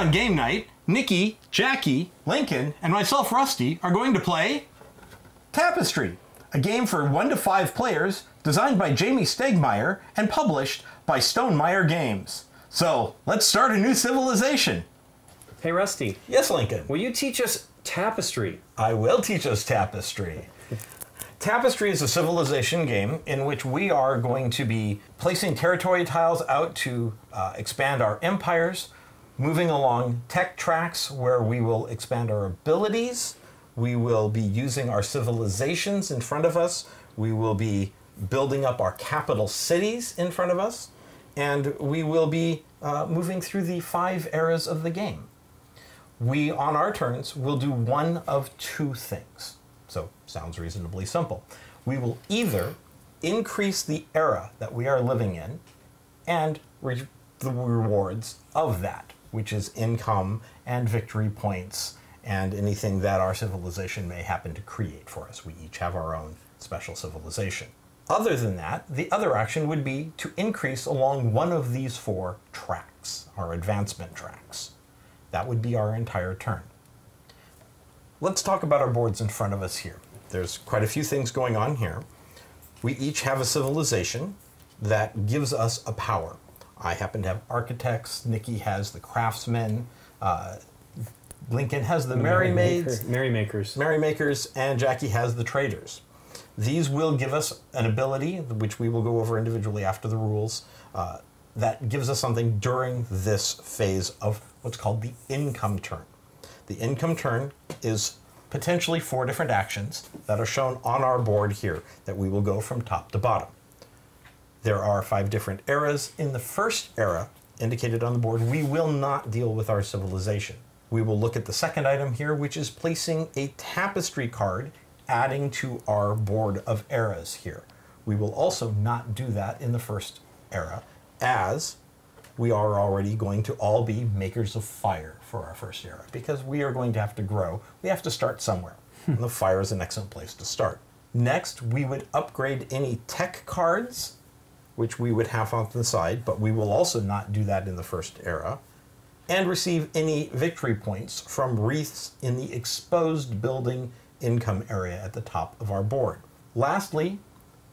on game night, Nikki, Jackie, Lincoln, and myself, Rusty, are going to play Tapestry, a game for 1 to 5 players designed by Jamey Stegmaier and published by Stonemaier Games. So, let's start a new civilization. Hey, Rusty. Yes, Lincoln. Will you teach us Tapestry? I will teach us Tapestry. Tapestry is a civilization game in which we are going to be placing territory tiles out to expand our empires, moving along tech tracks where we will expand our abilities. We will be using our civilizations in front of us. We will be building up our capital cities in front of us. And we will be moving through the 5 eras of the game. We, on our turns, will do one of 2 things. So, sounds reasonably simple. We will either increase the era that we are living in and the rewards of that, which is income and victory points and anything that our civilization may happen to create for us. We each have our own special civilization. Other than that, the other action would be to increase along one of these 4 tracks, our advancement tracks. That would be our entire turn. Let's talk about our boards in front of us here. There's quite a few things going on here. We each have a civilization that gives us a power. I happen to have architects, Nikki has the craftsmen, Lincoln has the merrymakers, and Jackie has the traders. These will give us an ability, which we will go over individually after the rules, that gives us something during this phase of what's called the income turn. The income turn is potentially 4 different actions that are shown on our board here that we will go from top to bottom. There are 5 different eras. In the first era, indicated on the board, we will not deal with our civilization. We will look at the second item here, which is placing a tapestry card, adding to our board of eras here. We will also not do that in the first era, as we are already going to all be makers of fire for our first era, because we are going to have to grow. We have to start somewhere, and the fire is an excellent place to start. Next, we would upgrade any tech cards, which we would have on the side, but we will also not do that in the first era, and receive any victory points from wreaths in the exposed building income area at the top of our board. Lastly,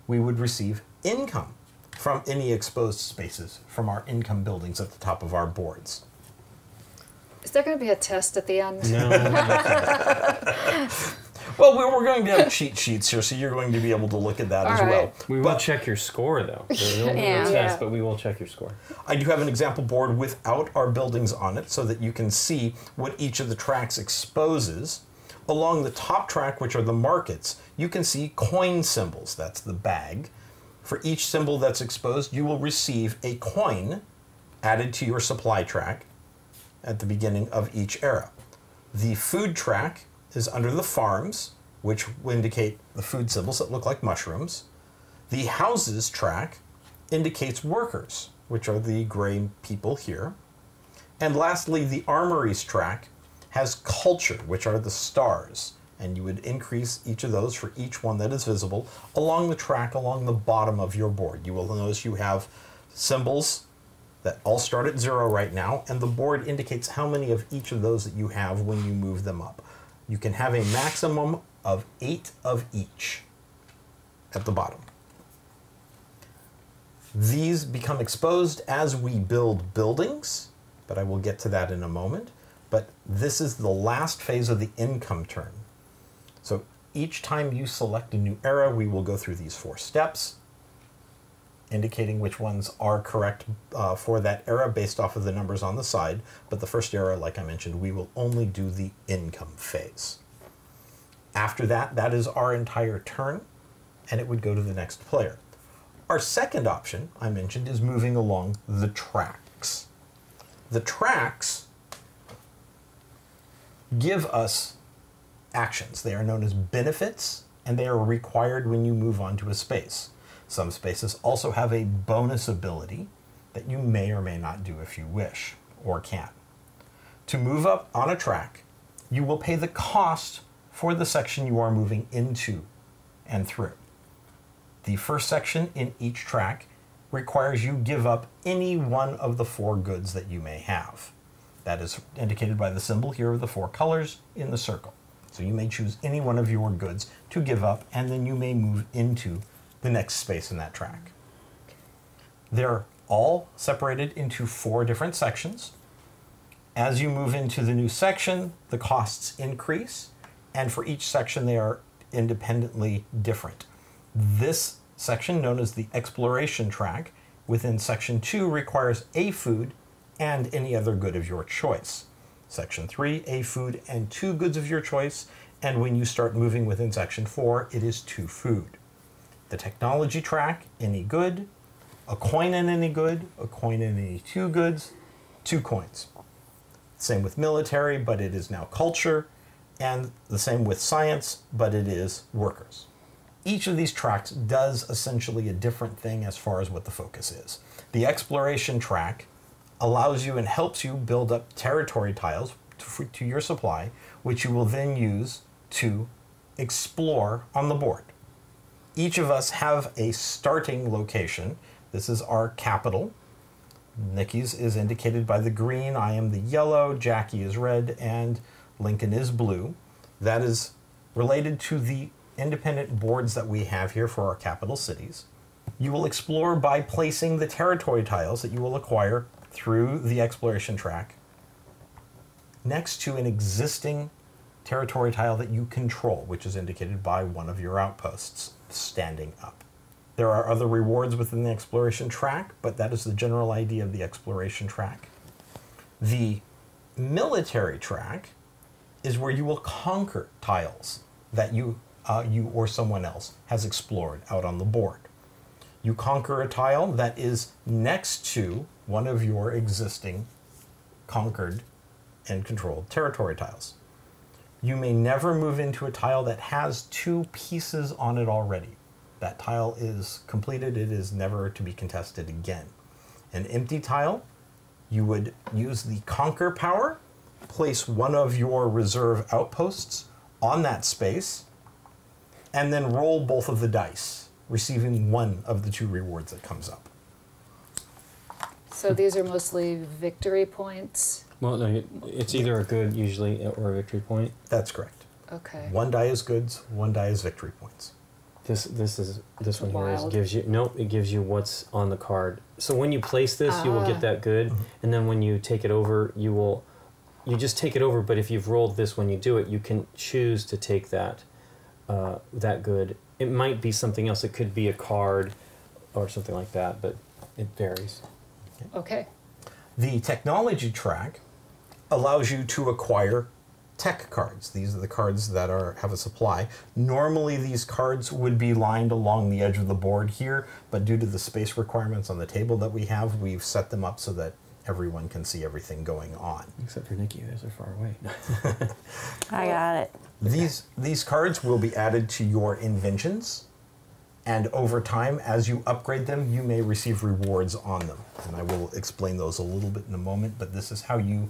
we would receive income from any exposed spaces from our income buildings at the top of our boards. Is there going to be a test at the end? No. Well, we're going to have cheat sheets here, so you're going to be able to look at that as well. We will check your score, though. There will be no test, but we will check your score. I do have an example board without our buildings on it, so that you can see what each of the tracks exposes. Along the top track, which are the markets, you can see coin symbols. That's the bag. For each symbol that's exposed, you will receive a coin added to your supply track at the beginning of each era. The food track is under the farms, which will indicate the food symbols that look like mushrooms. The houses track indicates workers, which are the gray people here. And lastly, the armories track has culture, which are the stars. And you would increase each of those for each one that is visible along the track, along the bottom of your board. You will notice you have symbols that all start at 0 right now, and the board indicates how many of each of those that you have when you move them up. You can have a maximum of 8 of each at the bottom. These become exposed as we build buildings, but I will get to that in a moment. But this is the last phase of the income turn. So each time you select a new era, we will go through these 4 steps, indicating which ones are correct for that era based off of the numbers on the side. But the first era, like I mentioned, we will only do the income phase. After that, that is our entire turn, and it would go to the next player. Our second option, I mentioned, is moving along the tracks. The tracks give us actions. They are known as benefits, and they are required when you move on to a space. Some spaces also have a bonus ability that you may or may not do if you wish or can. To move up on a track, you will pay the cost for the section you are moving into and through. The first section in each track requires you give up any one of the 4 goods that you may have. That is indicated by the symbol. Here are the four colors in the circle. So you may choose any one of your goods to give up, and then you may move into the next space in that track. They're all separated into four different sections. As you move into the new section, the costs increase, and for each section they are independently different. This section, known as the exploration track, within section 2 requires a food and any other good of your choice. Section 3, a food and 2 goods of your choice, and when you start moving within section 4, it is 2 food. The technology track, any good, a coin and any good, a coin and any 2 goods, 2 coins. Same with military, but it is now culture, and the same with science, but it is workers. Each of these tracks does essentially a different thing as far as what the focus is. The exploration track allows you and helps you build up territory tiles to your supply, which you will then use to explore on the board. Each of us have a starting location. This is our capital. Nikki's is indicated by the green, I am the yellow, Jackie is red, and Lincoln is blue. That is related to the independent boards that we have here for our capital cities. You will explore by placing the territory tiles that you will acquire through the exploration track next to an existing territory tile that you control, which is indicated by one of your outposts standing up. There are other rewards within the exploration track, but that is the general idea of the exploration track. The military track is where you will conquer tiles that you or someone else has explored out on the board. You conquer a tile that is next to one of your existing conquered and controlled territory tiles. You may never move into a tile that has 2 pieces on it already. That tile is completed, it is never to be contested again. An empty tile, you would use the conquer power, place one of your reserve outposts on that space, and then roll both of the dice, receiving one of the 2 rewards that comes up. So these are mostly victory points? Well, no, it's either a good, usually, or a victory point. That's correct. Okay. 1 die is goods, 1 die is victory points. This one here gives you it gives you what's on the card. So when you place this, you will get that good, and then when you take it over, you just take it over. But if you've rolled this when you do it, you can choose to take that that good. It might be something else. It could be a card or something like that, but it varies. Okay. The technology track allows you to acquire tech cards. These are the cards that have a supply. Normally these cards would be lined along the edge of the board here, but due to the space requirements on the table that we have, we've set them up so that everyone can see everything going on. Except for Nikki, those are far away. I got it. These cards will be added to your inventions, and over time, as you upgrade them, you may receive rewards on them. And I will explain those a little bit in a moment, but this is how you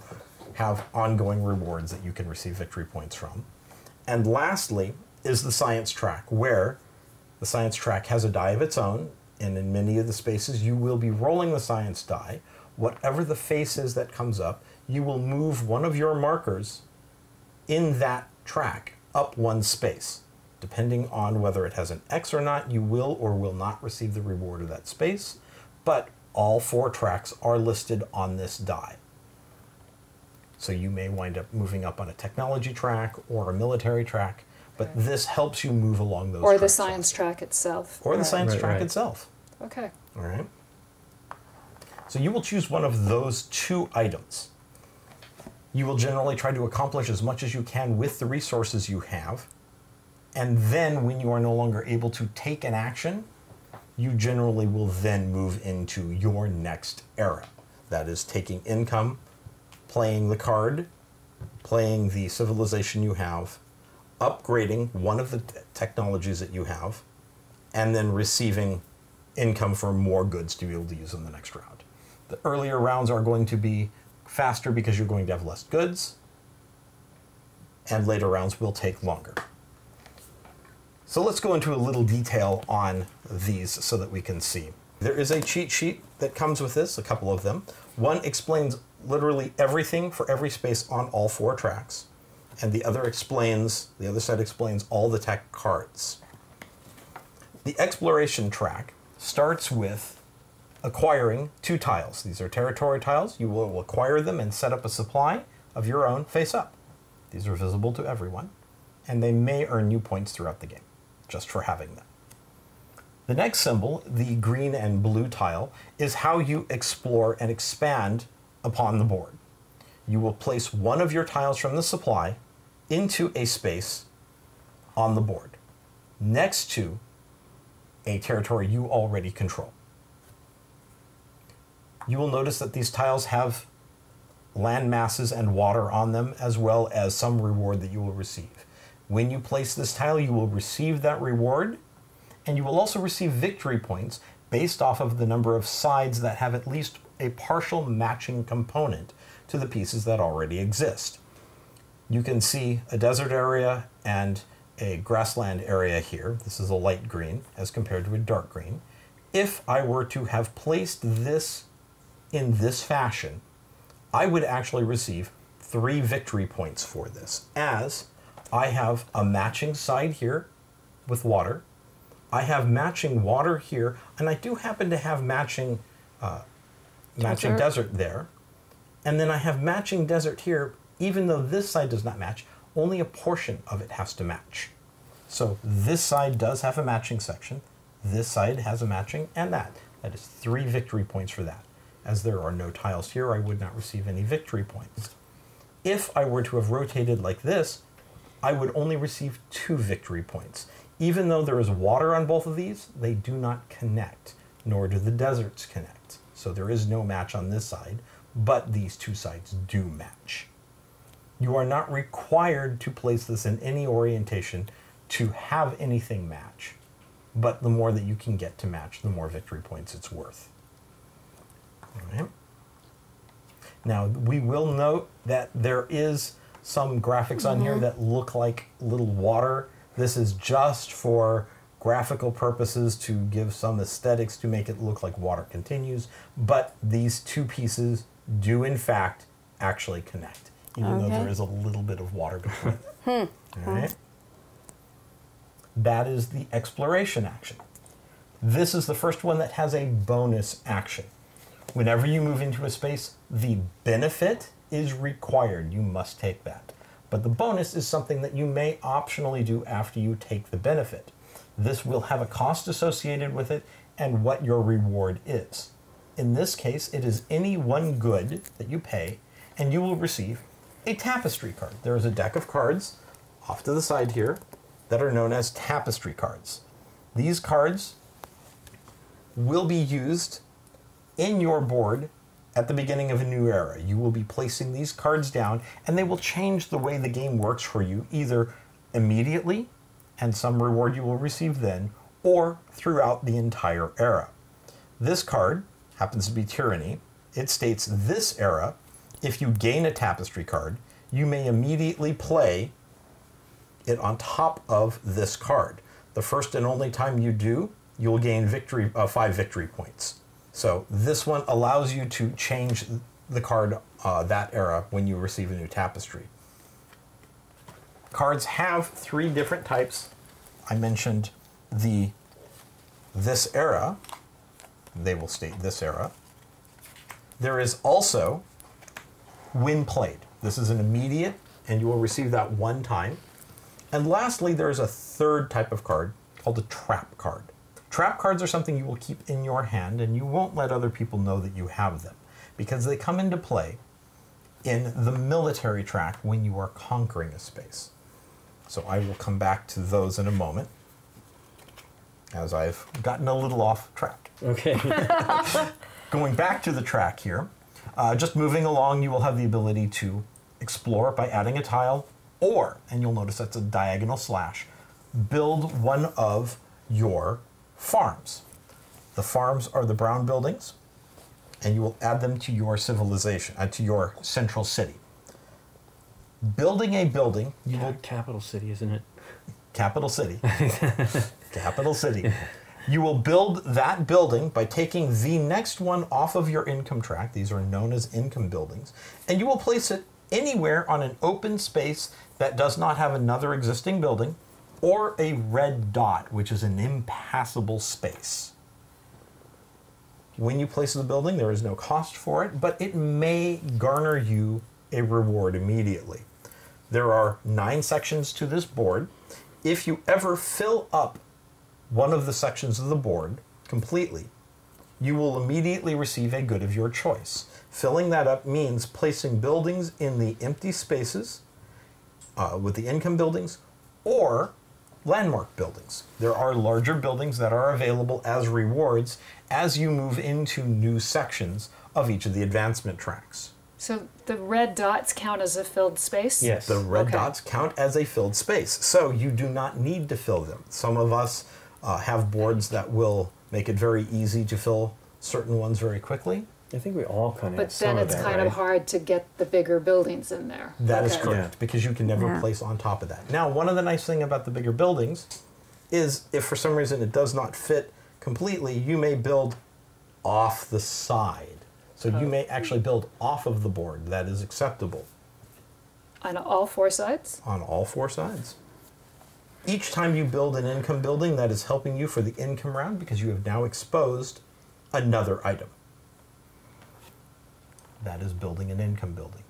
have ongoing rewards that you can receive victory points from. And lastly is the science track, where the science track has a die of its own, and in many of the spaces you will be rolling the science die. Whatever the face is that comes up, you will move one of your markers in that track up 1 space. Depending on whether it has an X or not, you will or will not receive the reward of that space, but all 4 tracks are listed on this die. So you may wind up moving up on a technology track or a military track, but this helps you move along those tracks. Or the science track itself. Or the science track itself. Okay. All right. So you will choose one of those 2 items. You will generally try to accomplish as much as you can with the resources you have, and then when you are no longer able to take an action, you generally will then move into your next era. That is taking income, playing the card, playing the civilization you have, upgrading one of the technologies that you have, and then receiving income for more goods to be able to use in the next round. The earlier rounds are going to be faster because you're going to have less goods, and later rounds will take longer. So let's go into a little detail on these so that we can see. There is a cheat sheet that comes with this, a couple of them. One explains literally everything for every space on all four tracks, and the other side explains all the tech cards. The exploration track starts with acquiring 2 tiles. These are territory tiles. You will acquire them and set up a supply of your own face up. These are visible to everyone, and they may earn you points throughout the game, just for having them. The next symbol, the green and blue tile, is how you explore and expand upon the board. You will place one of your tiles from the supply into a space on the board, next to a territory you already control. You will notice that these tiles have land masses and water on them, as well as some reward that you will receive. When you place this tile, you will receive that reward, and you will also receive victory points based off of the number of sides that have at least a partial matching component to the pieces that already exist. You can see a desert area and a grassland area here. This is a light green as compared to a dark green. If I were to have placed this in this fashion, I would actually receive 3 victory points for this, as I have a matching side here with water, I have matching water here, and I do happen to have matching desert there, and then I have matching desert here, even though this side does not match, only a portion of it has to match. So this side does have a matching section, this side has a matching, and that is 3 victory points for that. As there are no tiles here, I would not receive any victory points. If I were to have rotated like this, I would only receive 2 victory points. Even though there is water on both of these, they do not connect, nor do the deserts connect. So there is no match on this side, but these 2 sides do match. You are not required to place this in any orientation to have anything match, but the more that you can get to match, the more victory points it's worth. Right. Now, we will note that there is some graphics on here that look like little water. This is just for graphical purposes to give some aesthetics to make it look like water continues, but these 2 pieces do, in fact, actually connect, even though there is a little bit of water between them. All right. That is the exploration action. This is the first one that has a bonus action. Whenever you move into a space, the benefit is required. You must take that. But the bonus is something that you may optionally do after you take the benefit. This will have a cost associated with it and what your reward is. In this case, it is any one good that you pay, and you will receive a tapestry card. There is a deck of cards off to the side here that are known as tapestry cards. These cards will be used in your board at the beginning of a new era. You will be placing these cards down, and they will change the way the game works for you, either immediately, and some reward you will receive then, or throughout the entire era. This card happens to be Tyranny. It states this era, if you gain a tapestry card, you may immediately play it on top of this card. The first and only time you do, you'll gain 5 victory points. So this one allows you to change the card that era when you receive a new tapestry. Cards have 3 different types. I mentioned this era. They will state this era. There is also when played. This is an immediate, and you will receive that 1 time. And lastly, there is a 3rd type of card called a trap card. Trap cards are something you will keep in your hand, and you won't let other people know that you have them, because they come into play in the military track when you are conquering a space. So I will come back to those in a moment, as I've gotten a little off track. Okay. Going back to the track here, just moving along, you will have the ability to explore by adding a tile, or, and you'll notice that's a diagonal slash, build one of your farms. The farms are the brown buildings, and you will add them to your civilization, to your central city. Building a building, you will... Capital City, isn't it? Capital City. Capital City. You will build that building by taking the next one off of your income track. These are known as income buildings. And you will place it anywhere on an open space that does not have another existing building or a red dot, which is an impassable space. When you place the building, there is no cost for it, but it may garner you a reward immediately. There are 9 sections to this board. If you ever fill up one of the sections of the board completely, you will immediately receive a good of your choice. Filling that up means placing buildings in the empty spaces with the income buildings or landmark buildings. There are larger buildings that are available as rewards as you move into new sections of each of the advancement tracks. So the red dots count as a filled space? Yes. The red dots count as a filled space. So you do not need to fill them. Some of us have boards that will make it very easy to fill certain ones very quickly. I think we all kind of have some of that, right? But then it's kind of hard to get the bigger buildings in there. That is correct, because you can never place on top of that. Now, one of the nice things about the bigger buildings is if for some reason it does not fit completely, you may build off the side. So you may actually build off of the board. That is acceptable. On all 4 sides? On all 4 sides. Each time you build an income building, that is helping you for the income round because you have now exposed another item. That is building an income building.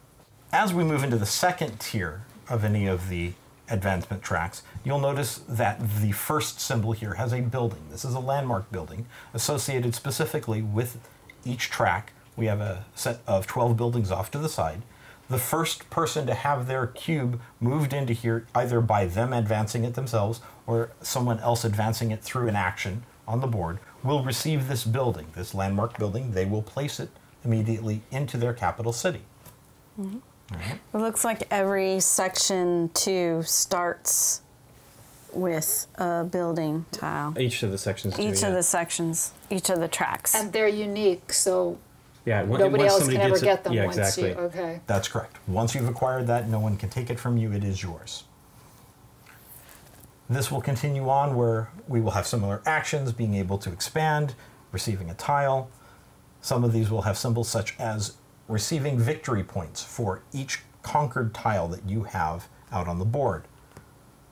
As we move into the second tier of any of the advancement tracks, you'll notice that the first symbol here has a building. This is a landmark building associated specifically with each track. We have a set of 12 buildings off to the side. The first person to have their cube moved into here, either by them advancing it themselves or someone else advancing it through an action on the board, will receive this building, this landmark building. They will place it immediately into their capital city. Mm-hmm. All right. It looks like every section too starts with a building tile. Each of the sections do, Each of the sections, each of the tracks. And they're unique, so... Yeah, Nobody else can ever get them. Yeah, exactly. Okay. That's correct. Once you've acquired that, no one can take it from you. It is yours. This will continue on where we will have similar actions, being able to expand, receiving a tile. Some of these will have symbols such as receiving victory points for each conquered tile that you have out on the board,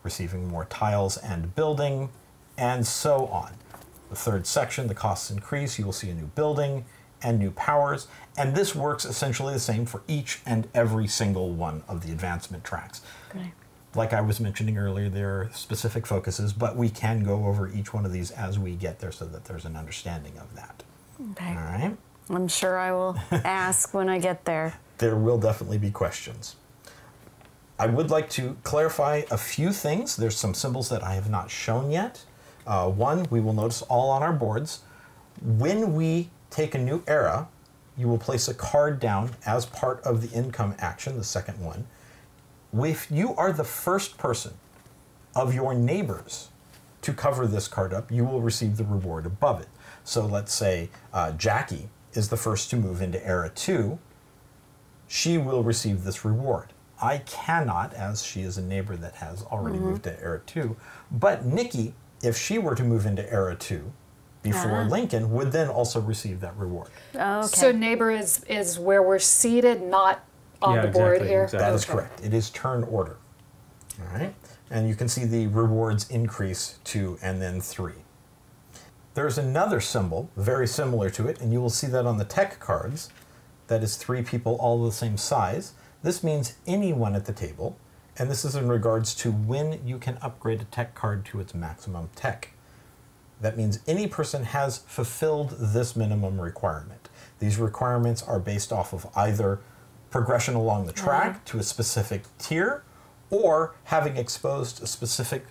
receiving more tiles and building, and so on. The third section, the costs increase. You will see a new building and new powers, and this works essentially the same for each and every single one of the advancement tracks. Okay. Like I was mentioning earlier, there are specific focuses, but we can go over each one of these as we get there so that there's an understanding of that. Okay. All right? I'm sure I will ask when I get there. There will definitely be questions. I would like to clarify a few things. There's some symbols that I have not shown yet. One, we will notice all on our boards. When we take a new era, you will place a card down as part of the income action, the second one. If you are the first person of your neighbors to cover this card up, you will receive the reward above it. So let's say Jackie is the first to move into era 2. She will receive this reward. I cannot, as she is a neighbor that has already moved to era 2. But Nikki, if she were to move into era 2, before Lincoln, would then also receive that reward. Okay. So neighbor is where we're seated, not on the board here? Exactly. That is correct. It is turn order. All right. And you can see the rewards increase to and then 3. There's another symbol very similar to it, and you will see that on the tech cards. That is 3 people all the same size. This means anyone at the table, and this is in regards to when you can upgrade a tech card to its maximum tech. That means any person has fulfilled this minimum requirement. These requirements are based off of either progression along the track to a specific tier or having exposed a specific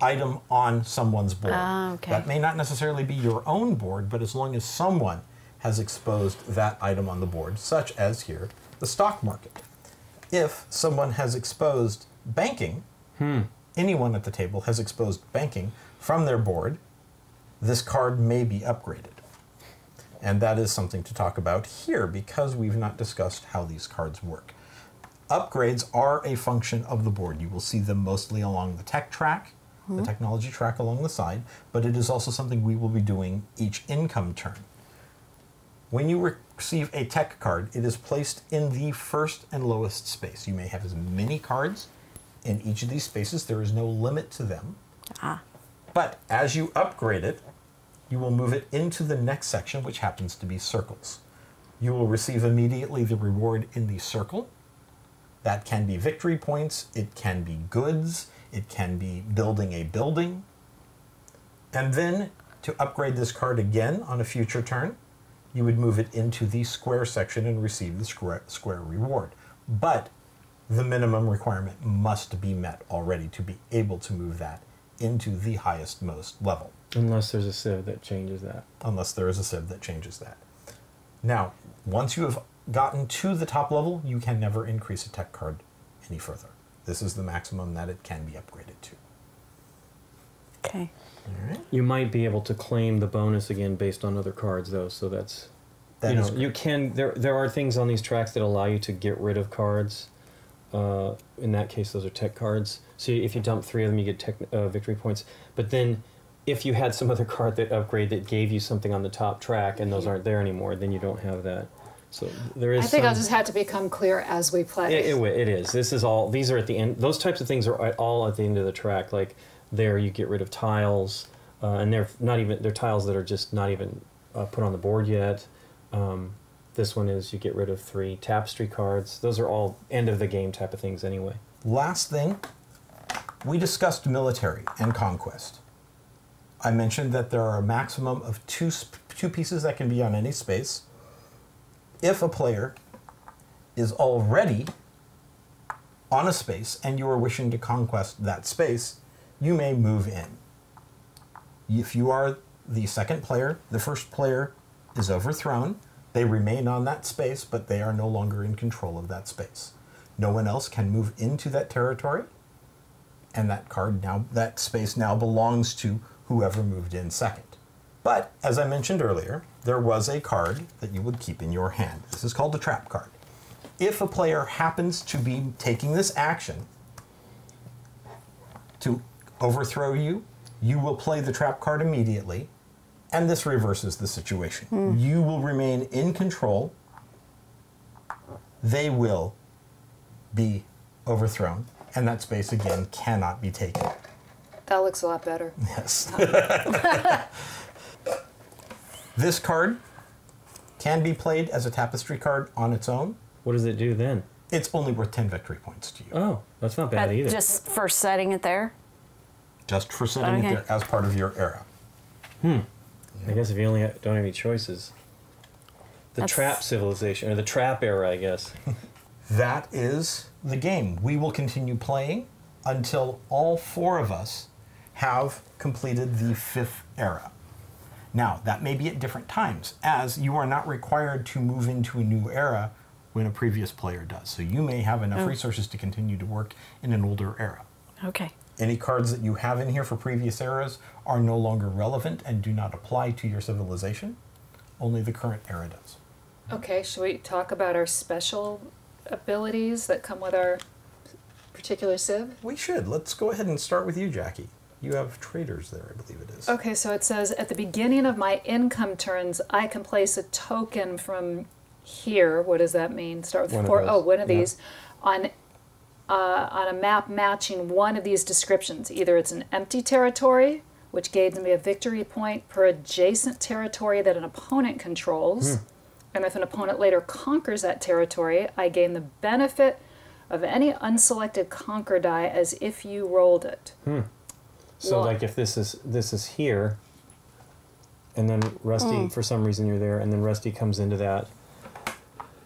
item on someone's board. That may not necessarily be your own board, but as long as someone has exposed that item on the board, such as here, the stock market. If someone has exposed banking, anyone at the table has exposed banking from their board, this card may be upgraded. And that is something to talk about here because we've not discussed how these cards work. Upgrades are a function of the board. You will see them mostly along the tech track. the technology track along the side, but it is also something we will be doing each income turn. When you receive a tech card, it is placed in the first and lowest space. You may have as many cards in each of these spaces. There is no limit to them. But as you upgrade it, you will move it into the next section, which happens to be circles. You will receive immediately the reward in the circle. That can be victory points, it can be goods, it can be building a building. And then to upgrade this card again on a future turn, you would move it into the square section and receive the square reward. But the minimum requirement must be met already to be able to move that into the highest most level. Unless there's a sieve that changes that. Unless there is a sieve that changes that. Now, once you have gotten to the top level, you can never increase a tech card any further. This is the maximum that it can be upgraded to. Okay. All right. You might be able to claim the bonus again based on other cards, though, so that's... There are things on these tracks that allow you to get rid of cards. In that case, those are tech cards. So if you dump 3 of them, you get tech, victory points. But then... if you had some other card that upgrade that gave you something on the top track and those aren't there anymore, then you don't have that. So there is. I think I'll just have to become clear as we play. It is. This is all. These are at the end. Those types of things are all at the end of the track. Like there, you get rid of tiles, and they're not even. They're tiles that are just not even put on the board yet. This one is you get rid of 3 tapestry cards. Those are all end of the game type of things anyway. Last thing, we discussed military and conquest. I mentioned that there are a maximum of two pieces that can be on any space. If a player is already on a space and you are wishing to conquest that space, you may move in. If you are the second player, the first player is overthrown. They remain on that space, but they are no longer in control of that space. No one else can move into that territory, and that space now belongs to whoever moved in second. But, as I mentioned earlier, there was a card that you would keep in your hand. This is called the trap card. If a player happens to be taking this action to overthrow you, you will play the trap card immediately, and this reverses the situation. You will remain in control. They will be overthrown, and that space again cannot be taken. That looks a lot better. Yes. This card can be played as a tapestry card on its own. What does it do then? It's only worth 10 victory points to you. Oh, that's not bad either. Just for setting it there? Just for setting it there as part of your era. I guess if you only don't have any choices. That's trap civilization, or the trap era, I guess. That is the game. We will continue playing until all 4 of us have completed the 5th era. Now, that may be at different times, as you are not required to move into a new era when a previous player does. So you may have enough resources to continue to work in an older era. Okay. Any cards that you have in here for previous eras are no longer relevant and do not apply to your civilization. Only the current era does. Okay, should we talk about our special abilities that come with our particular civ? We should. Let's go ahead and start with you, Jackie. You have traders there, I believe it is. Okay, so it says, at the beginning of my income turns, I can place a token from here. What does that mean? Start with 4. Oh, one of these. On a map matching one of these descriptions. Either it's an empty territory, which gives me a victory point per adjacent territory that an opponent controls. And if an opponent later conquers that territory, I gain the benefit of any unselected conquer die as if you rolled it. So like if this is here, and then Rusty, for some reason you're there, and then Rusty comes into that,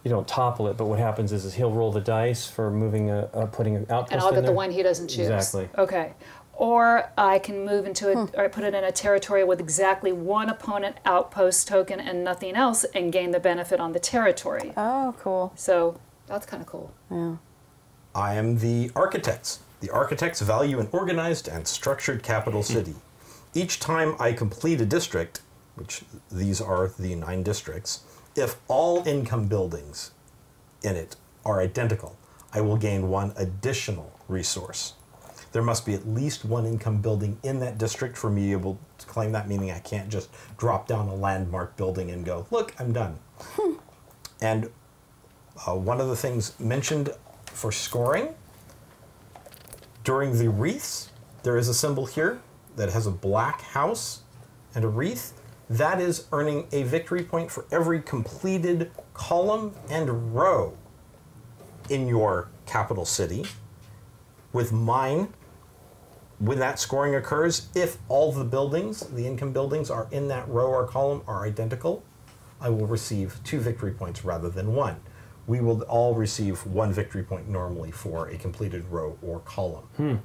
you don't topple it, but what happens is he'll roll the dice for moving putting an outpost in there. And I'll get the one he doesn't choose. Exactly. Okay. Or I can move into it, or I put it in a territory with exactly one opponent outpost token and nothing else, and gain the benefit on the territory. Oh, cool. So that's kind of cool. Yeah. I am the architects. The architects value an organized and structured capital city. Each time I complete a district, which these are the 9 districts, if all income buildings in it are identical, I will gain 1 additional resource. there must be at least one income building in that district for me able to claim that, meaning I can't just drop down a landmark building and go, look, I'm done. And one of the things mentioned for scoring, during the wreaths, there is a symbol here that has a black house and a wreath. That is earning a victory point for every completed column and row in your capital city. With mine, when that scoring occurs, if all the buildings, the income buildings, are in that row or column are identical, I will receive 2 victory points rather than 1. We will all receive 1 victory point normally for a completed row or column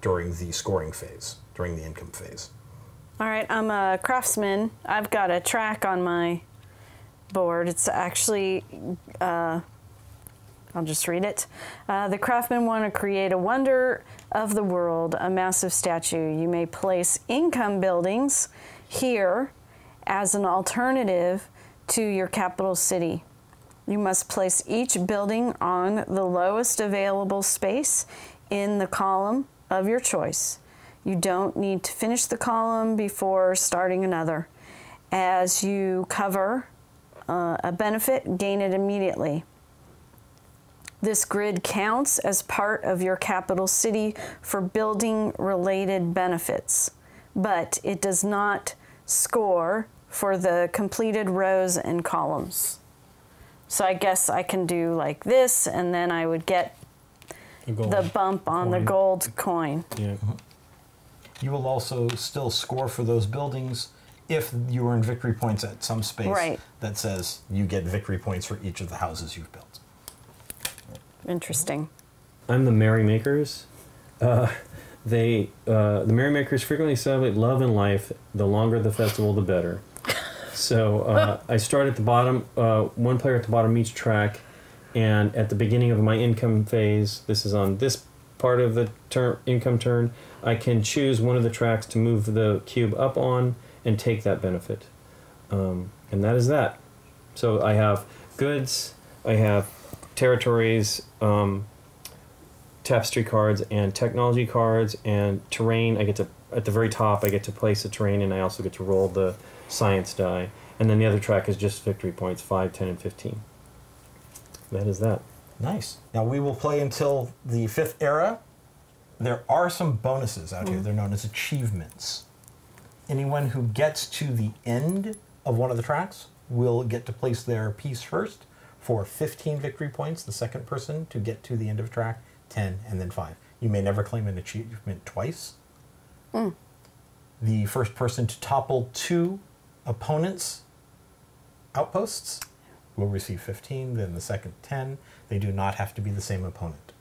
during the scoring phase, during the income phase. All right, I'm a craftsman. I've got a track on my board. It's actually, I'll just read it. The craftsmen want to create a wonder of the world, a massive statue. You may place income buildings here as an alternative to your capital city. You must place each building on the lowest available space in the column of your choice. You don't need to finish the column before starting another. As you cover a benefit, gain it immediately. This grid counts as part of your capital city for building-related benefits, but it does not score for the completed rows and columns. So I guess I can do like this, and then I would get the bump on the gold coin. Yeah. You will also still score for those buildings if you earn victory points at some space that says you get victory points for each of the houses you've built. Interesting. I'm the Merrymakers. The Merrymakers frequently celebrate love and life. The longer the festival, the better. So I start at the bottom, one player at the bottom each track, and at the beginning of my income phase, this is on this part of the income turn, I can choose one of the tracks to move the cube up on and take that benefit. And that is that. So I have goods, I have territories, tapestry cards and technology cards and terrain. I get to, at the very top, I get to place the terrain and I also get to roll the science die. And then the other track is just victory points, 5, 10, and 15. That is that. Nice. Now we will play until the 5th era. There are some bonuses out here. They're known as achievements. Anyone who gets to the end of one of the tracks will get to place their piece first for 15 victory points, the second person to get to the end of track, 10, and then 5. You may never claim an achievement twice. The first person to topple 2 opponents' outposts will receive 15, then the second 10. They do not have to be the same opponent.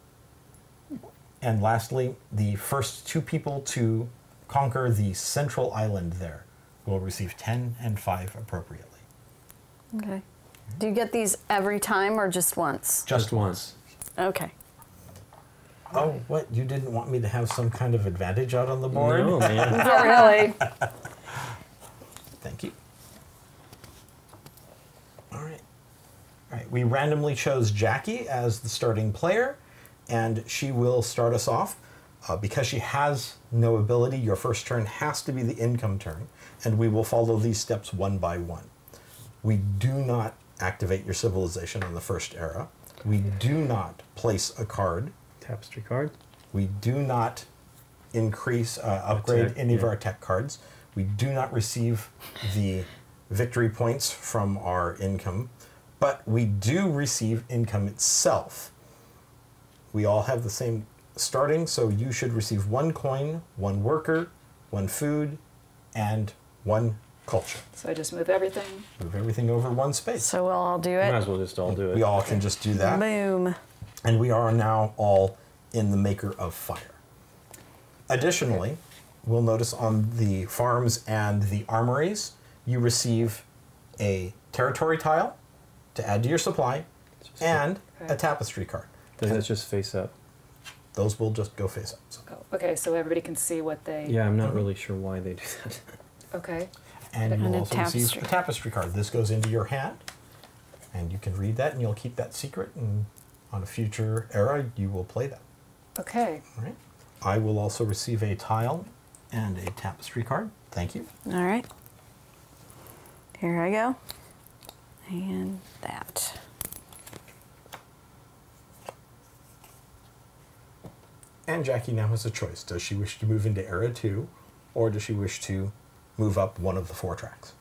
And lastly, the first 2 people to conquer the central island there will receive 10 and 5 appropriately. Okay. Do you get these every time or just once? Just once. Okay. Oh, what? You didn't want me to have some kind of advantage out on the board? No, man. Not really. Thank you. All right. All right. We randomly chose Jackie as the starting player. And she will start us off. Because she has no ability, your first turn has to be the income turn, and we will follow these steps one by one. We do not activate your civilization on the first era. We do not place a card. Tapestry card. We do not increase, upgrade any of our tech cards. We do not receive the victory points from our income, but we do receive income itself. We all have the same starting, so you should receive 1 coin, 1 worker, 1 food, and 1 culture. So I just move everything? Move everything over 1 space. So we'll all do it? Might as well just all do it. We all can just do that. Boom. And we are now all in the Maker of Fire. Additionally, we'll notice on the farms and the armories, you receive a territory tile to add to your supply and a tapestry card. That's just face up. Those will just go face up. So. Oh, okay, so everybody can see what they... Yeah, I'm not really sure why they do that. Okay. And you'll also receive a tapestry card. This goes into your hand, and you can read that, and you'll keep that secret, and on a future era, you will play that. Okay. All right. I will also receive a tile and a tapestry card. Thank you. All right. Here I go. And that. And Jackie now has a choice. Does she wish to move into Era 2, or does she wish to move up one of the 4 tracks?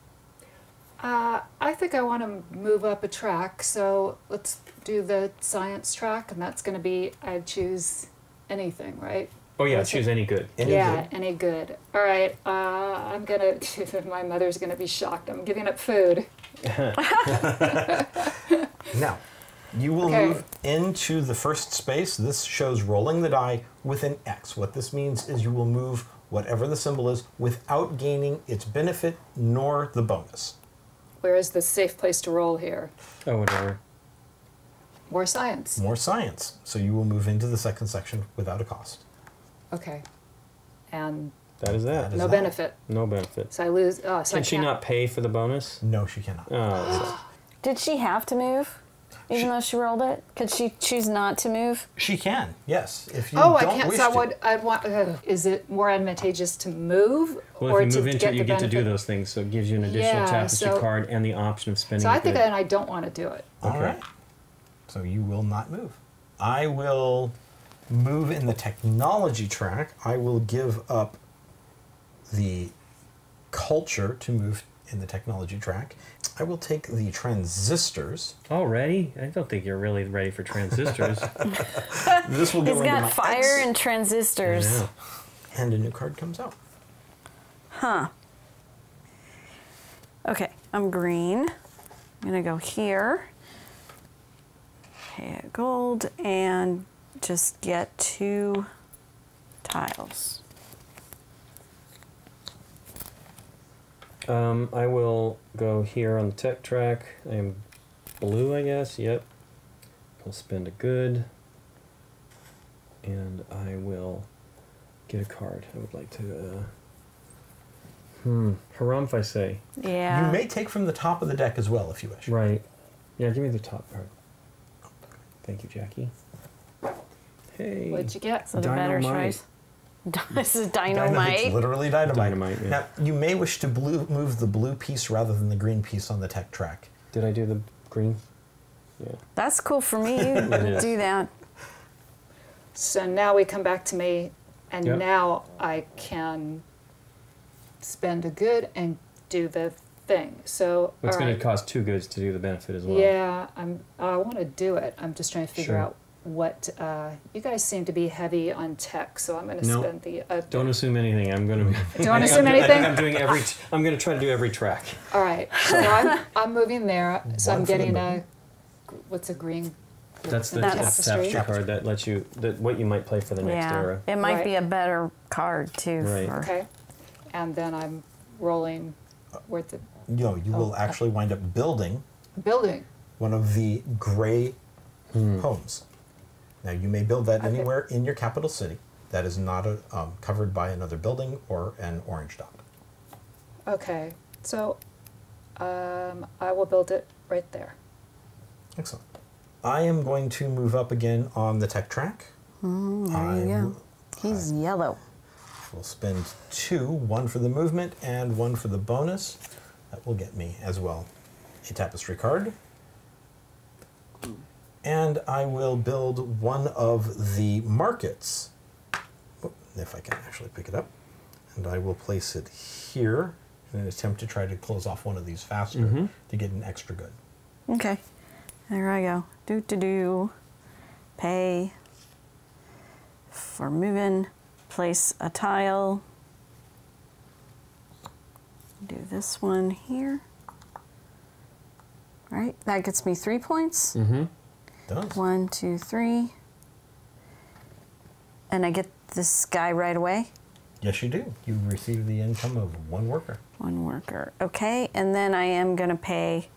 I think I want to move up a track, so let's do the science track, and that's going to be, I choose anything, right? Oh yeah, choose any good. Any good. All right, I'm going to, my mother's going to be shocked. I'm giving up food. Now, you will move into the first space. This shows rolling the die with an X. What this means is you will move whatever the symbol is without gaining its benefit nor the bonus. Where is the safe place to roll here? Oh, whatever. More science. More science. So you will move into the second section without a cost. Okay. And that is that. No benefit. No benefit. So I lose. Oh, so can she not pay for the bonus? No, she cannot. Oh. Did she have to move? Even though she rolled it? Could she choose not to move? She can, yes. If you don't wish to. I'd want, is it more advantageous to move? Well, or if you move into it, you get to do those things, so it gives you an additional tapestry card and the option of spending. So I think then I don't want to do it. Okay. All right. So you will not move. I will move in the technology track. I will give up the culture to move in the technology track. I will take the transistors. Already? I don't think you're really ready for transistors. This will go into my He's got fire and transistors. Yeah. And a new card comes out. Huh. Okay, I'm green. I'm gonna go here. Pay a gold and just get 2 tiles. I will go here on the tech track. I am blue, I guess. Yep. I'll spend a good. And I will get a card. I would like to... Harumph, I say. Yeah. You may take from the top of the deck as well, if you wish. Right. Yeah, give me the top card. Thank you, Jackie. Hey. What'd you get? So the better choice. This is dynamite. It's literally dynamite. Dynamite, yeah. Now, you may wish to move the blue piece rather than the green piece on the tech track. Did I do the green? Yeah. That's cool for me. You do that. So now we come back to me, and now I can spend a good and do the thing. So it's going to cost 2 goods to do the benefit as well. Yeah, I want to do it. I'm just trying to figure out what you guys seem to be heavy on tech, so I'm going to spend the other. Don't assume anything. I'm going to. Don't assume anything. I think I'm doing every. I'm going to try to do every track. All right. So I'm moving there. So I'm getting a. What's a green? That's the tapestry card that lets you. That what you might play for the next era. It might be a better card too. Right. Okay. And then I'm rolling. With the. No, you will actually wind up building. Building. One of the gray homes. Now, you may build that anywhere in your capital city that is not covered by another building or an orange dot. Okay, so I will build it right there. Excellent. I am going to move up again on the tech track. There you go. He's yellow. We'll spend 2, 1 for the movement and 1 for the bonus. That will get me, as well, a tapestry card. And I will build one of the markets, if I can actually pick it up. And I will place it here in an attempt to try to close off one of these faster to get an extra good. Okay. There I go. Do-do-do. Pay for moving. Place a tile. Do this one here. All right. That gets me 3 points. Mm-hmm. Does. 1, 2, 3. And I get this guy right away? Yes, you do. You receive the income of 1 worker. 1 worker. Okay, and then I am going to pay.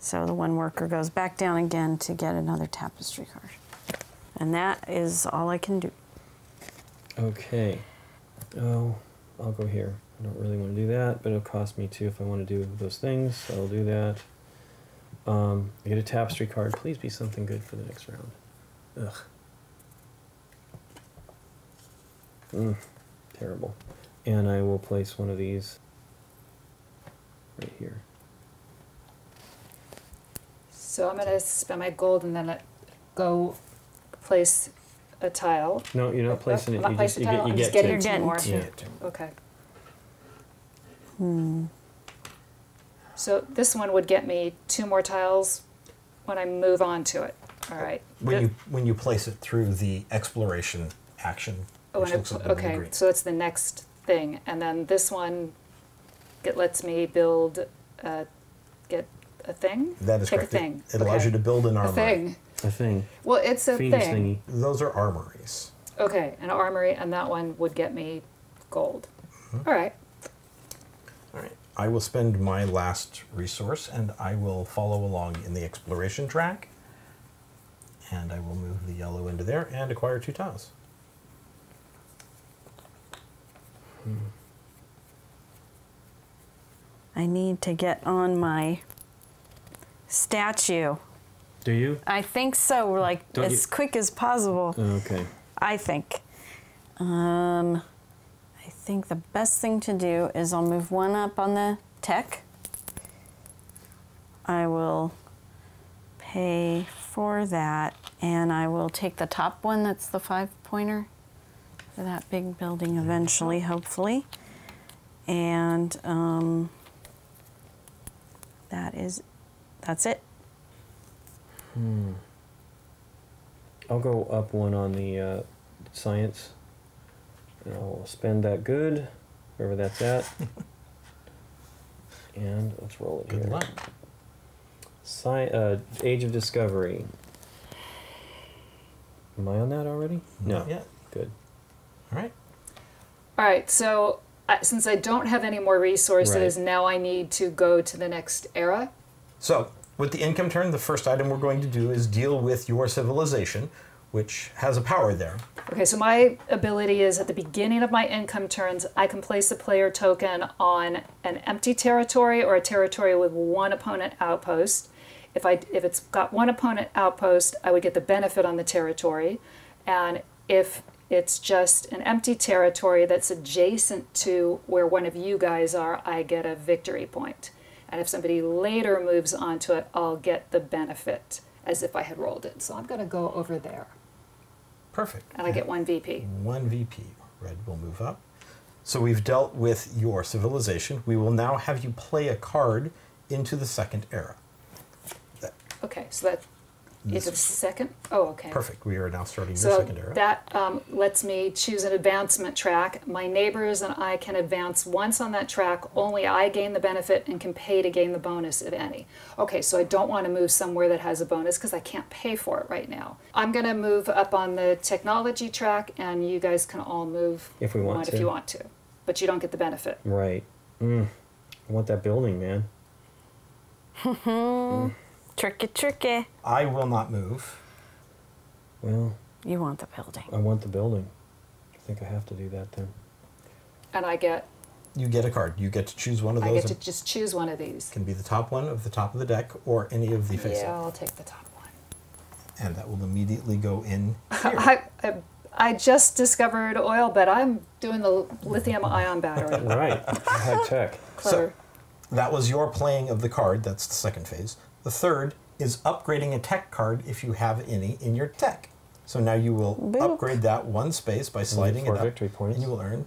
So the 1 worker goes back down again to get another tapestry card. And that is all I can do. Okay. Oh, I'll go here. I don't really want to do that, but it'll cost me 2 if I want to do those things. So I'll do that. I get a tapestry card. Please be something good for the next round. Ugh. Terrible. And I will place one of these right here. So I'm going to spend my gold and then let go place a tile. No, you're not placing it. I'm not placing a tile. I'm just getting your dent. More. Yeah. Okay. So this one would get me 2 more tiles when I move on to it. All right. When you place it through the exploration action, which looks like the blue green. So that's the next thing, and then this one lets me build get a thing. That is correct. A thing. It allows you to build an armory. A thing. A thing. Well, it's a thing. Those are armories. Okay, an armory, and that one would get me gold. All right. All right. I will spend my last resource, and I will follow along in the exploration track. And I will move the yellow into there and acquire 2 tiles. I need to get on my statue. Do you? I think so. We're like as quick as possible. Okay. I think. I think the best thing to do is I'll move one up on the tech. I will pay for that, and I will take the top one that's the 5-pointer for that big building eventually, hopefully. And that's it. I'll go up one on the science. And I'll spend that good, wherever that's at. And let's roll it here. Good luck. Age of Discovery. Am I on that already? No. Yeah. Good. All right. All right, so since I don't have any more resources, now I need to go to the next era. So with the income turn, the first item we're going to do is deal with your civilization, which has a power there. Okay, so my ability is at the beginning of my income turns, I can place a player token on an empty territory or a territory with 1 opponent outpost. If it's got 1 opponent outpost, I would get the benefit on the territory. And if it's just an empty territory that's adjacent to where one of you guys are, I get a victory point. And if somebody later moves onto it, I'll get the benefit as if I had rolled it. So I'm going to go over there. Perfect. And I get 1 VP. 1 VP. Red will move up. So we've dealt with your civilization. We will now have you play a card into the second era. Okay, so that is the second? Oh, okay. Perfect. We are now starting the second era. So that lets me choose an advancement track. My neighbors and I can advance once on that track. Only I gain the benefit and can pay to gain the bonus, if any. Okay, so I don't want to move somewhere that has a bonus because I can't pay for it right now. I'm going to move up on the technology track, and you guys can all move if we want to. If you want to, but you don't get the benefit. Right. I want that building, man. Tricky, tricky. I will not move. Well. You want the building. I want the building. I think I have to do that then. And I get... You get a card. You get to choose one of those. I get to just choose one of these. Can be the top one of the top of the deck or any of the faces. Yeah, I'll take the top one. And that will immediately go in here. I just discovered oil, but I'm doing the lithium-ion battery. Right. High tech. Clever. So, that was your playing of the card. That's the second phase. The third is upgrading a tech card if you have any in your tech. So now you will upgrade that 1 space by sliding it up, victory points. And you will earn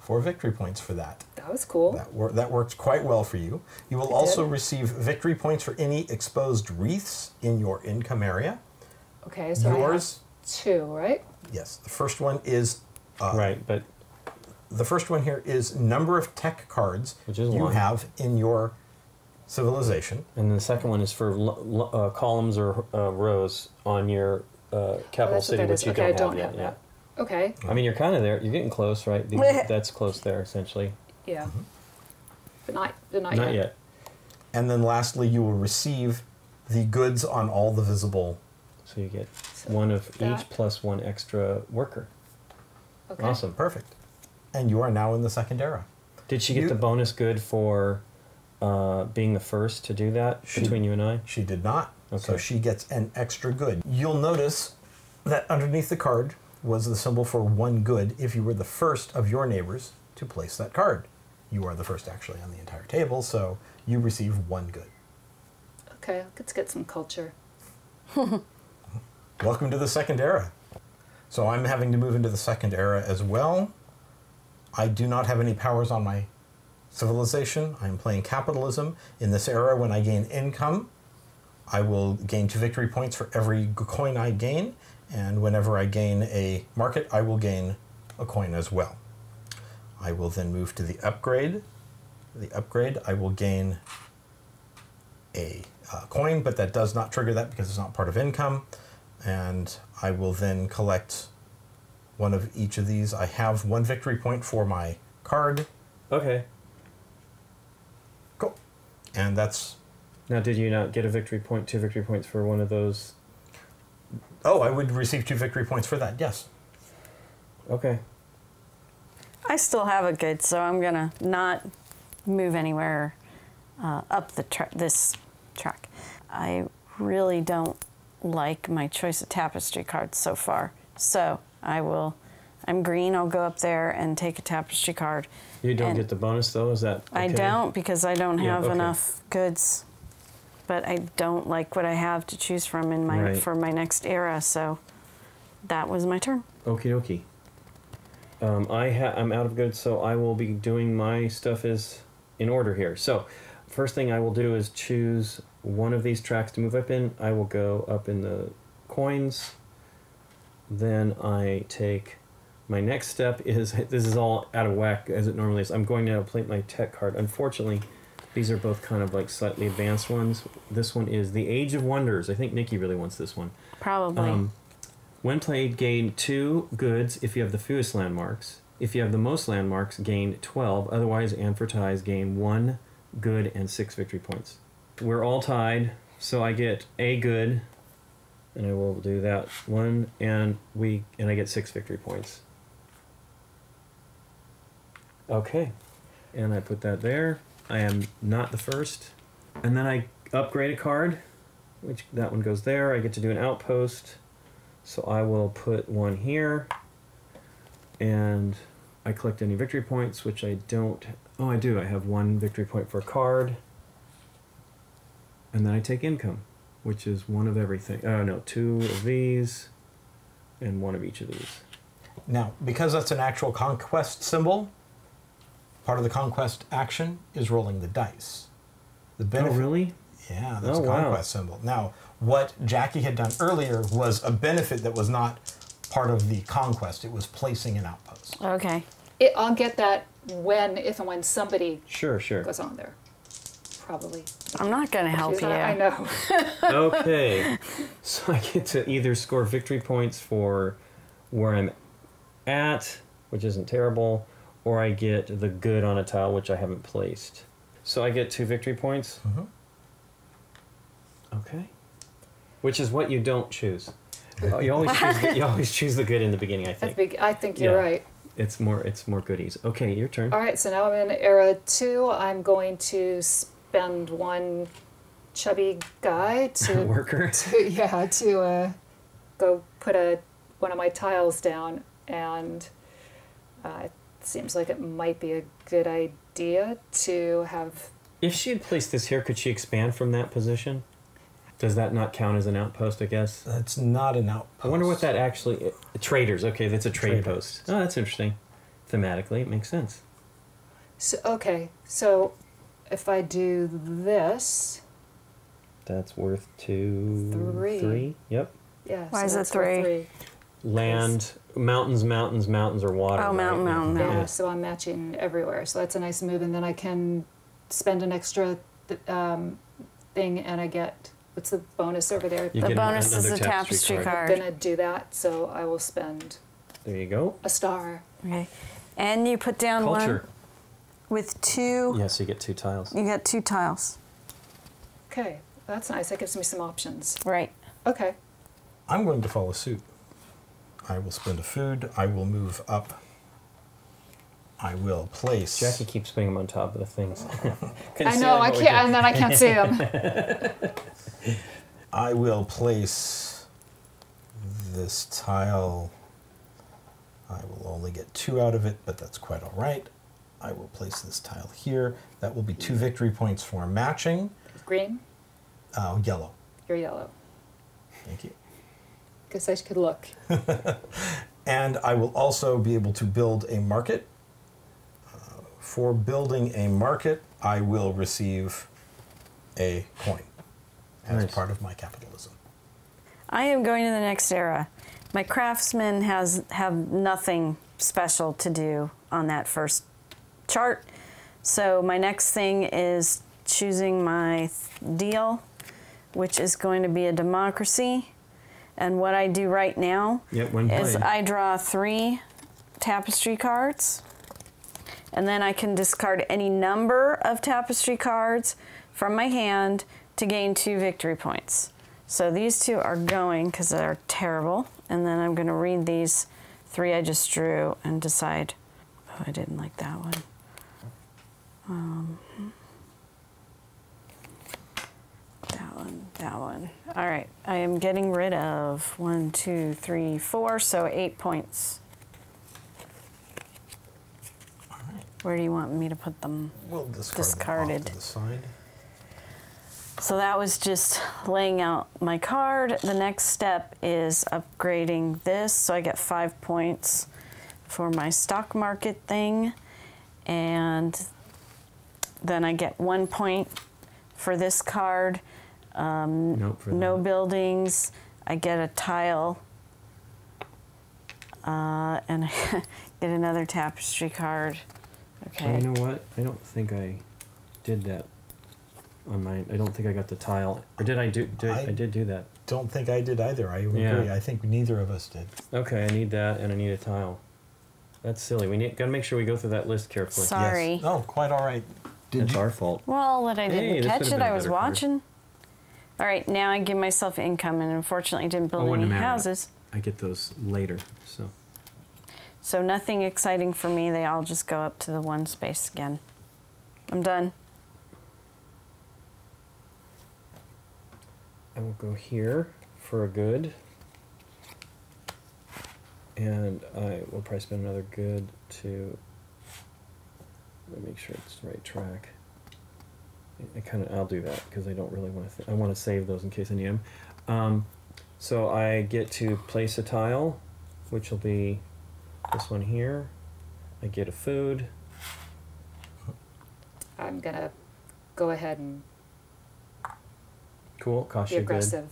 4 victory points for that. That was cool. That worked quite well for you. You will also receive victory points for any exposed wreaths in your income area. Okay, so yours, I have 2, right? Yes. The first one is the first one here is number of tech cards you have in your civilization. And then the second one is for columns or rows on your capital city, which you don't have yet. Yeah. Okay. I mean, you're kind of there. You're getting close, right? That's close there, essentially. Yeah. But not yet. And then lastly, you will receive the goods on all the visible. So you get 1 of each plus 1 extra worker. Okay. Awesome. Perfect. And you are now in the second era. Did she get the bonus good for... being the first to do that between you and I? She did not. Okay. So she gets an extra good. You'll notice that underneath the card was the symbol for one good if you were the first of your neighbors to place that card. You are the first, actually, on the entire table, so you receive one good. Okay, let's get some culture. Welcome to the second era. So I'm having to move into the second era as well. I do not have any powers on my civilization. I am playing capitalism. In this era, when I gain income, I will gain 2 victory points for every coin I gain, and whenever I gain a market, I will gain a coin as well. I will then move to the upgrade. The upgrade, I will gain a coin, but that does not trigger that because it's not part of income. And I will then collect one of each of these. I have 1 victory point for my card. Okay. Cool. And that's... Now, did you not get a victory point, 2 victory points for one of those? Oh, I would receive 2 victory points for that, yes. Okay. I still have a good, so I'm going to not move anywhere up the this track. I really don't like my choice of tapestry cards so far, so I will... I'm green, I'll go up there and take a tapestry card. You don't get the bonus, though? Is that okay? I don't, because I don't have enough goods. But I don't like what I have to choose from in my for my next era, so that was my turn. Okie dokie. I'm out of goods, so I will be doing my stuff is in order here. So first thing I will do is choose one of these tracks to move up in. I will go up in the coins. Then I take... My next step is... This is all out of whack as it normally is. I'm going to plate my tech card. Unfortunately, these are both kind of like slightly advanced ones. This one is the Age of Wonders. I think Nikki really wants this one. Probably. When played, gain 2 goods if you have the fewest landmarks. If you have the most landmarks, gain 12. Otherwise, advertise, gain 1 good and 6 victory points. We're all tied, so I get a good, and I will do that one, and I get 6 victory points. Okay, and I put that there. I am not the first. And then I upgrade a card, which that one goes there. I get to do an outpost, so I will put one here. And I collect any victory points, which I don't... Oh, I do. I have 1 victory point for a card. And then I take income, which is 1 of everything. Oh, no, 2 of these and 1 of each of these. Now, because that's an actual conquest symbol... Part of the conquest action is rolling the dice. The benefit, oh, really? Yeah, that's a conquest symbol. Now, what Jackie had done earlier was a benefit that was not part of the conquest. It was placing an outpost. Okay. I'll get that when, if and when somebody goes on there. Probably. I'm not going to help you. I know. Okay. So I get to either score victory points for where I'm at, which isn't terrible, or I get the good on a tile, which I haven't placed. So I get 2 victory points. Mm-hmm. Okay. Which is what you don't choose. You always choose the, you always choose the good in the beginning, I think. I think you're right. It's more goodies. Okay, your turn. All right, so now I'm in era 2. I'm going to spend 1 chubby guy to... Worker? To go put one of my tiles down, and... seems like it might be a good idea to have... If she had placed this here, could she expand from that position? Does that not count as an outpost, I guess? That's not an outpost. I wonder what that actually... Traders, okay, that's a trade post. Oh, that's interesting. Thematically, it makes sense. So, okay, so if I do this... That's worth 2... 3. 3, yep. Yeah, why is it 3? Land... Mountains or water. Oh, mountain. Yeah, so I'm matching everywhere. So that's a nice move, and then I can spend an extra thing, and I get... What's the bonus over there? The bonus is a tapestry card. I'm going to do that, so I will spend... There you go. A star. Okay. And you put down one with 2... Yes, you get 2 tiles. You get 2 tiles. Okay, that's nice. That gives me some options. Right. Okay. I'm going to follow suit. I will spend a food. I will move up. I will place... Jackie keeps putting them on top of the things. I know, I can't, and then I can't see them. I will place this tile I will only get 2 out of it, but that's quite all right. I will place this tile here. That will be 2 victory points for matching. Green? Yellow. You're yellow. Thank you. Guess I could look. And I will also be able to build a market. For building a market, I will receive a coin as part of my capitalism. I am going to the next era. My craftsmen have nothing special to do on that first chart. So my next thing is choosing my deal, which is going to be a democracy. And what I do right now is I draw 3 tapestry cards, and then I can discard any number of tapestry cards from my hand to gain 2 victory points. So these 2 are going because they're terrible. And then I'm going to read these 3 I just drew and decide, oh, I didn't like that one. That one, that one. All right, I am getting rid of 1, 2, 3, 4, so 8 points. All right. Where do you want me to put them? We'll discard them off to the side. So that was just laying out my card. The next step is upgrading this. So I get 5 points for my stock market thing. And then I get 1 point for this card. No buildings. I get a tile. And I get another tapestry card. Okay. You know what? I don't think I did that. On mine, I don't think I got the tile. Or did I do? I did do that. Don't think I did either. I agree. Yeah. I think neither of us did. Okay, I need that, and I need a tile. That's silly. We need, gotta make sure we go through that list carefully. Sorry. Yes. Oh, quite all right. It's our fault. Well, that I didn't catch it. I was watching. All right, now I give myself income, and unfortunately, I didn't build any houses. I get those later, so. So nothing exciting for me. They all just go up to the one space again. I'm done. I will go here for a good, and I will probably spend another good to make sure it's the right track. I'll do that because I don't really want to. I want to save those in case I need them. So I get to place a tile, which will be this one here. I get a food. I'm gonna go ahead and. Cool. Cost you aggressive.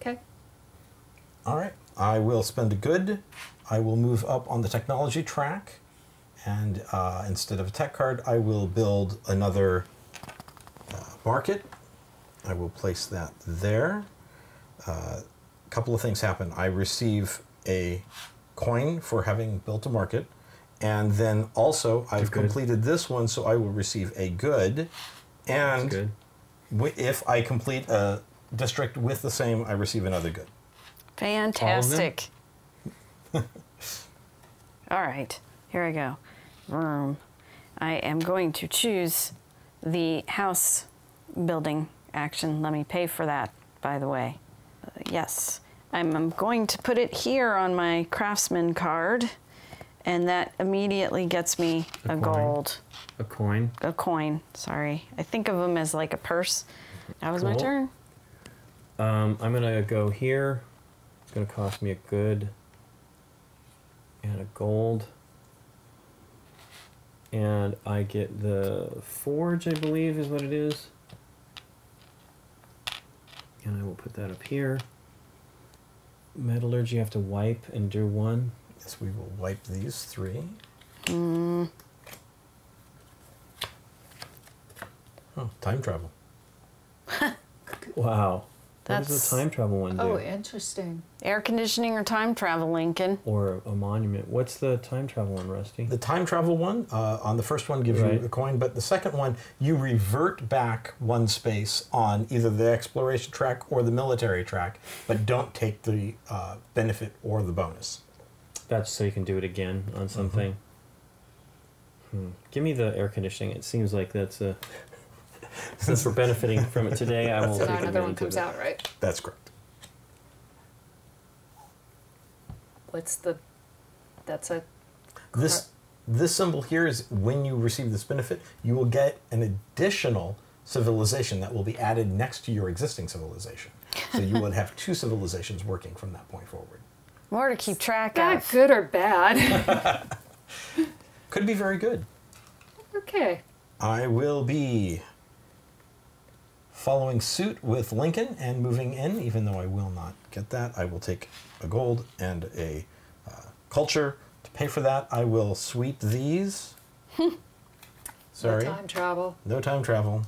Okay. All right. I will spend a good. I will move up on the technology track, and instead of a tech card, I will build another market. I will place that there. A couple of things happen. I receive a coin for having built a market. And then also, I've completed this one, so I will receive a good. And if I complete a district with the same, I receive another good. Fantastic. All right, here I go. I am going to choose the house building action. Let me pay for that, by the way. Yes, I'm going to put it here on my craftsman card. And that immediately gets me a gold. A coin? A coin, sorry. I think of them as like a purse. That was my turn. I'm gonna go here. It's gonna cost me a good and a gold. And I get the forge, I believe is what it is. And I will put that up here. Metallurgy, you have to wipe and do 1. Yes, we will wipe these 3. Oh, time travel. Wow. That's, what does the time travel one do? Oh, interesting. Air conditioning or time travel, Lincoln? Or a monument. What's the time travel one, Rusty? The time travel one, on the first one gives you a coin, but the second one, you revert back 1 space on either the exploration track or the military track, but don't take the benefit or the bonus. That's so you can do it again on something. Give me the air conditioning. It seems like that's a... Since we're benefiting from it today, I will... So another one comes out, right? That's correct. What's the? That's a. This symbol here is when you receive this benefit, you will get an additional civilization that will be added next to your existing civilization. So you would have two civilizations working from that point forward. More to keep track of. Not good or bad. Could be very good. Okay. I will be following suit with Lincoln and moving in, even though I will not get that. I will take a gold and a culture to pay for that. I will sweep these. Sorry. No time travel. No time travel.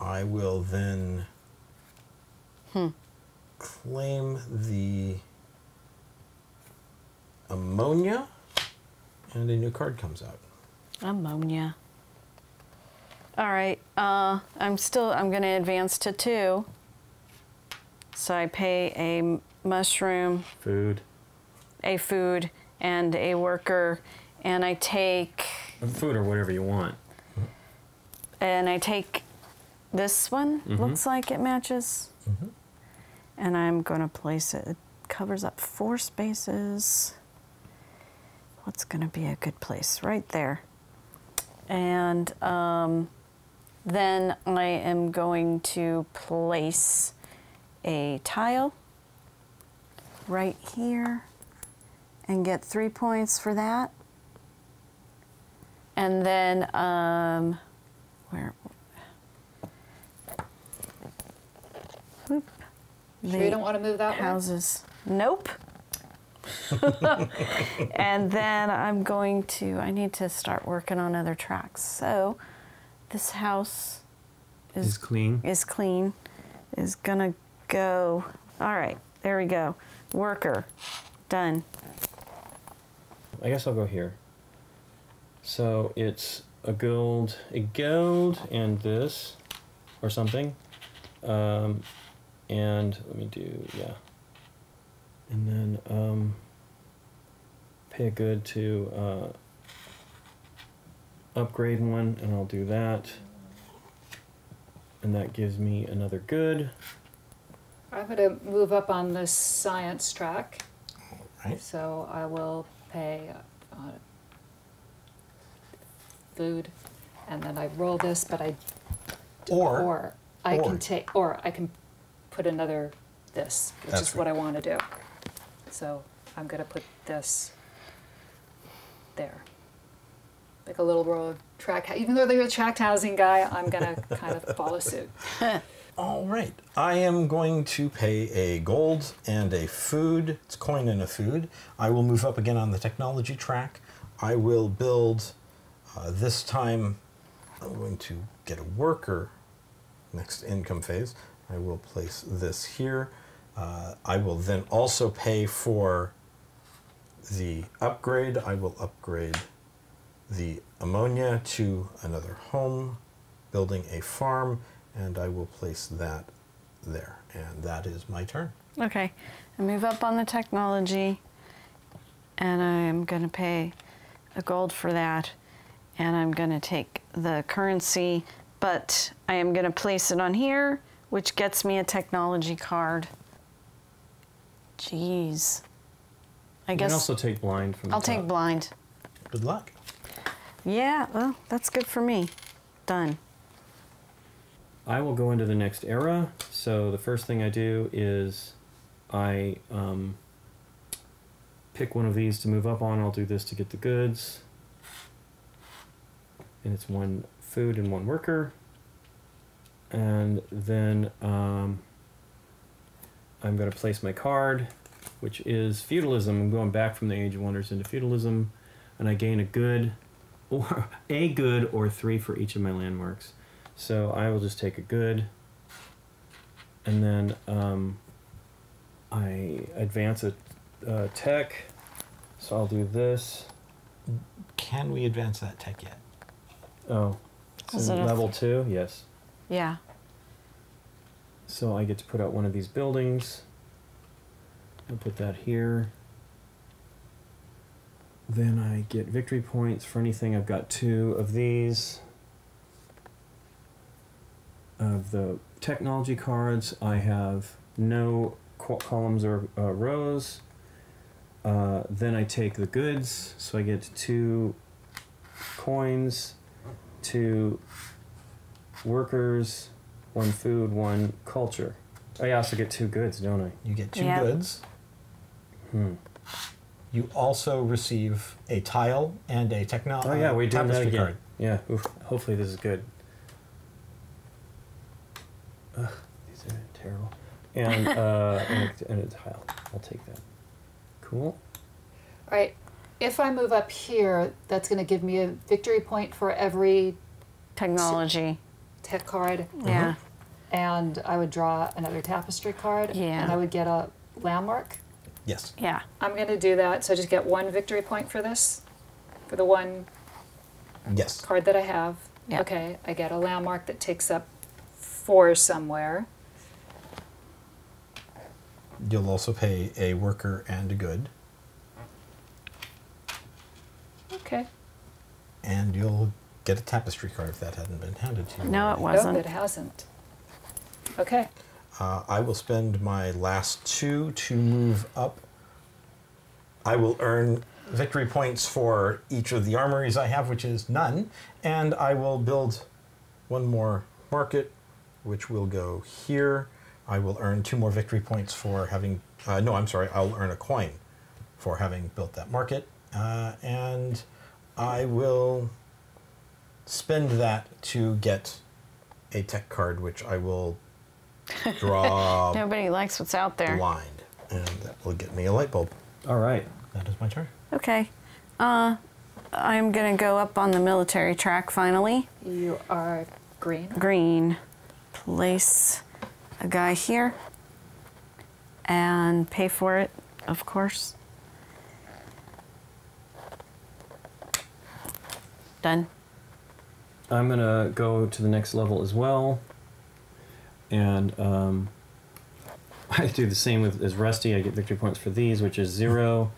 I will then claim the ammonia, and a new card comes out. Ammonia. All right. I'm going to advance to 2. So I pay a mushroom. Food. A food and a worker, and I take. Food or whatever you want. And I take. This one looks like it matches, and I'm going to place it. It covers up 4 spaces. What's going to be a good place? Right there. And then I am going to place a tile right here and get 3 points for that. And then, Sure you don't want to move that houses. One? Nope. And then I'm going to, I need to start working on other tracks. So this house is clean. Is gonna go. All right, there we go. Worker, done. I guess I'll go here. So it's a gold and this or something. And let me do, and then pay a good to upgrade one, and I'll do that. And that gives me another good. I'm going to move up on this science track. All right. So I will pay food, and then I roll this, but I... Or I can put another this, which is what I want to do. So I'm going to put this there. Like a little road track. Even though they're a tract housing guy, I'm going to kind of follow suit. All right. I am going to pay a gold and a food. It's coin and a food. I will move up again on the technology track. I will build, this time I'm going to get a worker. Next income phase, I will place this here. I will then also pay for the upgrade. I will upgrade the ammonia to another home, building a farm, and I will place that there. And that is my turn. Okay, I move up on the technology, and I'm gonna pay a gold for that, and I'm gonna take the currency, but I am going to place it on here, which gets me a technology card. Jeez. I guess you can also take blind from the top. I'll take blind. Good luck. Yeah, well, that's good for me. Done. I will go into the next era. So the first thing I do is I pick one of these to move up on. I'll do this to get the goods. And it's one food and one worker, and then I'm going to place my card, which is feudalism. I'm going back from the Age of Wonders into feudalism, and I gain a good or 3 for each of my landmarks. So I will just take a good, and then I advance a tech, so I'll do this. Can we advance that tech yet? Oh. So level 2, yes. Yeah. So I get to put out one of these buildings. I'll put that here. Then I get victory points for anything. I've got 2 of these. Of the technology cards, I have no columns or rows. Then I take the goods, so I get 2 coins, 2 workers, 1 food, 1 culture. I also get 2 goods, don't I? You get 2 goods. Hmm. You also receive a tile and a technology. Oh yeah, we did that again. Card. Yeah. Oof. Hopefully this is good. Ugh, these are terrible. And and a tile. I'll take that. Cool. All right. If I move up here, that's going to give me a victory point for every technology tech card. Yeah. Mm-hmm. And I would draw another tapestry card. Yeah. And I would get a landmark. Yes. Yeah. I'm going to do that. So I just get 1 victory point for this, for the 1 card that I have. Yeah. Okay. I get a landmark that takes up 4 somewhere. You'll also pay a worker and a good. Okay. And you'll get a tapestry card if that hadn't been handed to you. No, it wasn't. No, it hasn't. Okay. I will spend my last 2 to move up. I will earn victory points for each of the armories I have, which is none, and I will build 1 more market, which will go here. I will earn 2 more victory points for having, no, I'm sorry, I'll earn a coin for having built that market, and I will spend that to get a tech card, which I will draw. Nobody likes what's out there. Blind, and that will get me a light bulb. All right, that is my turn. Okay, I'm gonna go up on the military track finally. You are green. Green. Place a guy here and pay for it, of course. Done. I'm gonna go to the next level as well. And I do the same with as Rusty. I get victory points for these, which is 0.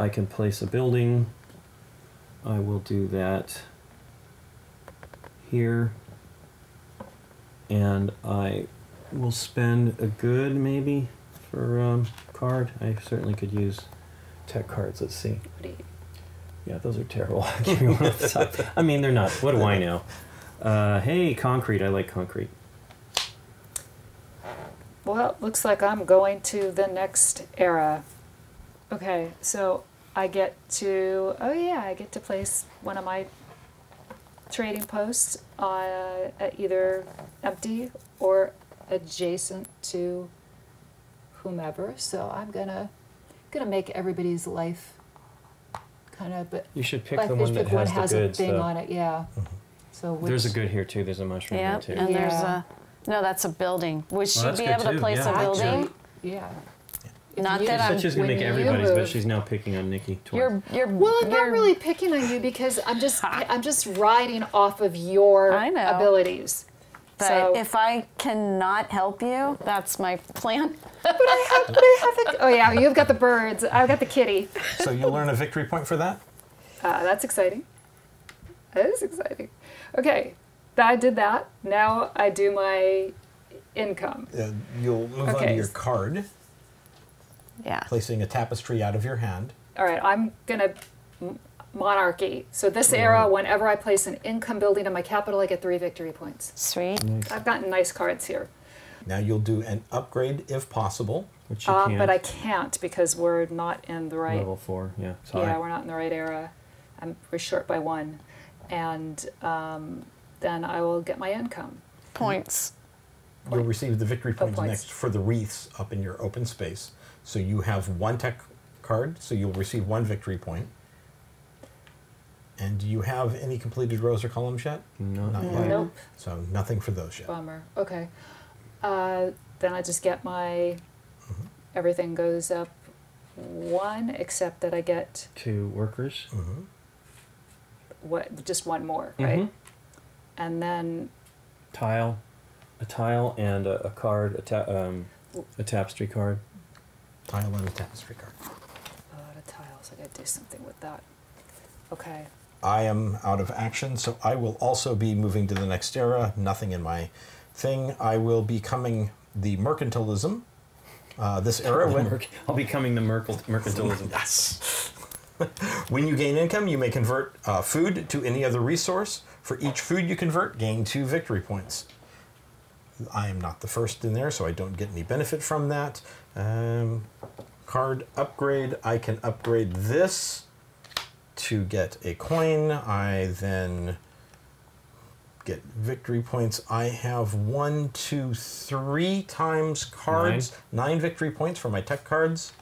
I can place a building. I will do that here. And I will spend a good, maybe, for a card. I certainly could use tech cards. Let's see. Yeah, those are terrible. I mean, they're not. What do I know? Hey, concrete. I like concrete. Well, it looks like I'm going to the next era. Okay, so I get to, oh yeah, I get to place one of my trading posts at either empty or adjacent to whomever. So I'm gonna make everybody's life kind of. But you should pick the one that has a thing on it. Yeah. Mm-hmm. So which, there's a good here too. There's a mushroom here too. And yeah. There's a. No, that's a building. Would she be able to place a building? Yeah. Not that I'm. She's going to make everybody's, but she's now picking on Nikki. Well, I'm not really picking on you because I'm just riding off of your abilities. But so, if I cannot help you, that's my plan. But I have oh yeah, you've got the birds. I've got the kitty. So you learn a victory point for that. That's exciting. That is exciting. Okay. I did that. Now I do my income. You'll move on to your card. Yeah. Placing a tapestry out of your hand. All right, I'm going to monarchy. So this era, whenever I place an income building in my capital, I get 3 victory points. Sweet. Nice. I've gotten nice cards here. Now you'll do an upgrade if possible. Which you can't. But I can't because we're not in the right... Level 4, yeah. Sorry. Yeah, we're not in the right era. We're short by 1. And... then I will get my income. Points. You'll receive the victory points next for the wreaths up in your open space. So you have 1 tech card, so you'll receive 1 victory point. And do you have any completed rows or columns yet? No. Not yet. Nope. So nothing for those yet. Bummer. Okay. Then I just get my... Everything goes up 1, except that I get... 2 workers. What? Just 1 more, right? And then a tile and a card, a tapestry card. Tile and a tapestry card. A lot of tiles. I got to do something with that. Okay. I am out of action, so I will also be moving to the next era. Nothing in my thing. I will be becoming the mercantilism This era when... I'll be coming to mercantilism. Yes. When you gain income, you may convert food to any other resource. For each food you convert, gain 2 victory points. I am not the first in there, so I don't get any benefit from that. Card upgrade. I can upgrade this to get a coin. I then get victory points. I have 1, 2, 3 times cards. 9 victory points for my tech cards.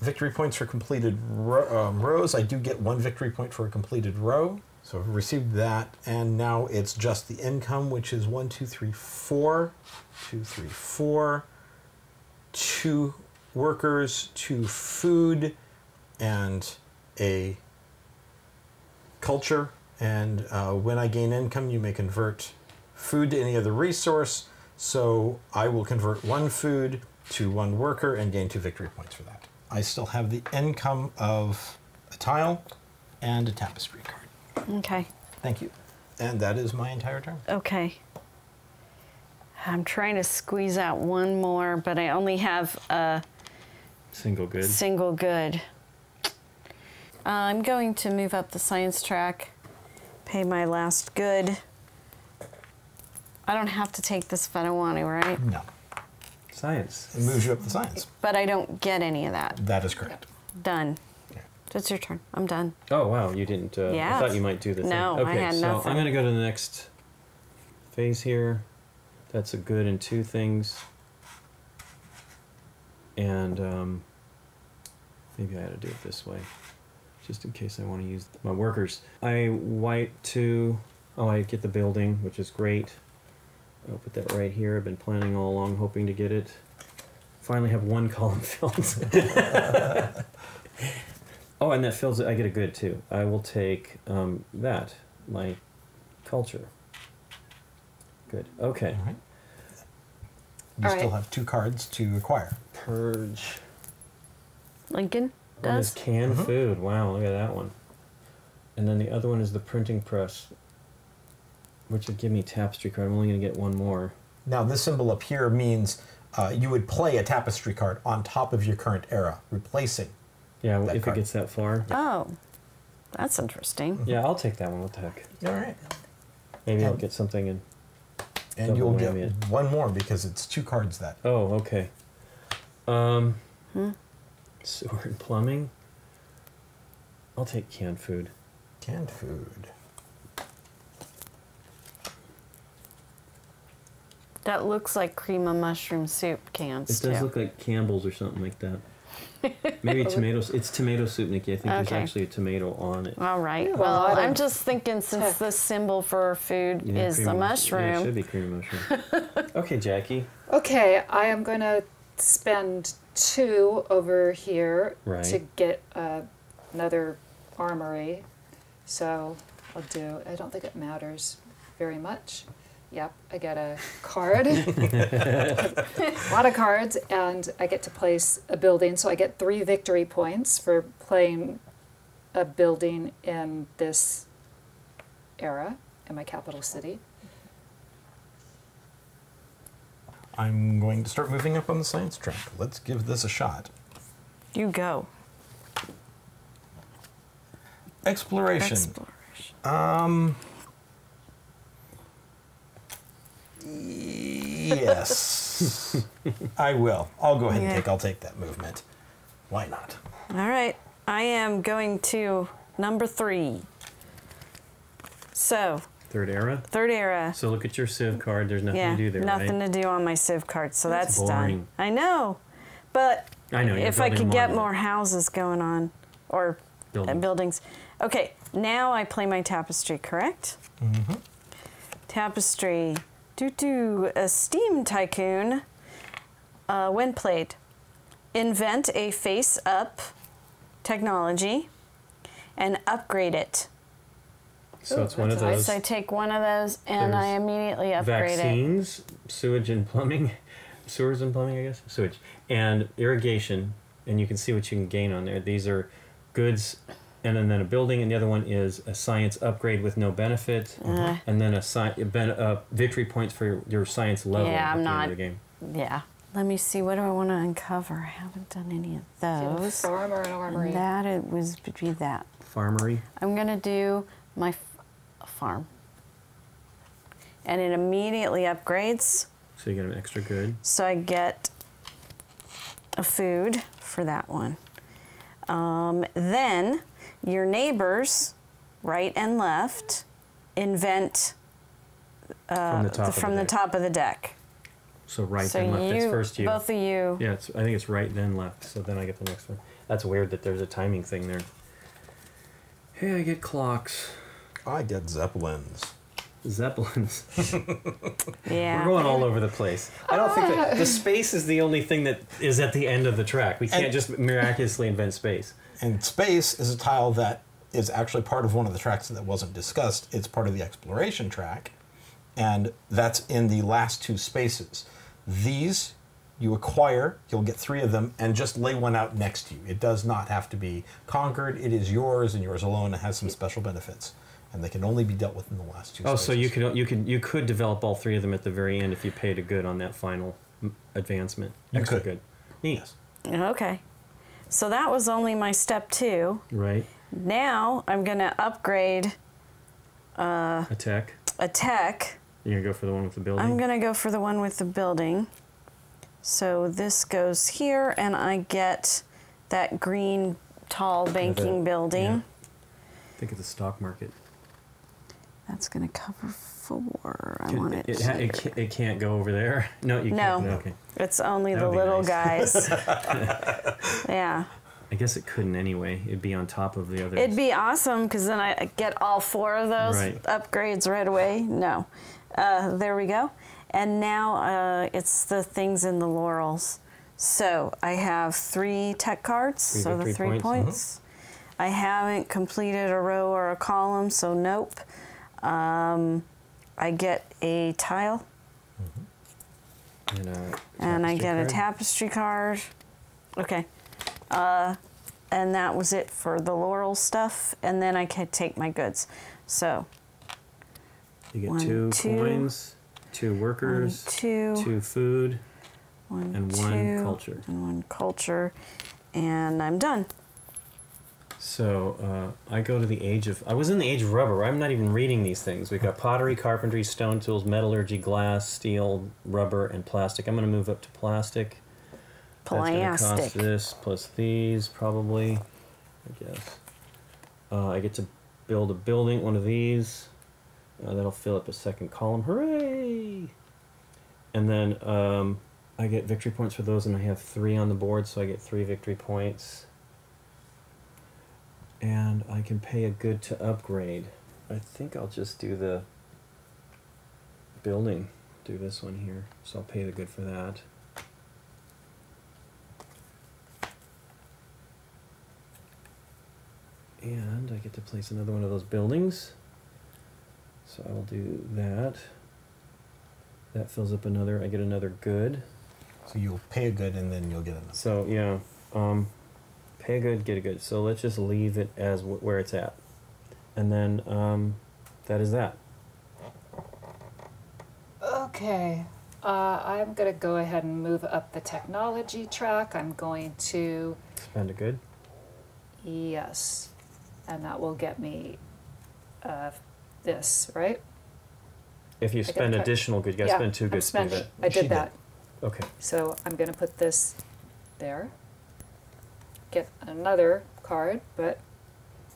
Victory points for completed rows. I do get 1 victory point for a completed row. So I've received that, and now it's just the income, which is 1, 2, 3, 4, 2, 3, 4, 2 workers, 2 food, and a culture. And when I gain income, you may convert food to any other resource. So I will convert 1 food to 1 worker and gain 2 victory points for that. I still have the income of a tile and a tapestry card. Okay. Thank you. And that is my entire turn. Okay. I'm trying to squeeze out one more, but I only have a... Single good. Single good. I'm going to move up the science track, pay my last good. I don't have to take this if I don't want to, right? No. Science. It moves you up the science. But I don't get any of that. That is correct. Done. Yeah. It's your turn. I'm done. Oh, wow. You didn't... yeah. I thought you might do the thing. No, okay, I had nothing. So I'm going to go to the next phase here. That's a good and 2 things. And maybe I ought to do it this way, just in case I want to use my workers. I white 2. Oh, I get the building, which is great. I'll put that right here. I've been planning all along, hoping to get it. Finally have 1 column filled. Oh, and that fills it. I get a good, too. I will take that, my culture. Good. Okay. All right. You all still have 2 cards to acquire. Purge. Lincoln? One is canned food. Wow, look at that one. And then the other one is the printing press, which would give me tapestry card. I'm only going to get 1 more. Now, this symbol up here means you would play a tapestry card on top of your current era, replacing. Yeah, that if card. It gets that far. Oh, that's interesting. Yeah, I'll take that one. What the heck? All right. Maybe I'll get something in. And you'll get 1 more because it's 2 cards that. Oh, okay. Sewer and plumbing. I'll take canned food. Canned food. That looks like cream of mushroom soup cans. It does look like Campbell's or something like that. Maybe tomatoes. It's tomato soup, Nikki. I think there's actually a tomato on it. All right. Yeah, well, I'm just thinking since the symbol for food is the mushroom. Yeah, it should be cream of mushroom. Okay, Jackie. Okay, I am going to spend 2 over here to get another armory. So I'll do, I don't think it matters very much. Yep, I get a card, a lot of cards, and I get to place a building. So I get 3 victory points for playing a building in this era in my capital city. I'm going to start moving up on the science track. Let's give this a shot. You go. Exploration. Exploration. Yes, I will. I'll go ahead and take. I'll take that movement. Why not? All right. I am going to number 3. So. Third era. Third era. So look at your Civ card. There's nothing to do there. Nothing to do on my Civ card. So that's boring. Done. I know, but if I could get more houses going on or buildings. Okay. Now I play my tapestry. Correct. Mm-hmm. Tapestry. Due to a steam tycoon, when played, invent a face-up technology and upgrade it. So it's one of those. So I take 1 of those and I immediately upgrade vaccines, it. Vaccines, sewage and plumbing, sewers and plumbing, I guess, sewage, and irrigation, and you can see what you can gain on there. These are goods. And then a building, and the other one is a science upgrade with no benefit, and then a victory points for your science level. Yeah, I'm not. Game. Yeah, Let me see, what do I want to uncover? I haven't done any of those. Farm or an armory? That, it was, would be that. Farmery? I'm going to do my farm. And it immediately upgrades. So you get an extra good. So I get a food for that one. Then your neighbors, right and left, invent from the top of the deck. So right so then left, it's first you. Both of you. Yeah, it's, I think it's right then left, so then I get the next one. That's weird that there's a timing thing there. Hey, I get clocks. I get zeppelins. Zeppelins. Yeah. We're going all over the place. I don't think that the space is the only thing that is at the end of the track. We can't just miraculously invent space. And space is a tile that is actually part of one of the tracks that wasn't discussed. It's part of the exploration track, and that's in the last two spaces. These you acquire, you'll get 3 of them, and just lay one out next to you. It does not have to be conquered. It is yours and yours alone. It has some special benefits. And they can only be dealt with in the last 2 spaces. So you could develop all 3 of them at the very end if you paid a good on that final advancement. Extra good. Neat. Okay. So that was only my step 2. Right. Now I'm going to upgrade... a tech. A tech. You're going to go for the one with the building? I'm going to go for the one with the building. So this goes here, and I get that green, tall banking building. Yeah. I think it's a stock market. That's going to cover 4. I want it. It can't go over there. No, you can't. No, okay. It's only the little guys. Yeah. I guess it couldn't anyway. It'd be on top of the others. It'd be awesome because then I get all 4 of those upgrades right away. No, there we go. And now it's the things in the laurels. So I have 3 tech cards. So the 3 points. Mm-hmm. I haven't completed a row or a column, so nope. I get a tile, mm-hmm. And I get a tapestry card. Okay, and that was it for the laurel stuff. And then I could take my goods. So you get 2 coins, 2 workers, 2 food, 1 culture, and 1 culture, and I'm done. So I go to the age of... I was in the age of rubber. I'm not even reading these things. We've got pottery, carpentry, stone tools, metallurgy, glass, steel, rubber, and plastic. I'm going to move up to plastic. That's going to cost this plus these, probably, I guess. I get to build a building, one of these. That'll fill up a second column. Hooray! And then I get victory points for those, and I have 3 on the board, so I get 3 victory points. And I can pay a good to upgrade. I think I'll just do the building. Do this one here. So I'll pay the good for that. And I get to place another one of those buildings. So I'll do that. That fills up another. I get another good. So you'll pay a good and then you'll get another. So, yeah. Pay good, get a good. So let's just leave it as where it's at. And then that is that. Okay. I'm going to go ahead and move up the technology track. I'm going to... Spend a good? Yes. And that will get me this, right? If you spend additional good, you got to spend 2 goods. I did that. Okay. So I'm going to put this there. Get another card, but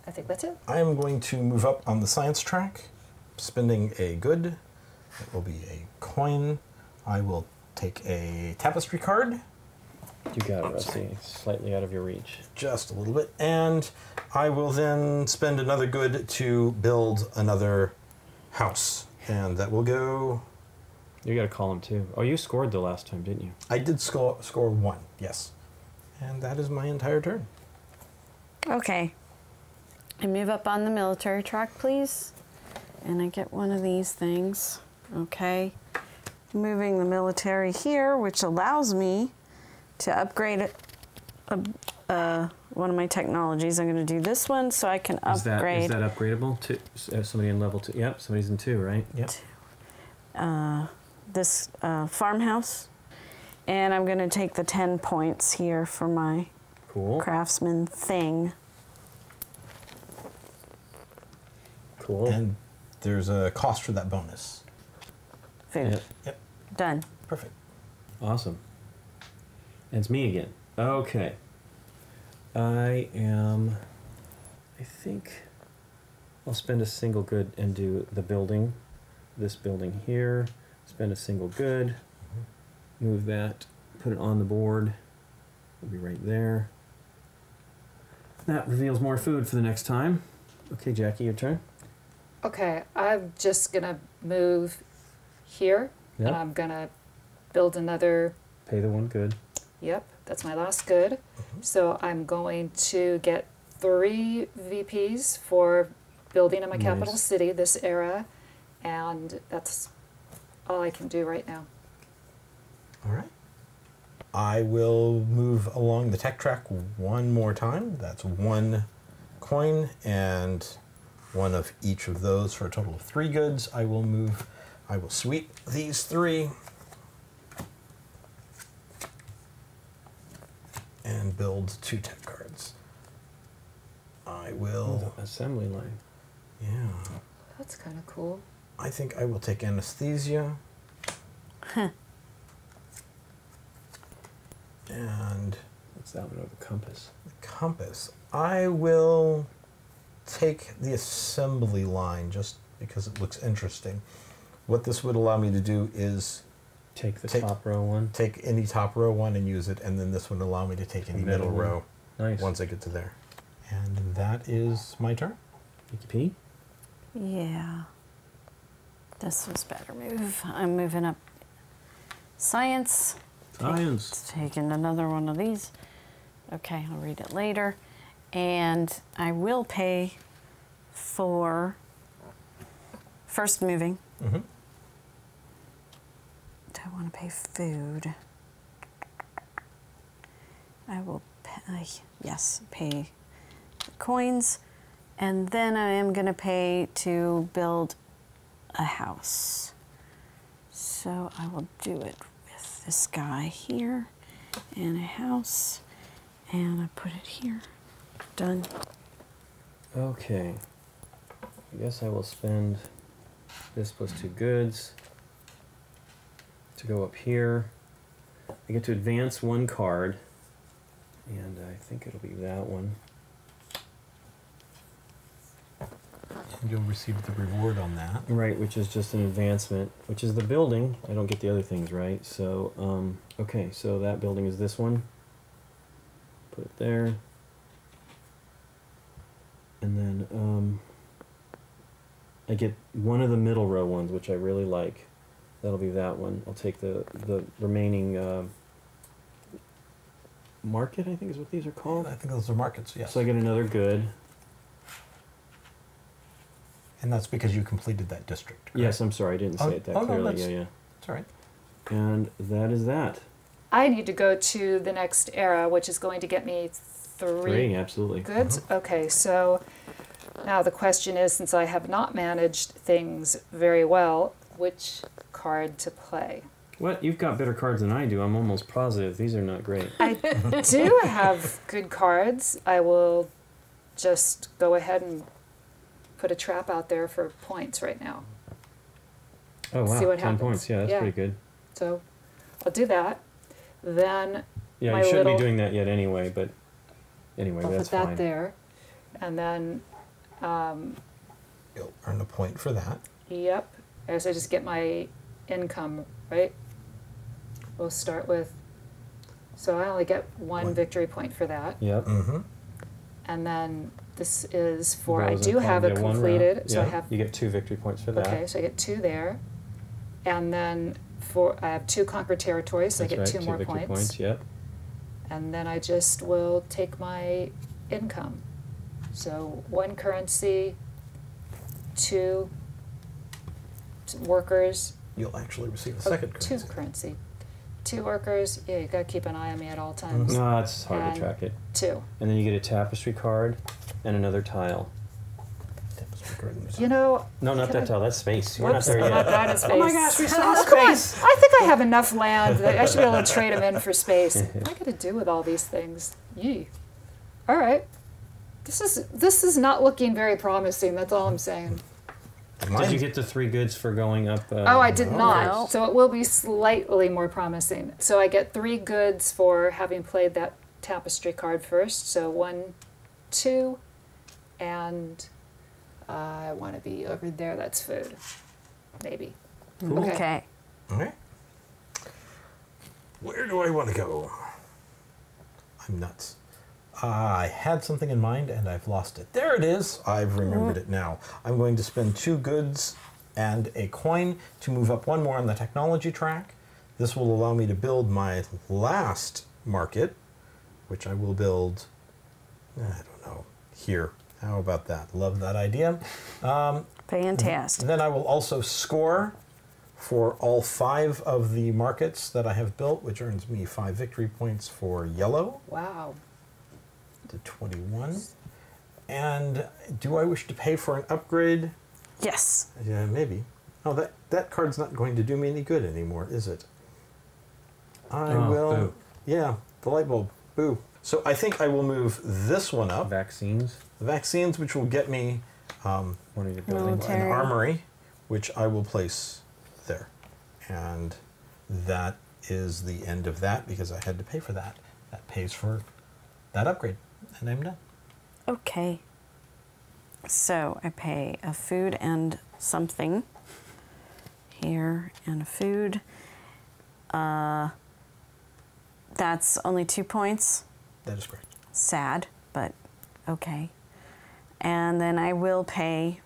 I think that's it. I am going to move up on the science track, spending a good. It will be a coin. I will take a tapestry card. You got it, Rusty. Slightly out of your reach. Just a little bit. And I will then spend another good to build another house. And that will go... You got a column, too. Oh, you scored the last time, didn't you? I did score 1, yes. And that is my entire turn. Okay. I move up on the military track, please. And I get one of these things. Okay. Moving the military here, which allows me to upgrade one of my technologies. I'm going to do this one so I can upgrade. Is that upgradable? To somebody in level 2. Yep, somebody's in 2, right? Yep. This farmhouse. And I'm going to take the 10 points here for my craftsman thing. Cool. And there's a cost for that bonus. Food. Yep. Done. Perfect. Awesome. And it's me again. Okay. I think I'll spend a single good and do the building. This building here. Spend a single good. Move that. Put it on the board. It'll be right there. That reveals more food for the next time. Okay, Jackie, your turn. Okay, I'm just gonna move here, and I'm gonna build another. Pay the one good. Yep, that's my last good. So I'm going to get 3 VPs for building in my capital city, this era, and that's all I can do right now. All right. I will move along the tech track one more time. That's 1 coin and 1 of each of those for a total of 3 goods. I will move, I will sweep these 3 and build 2 tech cards. I will... Oh, assembly line. Yeah. That's kind of cool. I think I will take anesthesia. Huh. And what's that one over the compass? The compass. I will take the assembly line just because it looks interesting. What this would allow me to do is take the top row one. Take any top row one and use it, and then this would allow me to take any middle row once I get to there. And that is my turn. Nikki P. Yeah. This was better move. I'm moving up science. Taking another one of these. Okay, I'll read it later. And I will pay for first moving. Do I want to pay food? I will pay, yes, pay the coins. And then I am going to pay to build a house. So I will do it with this guy here and a house. And I put it here. Done. Okay. I guess I will spend this plus 2 goods to go up here. I get to advance 1 card, and I think it'll be that one. And you'll receive the reward on that. Right, which is just an advancement, which is the building. I don't get the other things right, so, okay, so that building is this one. Put it there. And then I get one of the middle row ones, which I really like. That'll be that one. I'll take the remaining market, I think is what these are called. I think those are markets, yes. So I get another good. And that's because you completed that district, correct? Yes, I'm sorry, I didn't say it that clearly. No, yeah. It's all right. And that is that. I need to go to the next era, which is going to get me 3 absolutely. Good. Okay, so now the question is, since I have not managed things very well, which card to play? What? You've got better cards than I do. I'm almost positive. These are not great. I do have good cards. I will just go ahead and put a trap out there for points right now. Oh, wow. See what 10 happens. Points. Yeah, that's pretty good. So I'll do that. Then yeah, you shouldn't be doing that yet anyway, but... Anyway, I'll that's put that fine. There, and then you'll earn a point for that. Yep. As I just get my income right. We'll start with. So I only get one victory point for that. Yep. And then this is for I do have it completed, so I have. You get 2 victory points for that. Okay, so I get 2 there, and then for I have 2 conquered territories, so I get 2 more victory points. Yep. And then I just will take my income. So 1 currency, 2 workers. You'll actually receive a second currency. 2 currency. 2 workers. Yeah, you got to keep an eye on me at all times. No, it's hard to track it. 2. And then you get a tapestry card and another tile. Tapestry. You know... No, not that tall. That's space. You're not there yet. Not that is space. Oh my gosh, we saw space. Come on. I think I have enough land that I should be able to trade them in for space. What am I going to do with all these things? Yee. All right. This is not looking very promising. That's all I'm saying. Did you get the three goods for going up? Oh, I did not. So it will be slightly more promising. So I get three goods for having played that tapestry card first. So 1, 2, and I want to be over there. That's food, maybe. Cool. Okay. All right. Where do I want to go? I'm nuts. I had something in mind, and I've lost it. There it is. I've remembered it now. I'm going to spend 2 goods and a coin to move up 1 more on the technology track. This will allow me to build my last market, which I will build, I don't know, here. How about that? Love that idea. Fantastic. Then I will also score for all 5 of the markets that I have built, which earns me 5 victory points for yellow. Wow. To 21. And do I wish to pay for an upgrade? Yes. Yeah, maybe. Oh, that card's not going to do me any good anymore, is it? I will. Boo. Yeah, the light bulb. Boo. So I think I will move this one up. Vaccines. The vaccines, which will get me an armory, which I will place there. And that is the end of that because I had to pay for that. That pays for that upgrade. And I'm done. Okay. So I pay a food and something here and a food. That's only 2 points. That is great. Sad, but okay. And then I will pay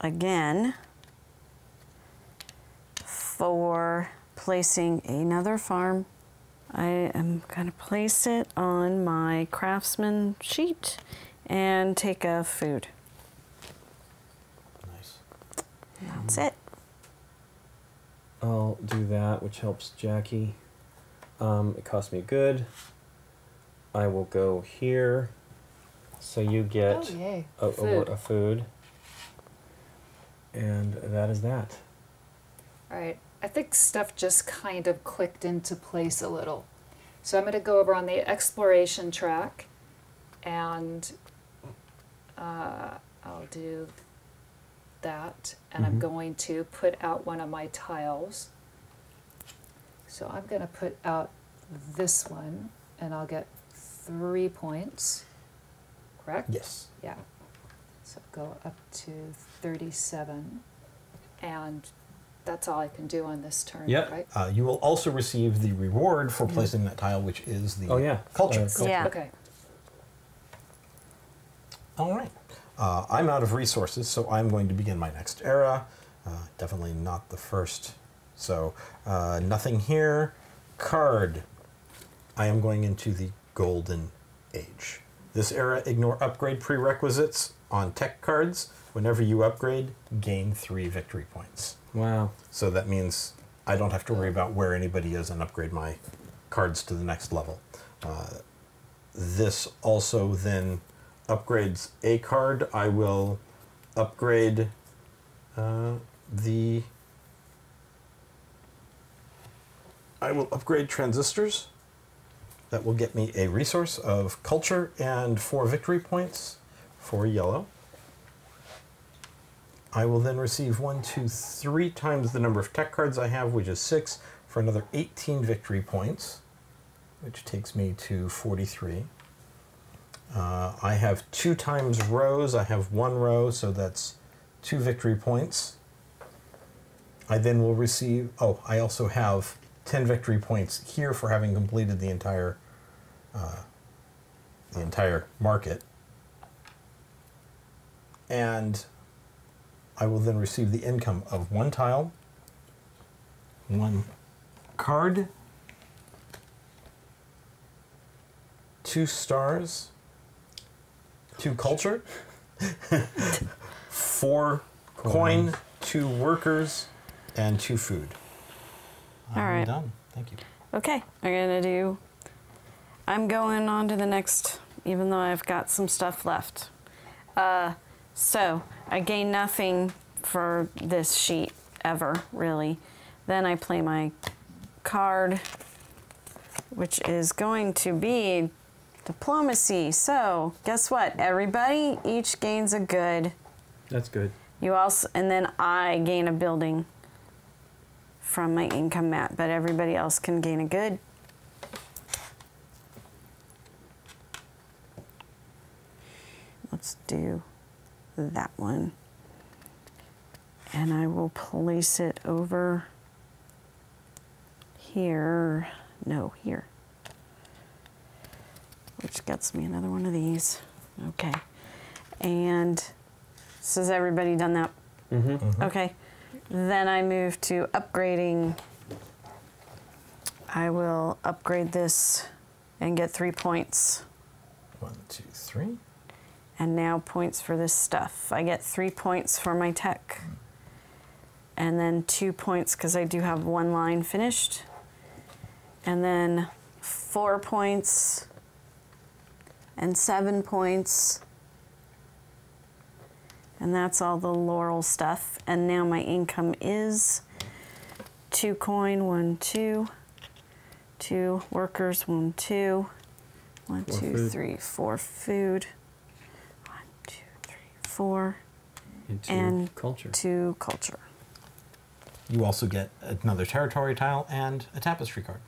again for placing another farm. I am going to place it on my craftsman sheet and take a food. Nice. That's it. I'll do that, which helps Jackie. It cost me a good. I will go here. So you get a food. And that is that. All right. I think stuff just kind of clicked into place a little. So I'm going to go over on the exploration track, and I'll do that. And I'm going to put out one of my tiles. So I'm going to put out this one, and I'll get 3 points, correct? Yes. Yeah. So go up to 37, and that's all I can do on this turn, right? You will also receive the reward for placing that tile, which is the culture. Yeah. Okay. All right. I'm out of resources, so I'm going to begin my next era. Definitely not the first. So nothing here. Card. I am going into the golden age. This era, ignore upgrade prerequisites on tech cards. Whenever you upgrade, gain 3 victory points. Wow. So that means I don't have to worry about where anybody is and upgrade my cards to the next level. This also then upgrades a card. I will upgrade transistors. That will get me a resource of culture and 4 victory points for yellow. I will then receive 1, 2, 3 times the number of tech cards I have, which is 6, for another 18 victory points, which takes me to 43. I have 2 times rows. I have 1 row, so that's 2 victory points. I then will receive, I also have 10 victory points here for having completed the entire market. And I will then receive the income of 1 tile, 1 card, 2 stars, 2 culture, 4 coin, 2 workers, and 2 food. All right. Done. Thank you. Okay. I'm going on to the next, even though I've got some stuff left. So I gain nothing for this sheet ever, really. Then I play my card, which is going to be diplomacy. So guess what? Everybody each gains a good. That's good. You also, and then I gain a building from my income map, but everybody else can gain a good. Let's do that one. And I will place it over here. No, here. Which gets me another one of these. Okay. And so has everybody done that? Mm-hmm. Mm-hmm. Okay. Then I move to upgrading. I will upgrade this and get 3 points. 1, 2, 3. And now points for this stuff. I get 3 points for my tech. And then 2 points because I do have one line finished. And then 4 points and 7 points. And that's all the laurel stuff. And now my income is 2 coin, 1, 2. 2 workers, 1, 2. 1, 2, 3, 4 food. 1, 2, 3, 4. And culture. 2 culture. You also get another territory tile and a tapestry card.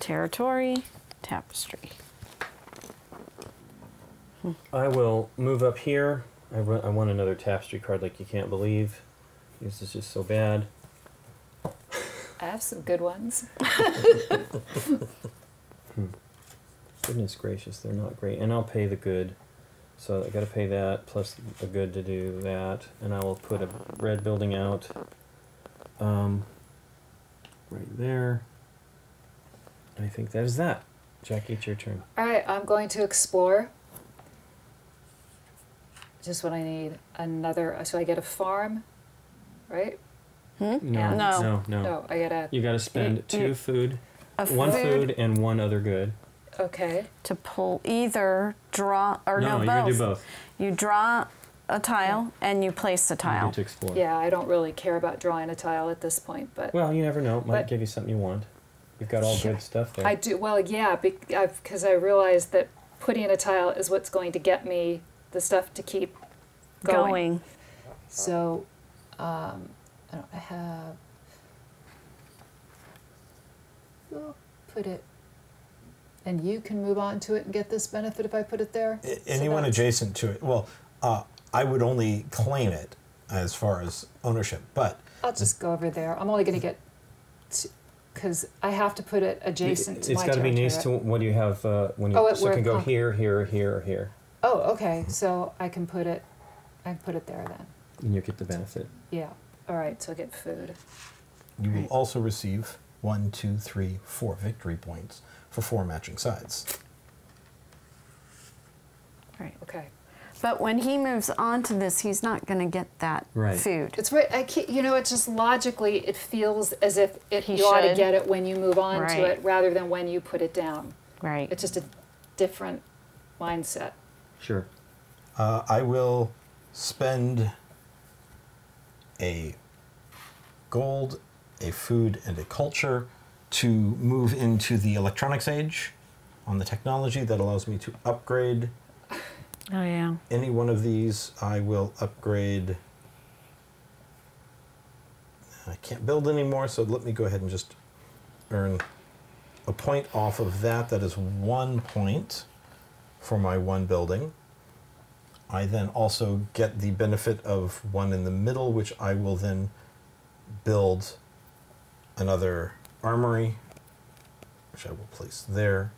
Territory, tapestry. I will move up here. I want another tapestry card like you can't believe. This is just so bad. I have some good ones. Goodness gracious, they're not great. And I'll pay the good. So I got to pay that plus the good to do that. And I will put a red building out right there. And I think that is that. Jackie, it's your turn. All right, I'm going to explore. Just what I need. Another. So I get a farm, right? Hmm? No, no, no, no. I get a. You got to spend 2 food, one food, and 1 other good. Okay. To pull either draw or no, no both. No, you do both. You draw a tile and you place a tile. You need to explore. Yeah, I don't really care about drawing a tile at this point, but. Well, you never know. It might give you something you want. You've got all good stuff there. I do. Well, yeah, because I realized that putting in a tile is what's going to get me the stuff to keep going. So, I don't have. We'll put it. And you can move on to it and get this benefit if I put it there? Anyone adjacent to it. Well, I would only claim it as far as ownership, but. I'll just go over there. I'm only going to get. Because I have to put it adjacent to my territory. It's got to be nice to what you have when you. Oh, so it can go here, here, here, here. Oh, okay. So I can put it. I can put it there then. And you get the benefit. Yeah. All right. So I get food. You will also receive 1, 2, 3, 4 victory points for 4 matching sides. Right. Okay. But when he moves on to this, he's not going to get that food. It's right. I can't, you know, it's just logically, it feels as if you ought to get it when you move on to it, rather than when you put it down. Right. It's just a different mindset. Sure. I will spend a gold, a food, and a culture to move into the electronics age on the technology that allows me to upgrade. Oh, yeah. Any one of these, I will upgrade. I can't build anymore, so let me go ahead and just earn a point off of that. That is 1 point for my 1 building. I then also get the benefit of 1 in the middle, which I will then build another armory, which I will place there.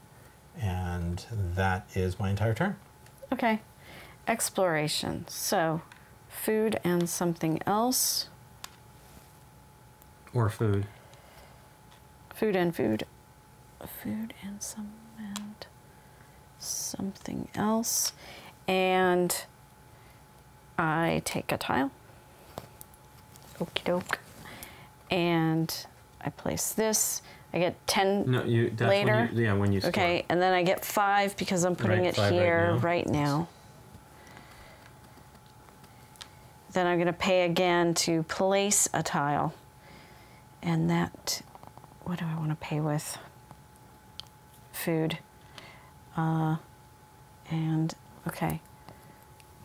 And that is my entire turn. Okay, exploration. So, food and something else. Or food. Food and food. Food and something else. And I take a tile. Okie doke. And I place this. I get 10 later. When you, yeah, when you start. Okay, and then I get 5 because I'm putting it here right now. Then I'm going to pay again to place a tile. And that, what do I want to pay with? Food. And, okay.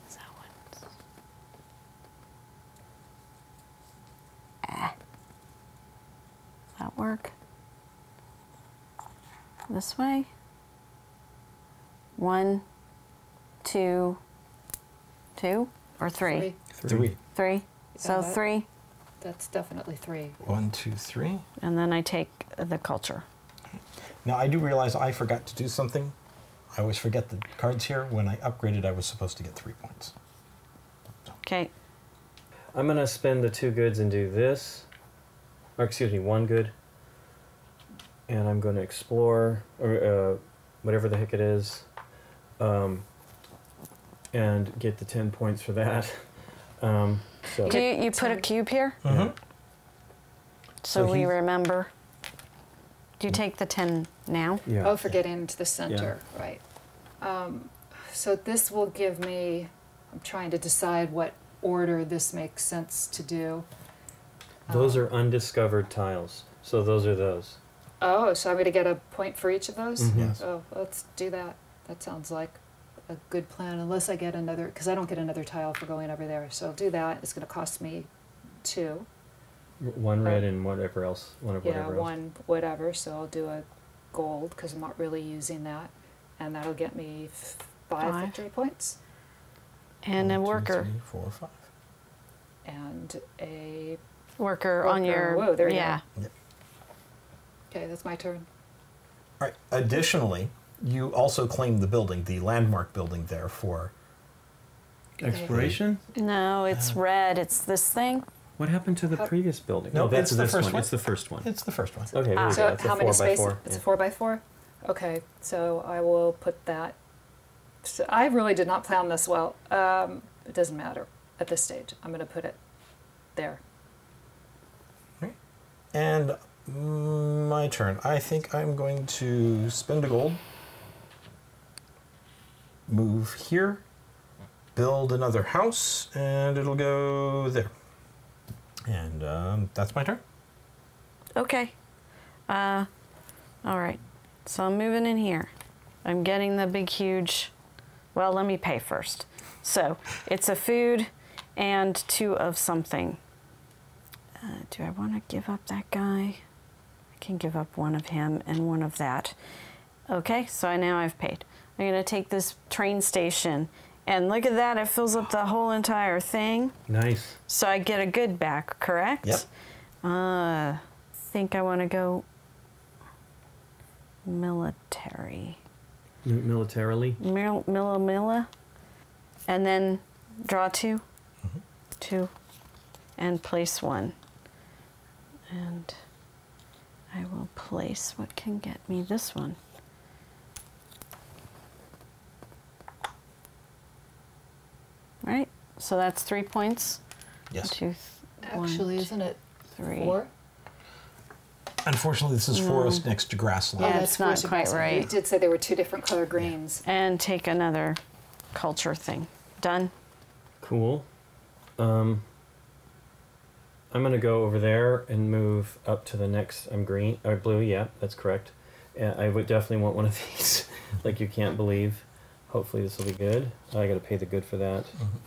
Is that one? Does that work? This way? 1, 2, 2, or 3? 3. So 3? That's definitely 3. 1, 2, 3. And then I take the culture. Now I do realize I forgot to do something. I always forget the cards here. When I upgraded, I was supposed to get 3 points. Okay. I'm gonna spend the 2 goods and do this. Or excuse me, 1 good. And I'm gonna explore, or whatever the heck it is, and get the 10 points for that. So do you put a cube here? Mm-hmm. Yeah. So we remember. Do you take the 10 now? Yeah. Oh, for getting to the center, yeah. Right. So this will give me, I'm trying to decide what order this makes sense to do. Those are undiscovered tiles, so those are those. Oh, so I'm going to get a point for each of those? Mm-hmm. Yes. Oh, let's do that. That sounds like a good plan, unless I get another, because I don't get another tile for going over there. So I'll do that. It's going to cost me 2. 1 red and whatever else. One whatever. So I'll do a gold because I'm not really using that, and that'll get me 5 victory points. And a worker. 2, 3, 4, 5. And a worker on your. Whoa, there you go. Yeah. Okay, that's my turn. All right. Additionally, you also claim the building, the landmark building there for exploration. No, it's red. It's this thing. What happened to the previous building? No, that's the first one. It's the first one. It's the first one. Okay, there so how many spaces? It's a 4x4? Okay, so I will put that. So I really did not plan this well. It doesn't matter at this stage. I'm going to put it there. Okay. And my turn. I think I'm going to spend a gold, move here, build another house, and it'll go there. And that's my turn. Okay. All right. So I'm moving in here. I'm getting the big, huge. Well, let me pay first. So it's a food and 2 of something. Do I want to give up that guy? I can give up 1 of him and 1 of that. Okay. So now I've paid. I'm going to take this train station. And look at that, it fills up the whole entire thing. Nice. So I get a good back, correct? Yep. I think I want to go military. Militarily? Mila. And then draw 2. Mm-hmm. 2. And place 1. And I will place what can get me this one. Right? So that's 3 points? Yes. 1, 2, 3. Actually, isn't it 3? 4? Unfortunately, this is forest next to grassland. Yeah, that's not quite right. You did say there were 2 different color greens. And take another culture thing. Done? Cool. I'm going to go over there and move up to the next. I'm green, or blue, yeah, that's correct. I would definitely want one of these, like you can't believe. Hopefully this will be good. I gotta pay the good for that. Mm-hmm.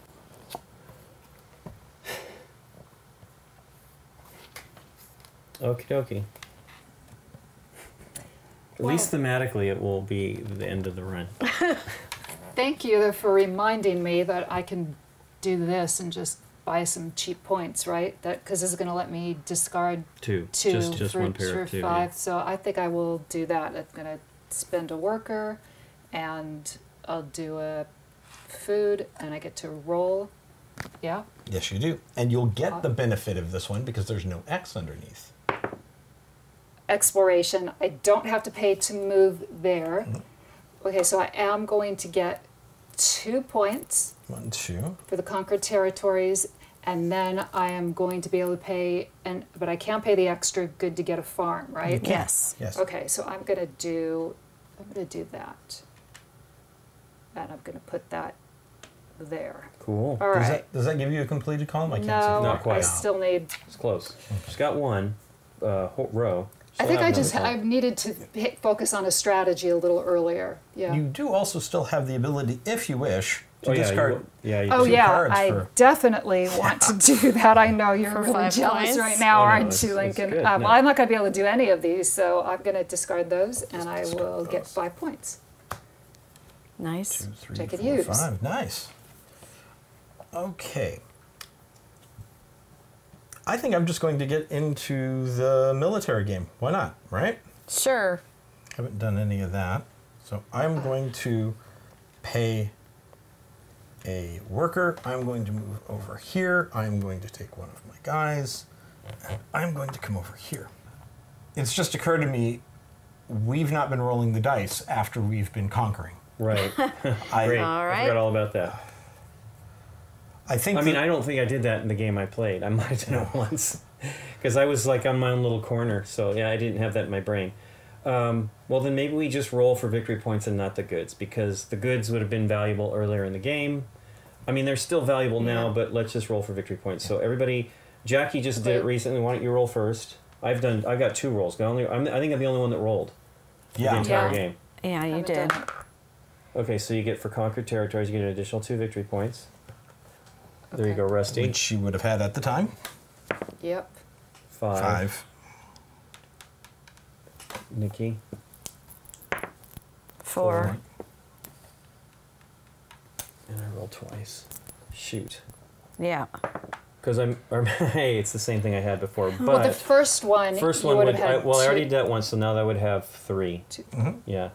Okie dokie. At least thematically it will be the end of the run. Thank you for reminding me that I can do this and just buy some cheap points, right? That because this is going to let me discard 2 just through, 1 pair of 2, 5. Yeah. So I think I will do that. I'm going to spend a worker and I'll do a food, and I get to roll. Yeah? Yes, you do. And you'll get the benefit of this one because there's no X underneath. Exploration. I don't have to pay to move there. Mm-hmm. Okay, so I am going to get 2 points. 1, 2. For the conquered territories, and then I am going to be able to pay, but I can't pay the extra good to get a farm, right? Yes. Yes. Okay, so I'm going to do that. And I'm going to put that there. Cool. All right. Does that give you a completed column? I can't see. Not quite. I still need. It's close. She's got one row. So I think I needed to focus on a strategy a little earlier. Yeah. You do also still have the ability, if you wish, to discard. Yeah. You cards I definitely want to do that. I know you're really jealous right now, aren't you, Lincoln? Well, I'm not going to be able to do any of these, so I'm going to discard those, and I will get 5 points. Nice. 2, 3, 4, 5. Nice. Okay. I think I'm just going to get into the military game. Why not, right? Sure. Haven't done any of that. So I'm going to pay a worker. I'm going to move over here. I'm going to take one of my guys. And I'm going to come over here. It's just occurred to me, we've not been rolling the dice after we've been conquering. Right. Great. All right. I forgot all about that. I mean, I don't think I did that in the game I played. I might have done it once because I was like on my own little corner. So yeah, I didn't have that in my brain. Well, then maybe we just roll for victory points and not the goods, because the goods would have been valuable earlier in the game. I mean, they're still valuable now, but let's just roll for victory points. So everybody, Jackie just did it recently. Why don't you roll first? I've got 2 rolls. I think I'm the only one that rolled. Yeah. The entire game. Yeah, you did. Okay, so you get for conquered territories, you get an additional 2 victory points. There you go, Rusty. Which you would have had at the time. Yep. 5. 5. Nikki. 4. 4. And I rolled twice. Shoot. Yeah. Because hey, it's the same thing I had before. But well, the first one would have had. Well, I already did that once, so now that would have 3. 2. Mm-hmm. Yeah.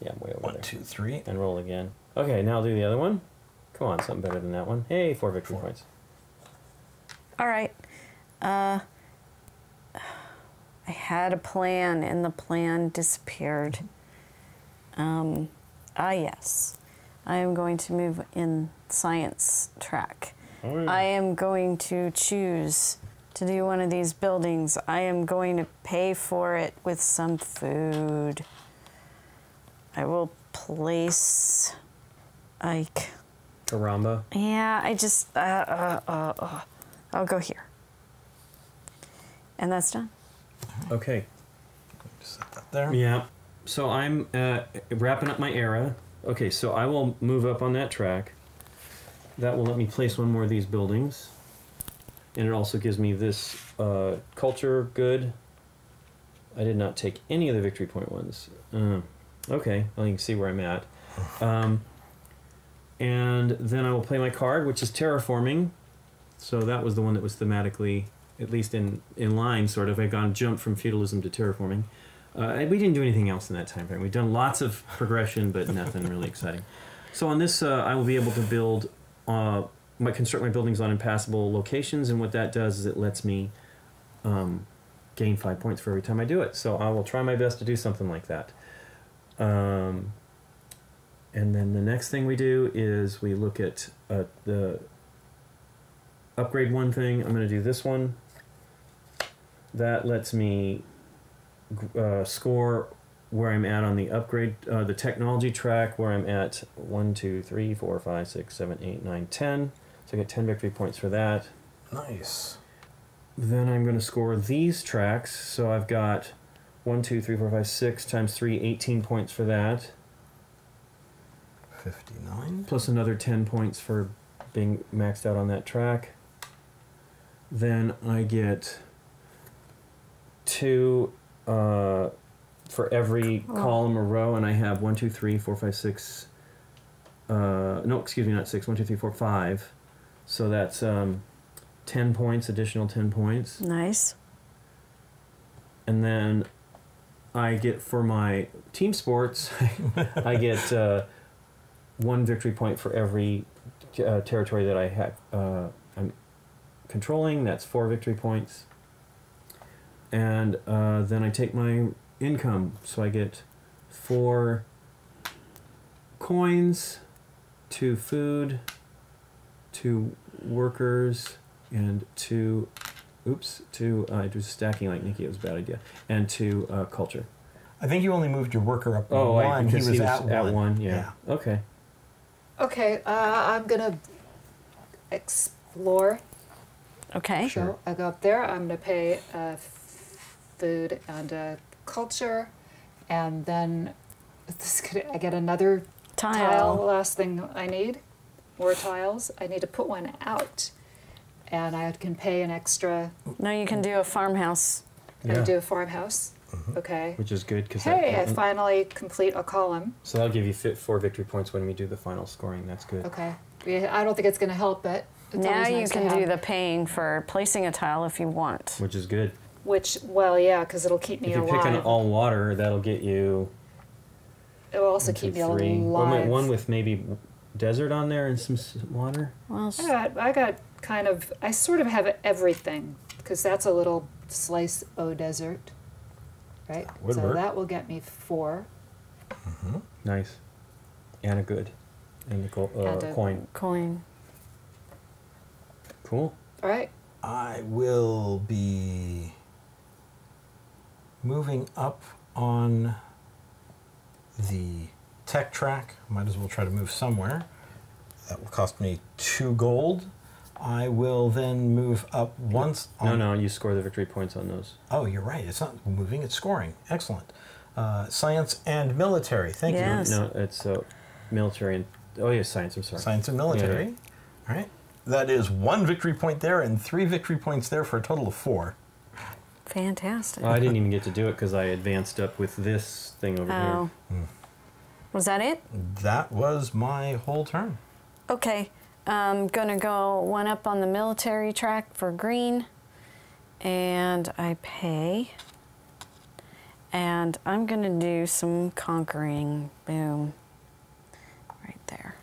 Yeah, way over 1, 2, 3. And roll again. Okay, now I'll do the other one. Come on, something better than that one. Hey, 4 victory points. All right. I had a plan, and the plan disappeared. Yes. I am going to move in science track. All right. I am going to choose to do one of these buildings. I am going to pay for it with some food. I will place Ike. Karamba? Yeah, I just, I'll go here. And that's done. Okay. Just set that there. Yeah. So I'm wrapping up my era. Okay, so I will move up on that track. That will let me place one more of these buildings. And it also gives me this culture good. I did not take any of the victory point ones. Okay, well, you can see where I'm at. And then I will play my card, which is terraforming. So that was the one that was thematically, at least in line, sort of. I've jumped from feudalism to terraforming. We didn't do anything else in that time frame. We've done lots of progression, but nothing really exciting. So on this, I will be able to build, construct my buildings on impassable locations. And what that does is it lets me gain 5 points for every time I do it. So I will try my best to do something like that. And then the next thing we do is we look at the upgrade one thing. I'm going to do this one. That lets me score where I'm at on the upgrade, the technology track, where I'm at 1, 2, 3, 4, 5, 6, 7, 8, 9, 10. So I get 10 victory points for that. Nice. Then I'm going to score these tracks. So I've got 1, 2, 3, 4, 5, 6 times 3, 18 points for that. 59. Plus another 10 points for being maxed out on that track. Then I get 2 for every column or row, and I have 1, 2, 3, 4, 5, 6. No, excuse me, not 6. 1, 2, 3, 4, 5. So that's 10 points, additional 10 points. Nice. And then I get for my team sports, I get 1 victory point for every territory that I have. I'm controlling. That's 4 victory points. And then I take my income, so I get 4 coins, 2 food, 2 workers, and 2. Oops, 2, I was stacking like Nikki, it was a bad idea, and 2 culture. I think you only moved your worker up 1. He was at 1. Yeah. Okay. Okay, I'm gonna explore. Okay. Sure. I go up there. I'm gonna pay food and culture, and then this could, I get another tile. Last thing I need, more tiles. I need to put one out, and I can pay an extra. No, you can do a farmhouse. Yeah. I do a farmhouse. Mm-hmm. Okay. Which is good because hey, I finally complete a column. So that'll give you 4 victory points when we do the final scoring. That's good. Okay. Yeah, I don't think it's going to help, but it's now you can do the paying for placing a tile if you want. Which is good. Which, well, yeah, because it'll keep me alive. If you pick an all water, that'll get you. It'll also keep me alive. Well, one with maybe desert on there and some water. Well, I got kind of. I sort of have everything because that's a little slice o desert. Right, so work. That will get me 4. Mm-hmm. Nice, and a good, and a coin. Coin. Cool. All right. I will be moving up on the tech track. Might as well try to move somewhere. That will cost me 2 gold. I will then move up once. On no, you score the victory points on those. Oh, you're right. It's not moving; it's scoring. Excellent. Science and military. Thank you. No, it's military and science. I'm sorry. Science and military. Yeah. All right. That is 1 victory point there and 3 victory points there for a total of 4. Fantastic. Well, I didn't even get to do it because I advanced up with this thing over here. Mm. Was that it? That was my whole turn. Okay. I'm going to go 1 up on the military track for green, and I pay, and I'm going to do some conquering, boom, right there.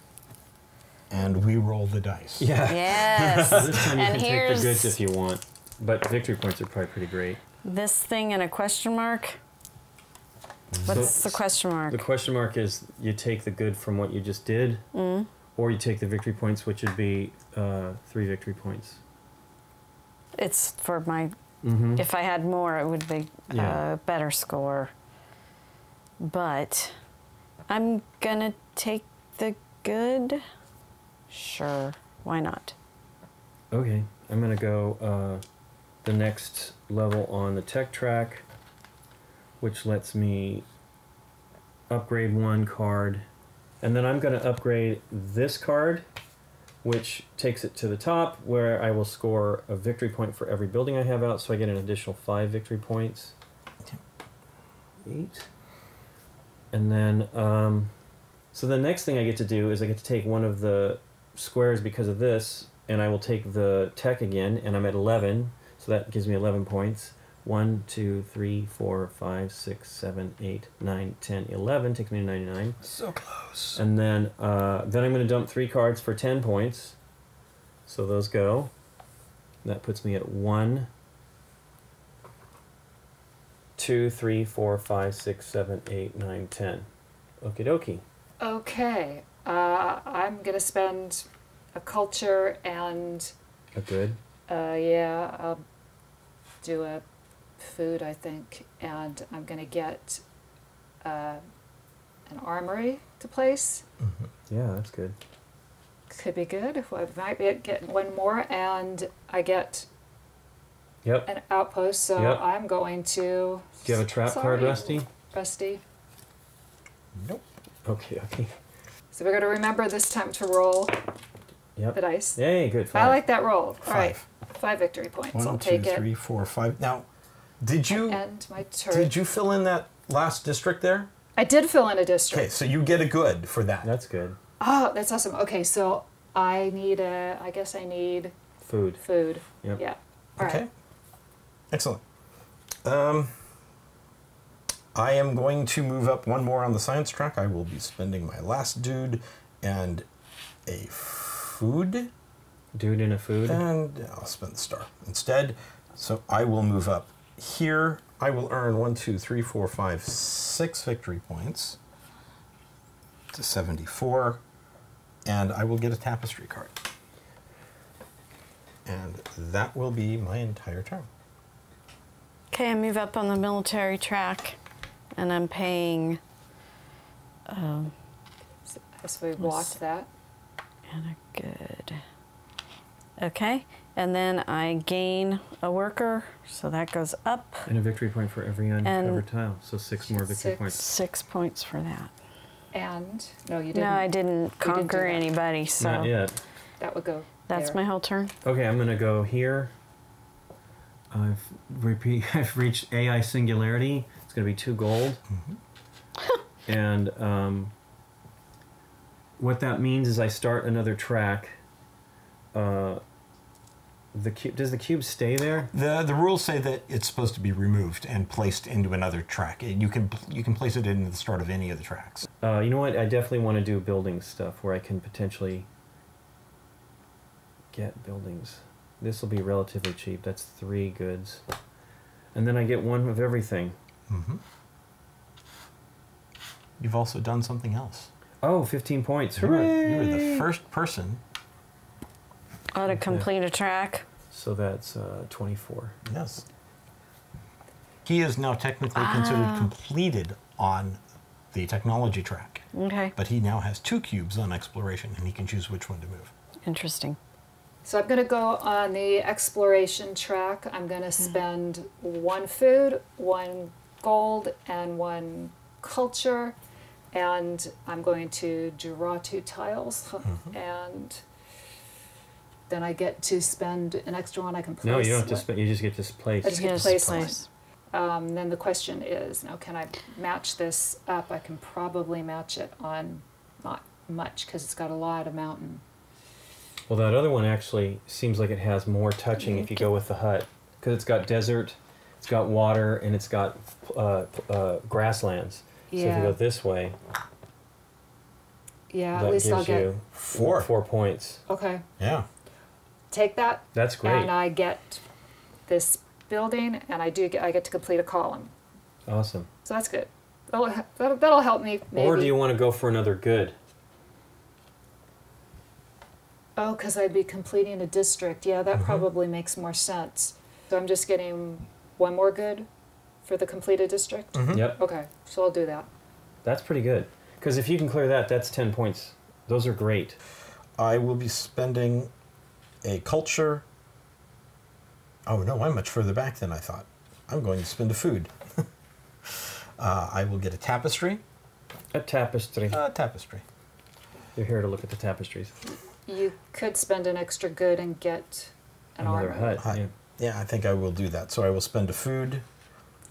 And we roll the dice. Yeah. Yes. This time you can take the goods if you want, but victory points are probably pretty great. This thing and a question mark. What's the question mark? The question mark is you take the good from what you just did. Mm. Or you take the victory points, which would be 3 victory points. It's for my... Mm-hmm. If I had more, it would be a better score. But I'm going to take the good. Sure. Why not? Okay. I'm going to go the next level on the tech track, which lets me upgrade 1 card. And then I'm going to upgrade this card, which takes it to the top, where I will score a victory point for every building I have out, so I get an additional 5 victory points. 8. And then, so the next thing I get to do is I get to take 1 of the squares because of this, and I will take the tech again, and I'm at 11, so that gives me 11 points. 1, 2, 3, 4, 5, 6, 7, 8, 9, 10, 11. Takes me to 99. So close. And then I'm going to dump 3 cards for 10 points. So those go. That puts me at 1, 2, 3, 4, 5, 6, 7, 8, 9, 10. Okie dokie. Okay. I'm going to spend a culture and... A good? Yeah. I'll do a... food, I think, and I'm going to get an armory to place. Mm-hmm. Yeah, that's good. Could be good. I might be getting 1 more, and I get an outpost, so I'm going to... Do you have a trap card, Rusty? Rusty? Nope. Okay, okay. So we're going to remember this time to roll the dice. Yay, good. 5. I like that roll. 5. All right, 5 victory points. 1, I'll take 2, 3, 4, 5. Now... Did you fill in that last district there? I did fill in a district. Okay, so you get a good for that. That's good. Oh, that's awesome. Okay, so I need a. I guess I need food. Food. Yep. Yeah. All right. Excellent. I am going to move up 1 more on the science track. I will be spending my last dude and a food. Dude and a food. And I'll spend the star instead. So I will move up. Here, I will earn 1, 2, 3, 4, 5, 6 victory points to 74, and I will get a tapestry card. And that will be my entire turn. Okay, I move up on the military track, and I'm paying... I guess we walked that. and a good. Okay, and then I gain a worker, so that goes up. And a victory point for every uncovered tile, so six more victory points. 6 points for that. And, no, you didn't. No, I didn't conquer anybody, so. Not yet. That would go That's my whole turn. Okay, I'm gonna go here. I've reached AI singularity. It's gonna be 2 gold. Mm-hmm. And what that means is I start another track. Does the cube stay there? The rules say that it's supposed to be removed and placed into another track. You can place it into the start of any of the tracks. You know what? I definitely want to do building stuff where I can potentially get buildings. This will be relatively cheap. That's 3 goods. And then I get 1 of everything. Mm-hmm. You've also done something else. Oh, 15 points. Hooray! You were the first person. Oh, to complete a track. So that's 24. Yes. He is now technically considered completed on the technology track. Okay. But he now has 2 cubes on exploration, and he can choose which one to move. Interesting. So I'm going to go on the exploration track. I'm going to spend 1 food, 1 gold, and 1 culture. And I'm going to draw 2 tiles. Mm-hmm. And... then I get to spend an extra one I can place. No, you don't have to spend, you just get to place. I just get to place. Then the question is, now can I match this up? I can probably match it on not much because it's got a lot of mountain. Well, that other one actually seems like it has more touching if you go with the hut because it's got desert, it's got water, and it's got grasslands. Yeah. So if you go this way... yeah, at least I'll get... 4 points. Okay. Yeah. Take that. That's great. And I get this building, and I get to complete a column. Awesome. So that's good. That'll help me. Maybe. Or do you want to go for another good? Oh, because I'd be completing a district. Yeah, that probably makes more sense. So I'm just getting 1 more good for the completed district? Mm-hmm. Yep. Okay, so I'll do that. That's pretty good. Because if you can clear that, that's 10 points. Those are great. I will be spending... a culture. Oh no, I'm much further back than I thought. I'm going to spend a food. I will get a tapestry. A tapestry. A tapestry. You're here to look at the tapestries. You could spend an extra good and get an armor. Another hut. Yeah, I think I will do that. So I will spend a food,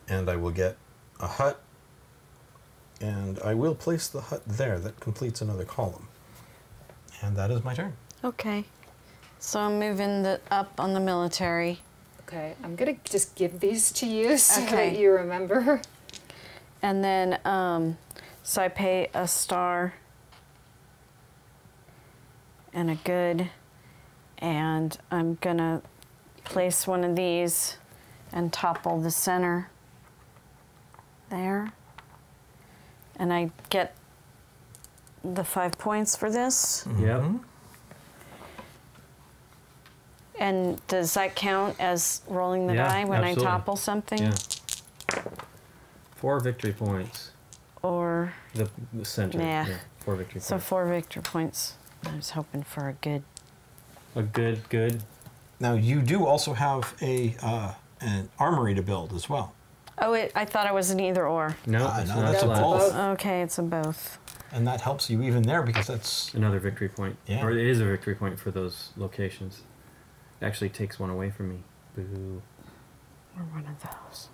and I will get a hut, and I will place the hut there. That completes another column. And that is my turn. Okay. So I'm moving up on the military. Okay, I'm gonna just give these to you so that you remember. And then, so I pay a star and a good, and I'm gonna place one of these and topple the center there. And I get the 5 points for this. Mm-hmm. Yeah. And does that count as rolling the die when I topple something? Yeah. 4 victory points. Or? The center. Yeah. 4 victory points. So 4 victory points. I was hoping for a good. A good, good. Now you do also have a an armory to build as well. Oh, I thought it was an either or. No, no, that's a both. Okay, it's a both. And that helps you even there because that's... another victory point. Yeah. Or it is a victory point for those locations. Actually takes one away from me. Boo. Or one of those.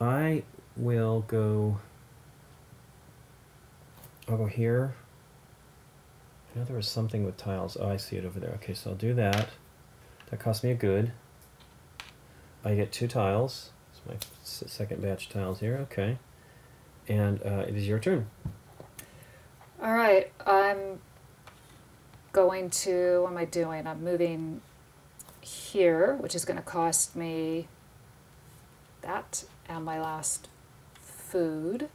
I will go... I'll go here. I know there was something with tiles. Oh, I see it over there. Okay, so I'll do that. That cost me a good. I get 2 tiles. It's my second batch of tiles here. Okay. And it is your turn. All right, I'm going to, what am I doing? I'm moving here, which is going to cost me that and my last food.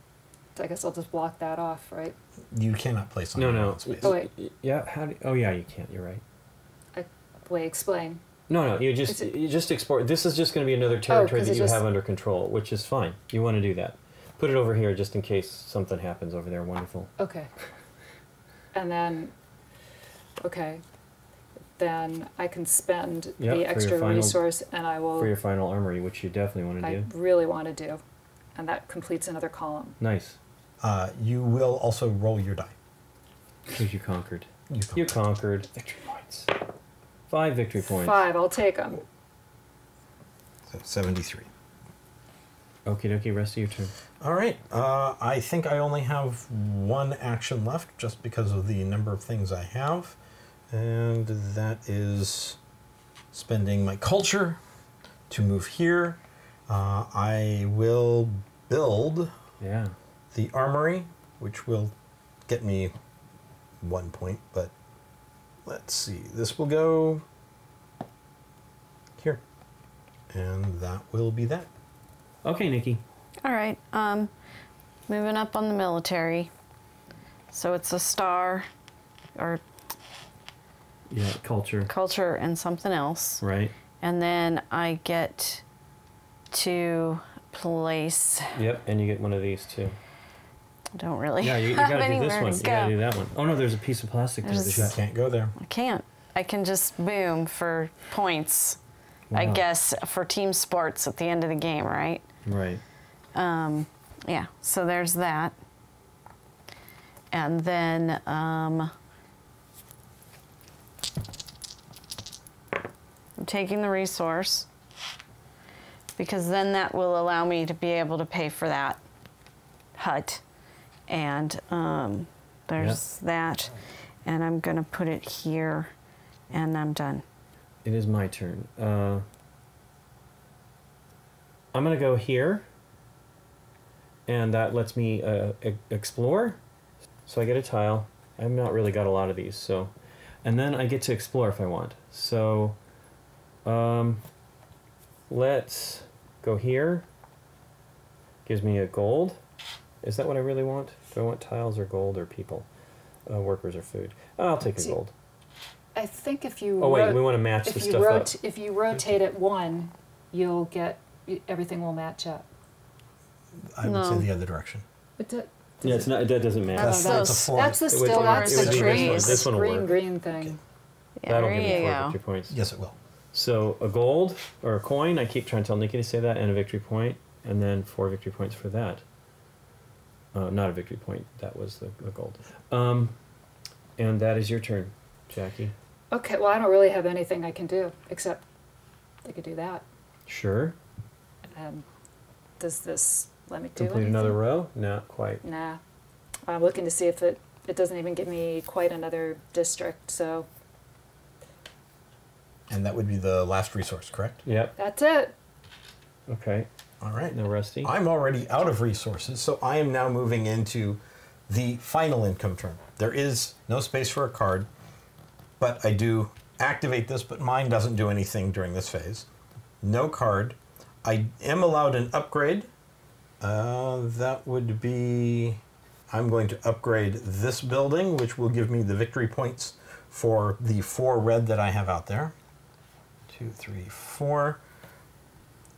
So I guess I'll just block that off, right? You cannot place on that space. Oh, wait. Yeah, how do, oh, yeah, you can't, you're right. Wait, explain. No, you just export. This is just going to be another territory that you have under control, which is fine. You want to do that. Put it over here just in case something happens over there. Wonderful. Okay. And then, okay, then I can spend the extra resource, and I will for your final armory, which you definitely want to do. I really want to do, and that completes another column. Nice. You will also roll your die. Because you conquered. You conquered. Victory points. 5 victory points. 5, I'll take them. So 73. Okie dokie, rest of your turn. All right. I think I only have one action left just because of the number of things I have. And that is spending my culture to move here. I will build the armory, which will get me 1 point, but let's see. This will go here. And that will be that. Okay, Nikki. All right. Moving up on the military. So it's a star or... yeah, culture. Culture and something else. Right. And then I get to place... Yep, and you get one of these, too. I don't really. Yeah, you gotta do this one. You gotta do that one. Oh no, there's a piece of plastic there that you can't go there. I can't. I can just boom for points, wow. I guess, for team sports at the end of the game, right? Right. Yeah. So there's that. And then I'm taking the resource because then that will allow me to be able to pay for that hut. And there's that, and I'm going to put it here, and I'm done. It is my turn. I'm going to go here, and that lets me explore. So I get a tile. I've not really got a lot of these, so... And then I get to explore if I want. So let's go here. Gives me a gold. Is that what I really want? Do I want tiles or gold or people, workers or food? I'll take a gold. I think if you... Oh, wait, we want to match the stuff up. If you rotate at 1, you'll get... everything will match up. I would say the other direction. Yeah, it's not, that doesn't matter. That's the still, that's the trees. This one will work. Green thing. Okay. Yeah, that'll give me 4 victory points. Yes, it will. So a gold or a coin, I keep trying to tell Nikki to say that, and a victory point, and then 4 victory points for that. Not a victory point. That was the gold. And that is your turn, Jackie. Okay, well, I don't really have anything I can do, except I could do that. Sure. Does this let me do complete anything? Another row? Not quite. Nah. I'm looking to see if it doesn't even give me quite another district, so... And that would be the last resource, correct? Yep. That's it. Okay. All right. No, Rusty. I'm already out of resources, so I am now moving into the final income turn. There is no space for a card, but I do activate this, but mine doesn't do anything during this phase. No card. I am allowed an upgrade. That would be... I'm going to upgrade this building, which will give me the victory points for the 4 red that I have out there. 2, 3, 4...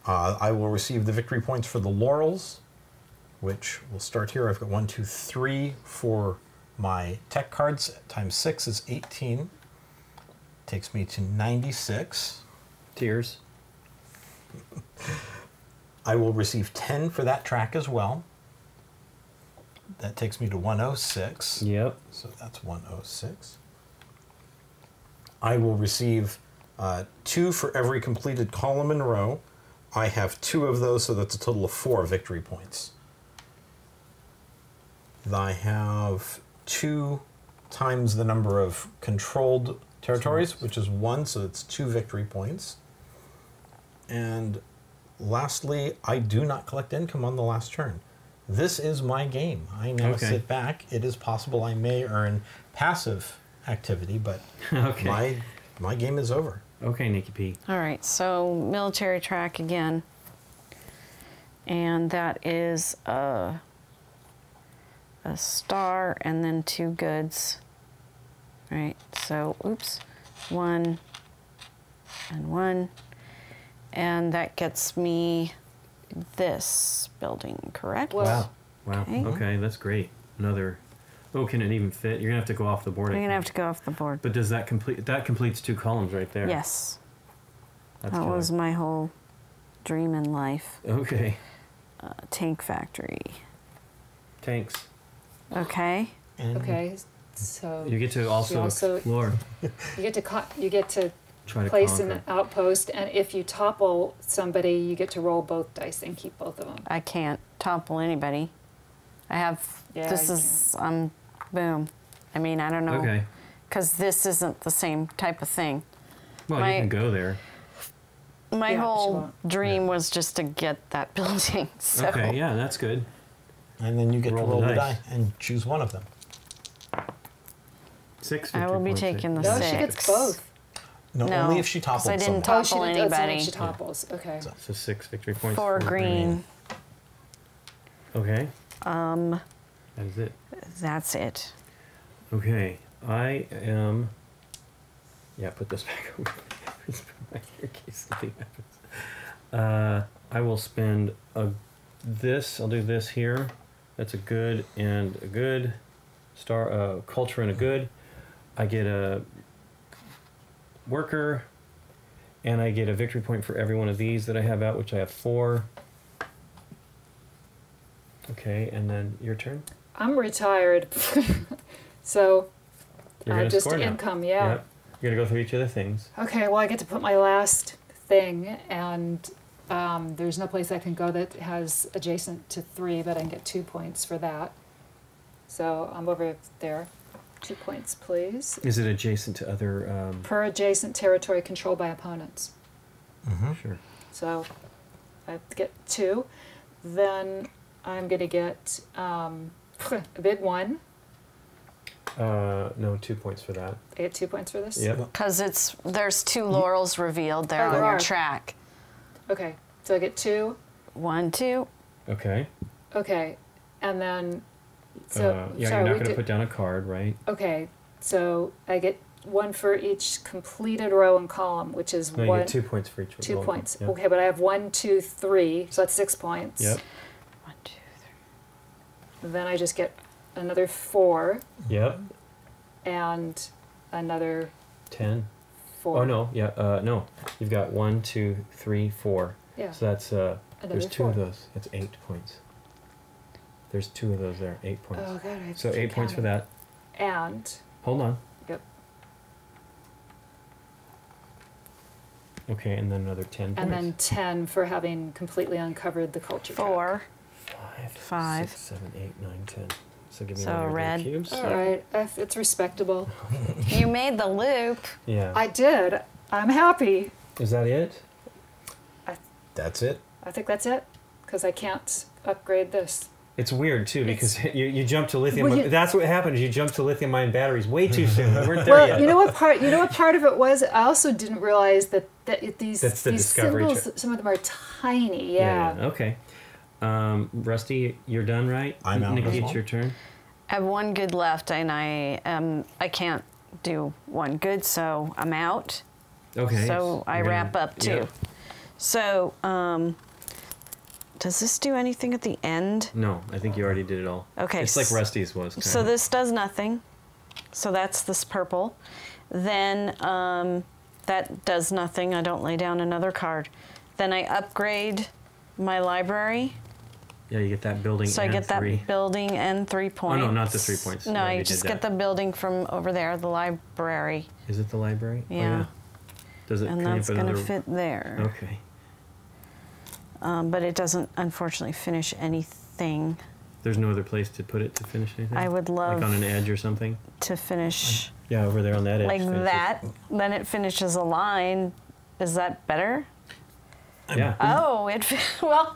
I will receive the victory points for the laurels, which will start here. I've got 1, 2, 3 for my tech cards. Times 6 is 18. Takes me to 96. Tears. I will receive 10 for that track as well. That takes me to 106. Yep. So that's 106. I will receive 2 for every completed column and row. I have 2 of those, so that's a total of 4 victory points. I have 2 times the number of controlled territories, which is 1, so it's 2 victory points. And lastly, I do not collect income on the last turn. This is my game. I now sit back. It is possible I may earn passive activity, but my game is over. Okay, Nikki P. All right, so military track again. And that is a star and then 2 goods. All right, so, oops, 1, and one. And that gets me this building, correct? Wow. Wow. Okay, okay, that's great. Another... Oh, can it even fit? You're going to have to go off the board. You're going to have to go off the board. But does that complete... That completes two columns right there. Yes. That's that was my whole dream in life. Okay. Tank factory. Tanks. Okay. And okay, so... You get to also explore. You get to place an outpost, and if you topple somebody, you get to roll both dice and keep both of them. I can't topple anybody. I have... Yeah, this is... boom. I mean, I don't know. Okay. Because this isn't the same type of thing. Well, you can go there. My whole dream was just to get that building, so... Okay, yeah, that's good. And then you get to roll the die and choose one of them. 6. I will be taking the 6. No, she gets both. No, only if she topples. I didn't topple anybody. She topples. Okay. So 6 victory points. 4 green. Okay. That is it. That's it. Okay, I am. Yeah, put this back over. In case something happens. I will spend this. I'll do this here. That's a good and a good star. Culture and a good. I get a worker, and I get a victory point for every one of these that I have out, which I have 4. Okay, and then your turn. I'm retired, so just income. Yeah. Yep. You're gonna go through each of the things. Okay, well, I get to put my last thing, and there's no place I can go that has adjacent to 3, but I can get 2 points for that. So I'm over there. 2 points, please. Is it adjacent to other... Per adjacent territory controlled by opponents. Mm-hmm. Sure. So I get 2. Then I'm going to get a big 1. No, 2 points for that. I get 2 points for this? Yeah. Because there's 2 laurels revealed there on your track. Okay. So I get 2. 1, 2. Okay. Okay. And then... So, yeah, sorry, you're not going to put down a card, right? Okay, so I get 1 for each completed row and column, which is one. You get 2 points for each row. 2 points. Yep. Okay, but I have 1, 2, 3, so that's 6 points. Yep. 1, 2, 3. Then I just get another 4. Yep. And another 10. 4. Oh no, yeah, no. You've got 1, 2, 3, 4. Yeah. So that's there's 2 of those. That's 8 points. There's 2 of those there, 8 points. Oh, God, I have to count. So 8 points for that. And? Hold on. Yep. Okay, and then another 10 points. And then 10 for having completely uncovered the culture. 4. Track. 5. 6, 7, 8, 9, 10. So give me another cubes. All right, it's respectable. You made the loop. Yeah. I did. I'm happy. Is that it? That's it? I think that's it, because I can't upgrade this. It's weird, too, because you jump to lithium. Well, that's what happens. You jump to lithium-ion batteries way too soon. We weren't there yet. You know what part of it was? I also didn't realize that these symbols, some of them are tiny. Yeah. Okay. Rusty, you're done, right? I'm out. Nikki, it's your turn. I have 1 good left, and I can't do 1 good, so I'm out. Okay. So I wrap up, too. Yep. So... Does this do anything at the end? No, I think you already did it all. Okay. It's like Rusty's was. So this does nothing. So that's this purple. Then that does nothing. I don't lay down another card. Then I upgrade my library. Yeah, you get that building and 3. So I get that building and 3 points. Oh, no, not the 3 points. No, I just get the building from over there, the library. Is it the library? Yeah. Oh, yeah. Does it? And that's going to fit there. Okay. But it doesn't, unfortunately, finish anything. There's no other place to put it to finish anything? I would love... Like on an edge or something? To finish... Yeah, over there on that edge. Like that. Then it finishes a line. Is that better? Yeah. Oh, well,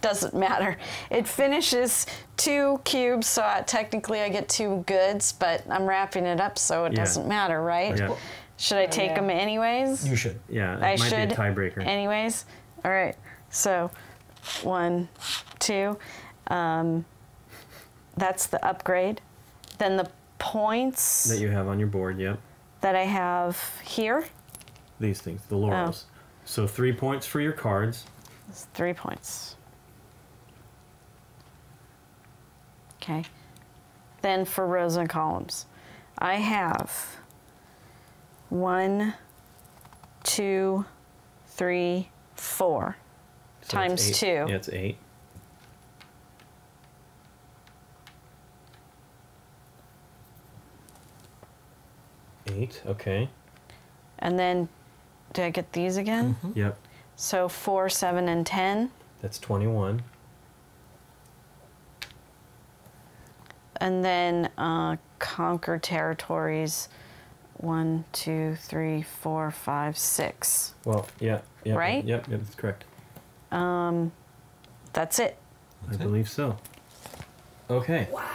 doesn't matter. It finishes 2 cubes, so technically I get 2 goods, but I'm wrapping it up, so it doesn't matter, right? Yeah. Should I take them anyways? You should. Yeah, it might be a tiebreaker. Anyways... All right, so 1, 2, that's the upgrade. Then the points that you have on your board, that I have here. these things, the laurels. Oh. So 3 points for your cards. That's 3 points. Okay. Then for rows and columns, I have 1, 2, 3, 4 so times 2. Yeah, it's 8. Okay. And then, did I get these again? Mm-hmm. Yep. So 4, 7, and 10. That's 21. And then conquer territories, 1, 2, 3, 4, 5, 6. Well, yeah. Yep, right? Yep, yep, that's correct. That's it. I believe so. Okay. Wow,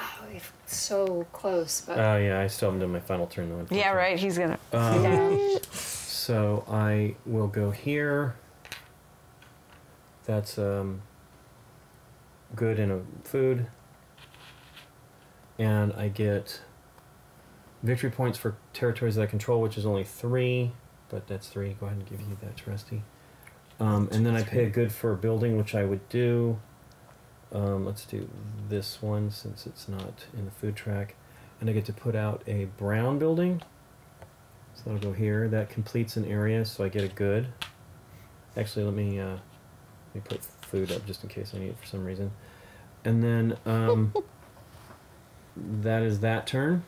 so close. But oh, yeah, I still haven't done my final turn. Though. Yeah, right, he's gonna. Yeah. So I will go here. That's good in a food. And I get victory points for territories that I control, which is only 3, but that's 3. Go ahead and give you that, Rusty. And then I pay a good for a building, which I would do. Let's do this one since it's not in the food track. And I get to put out a brown building. So I'll go here. That completes an area, so I get a good. Actually, let me put food up just in case I need it for some reason. And then... that is that turn.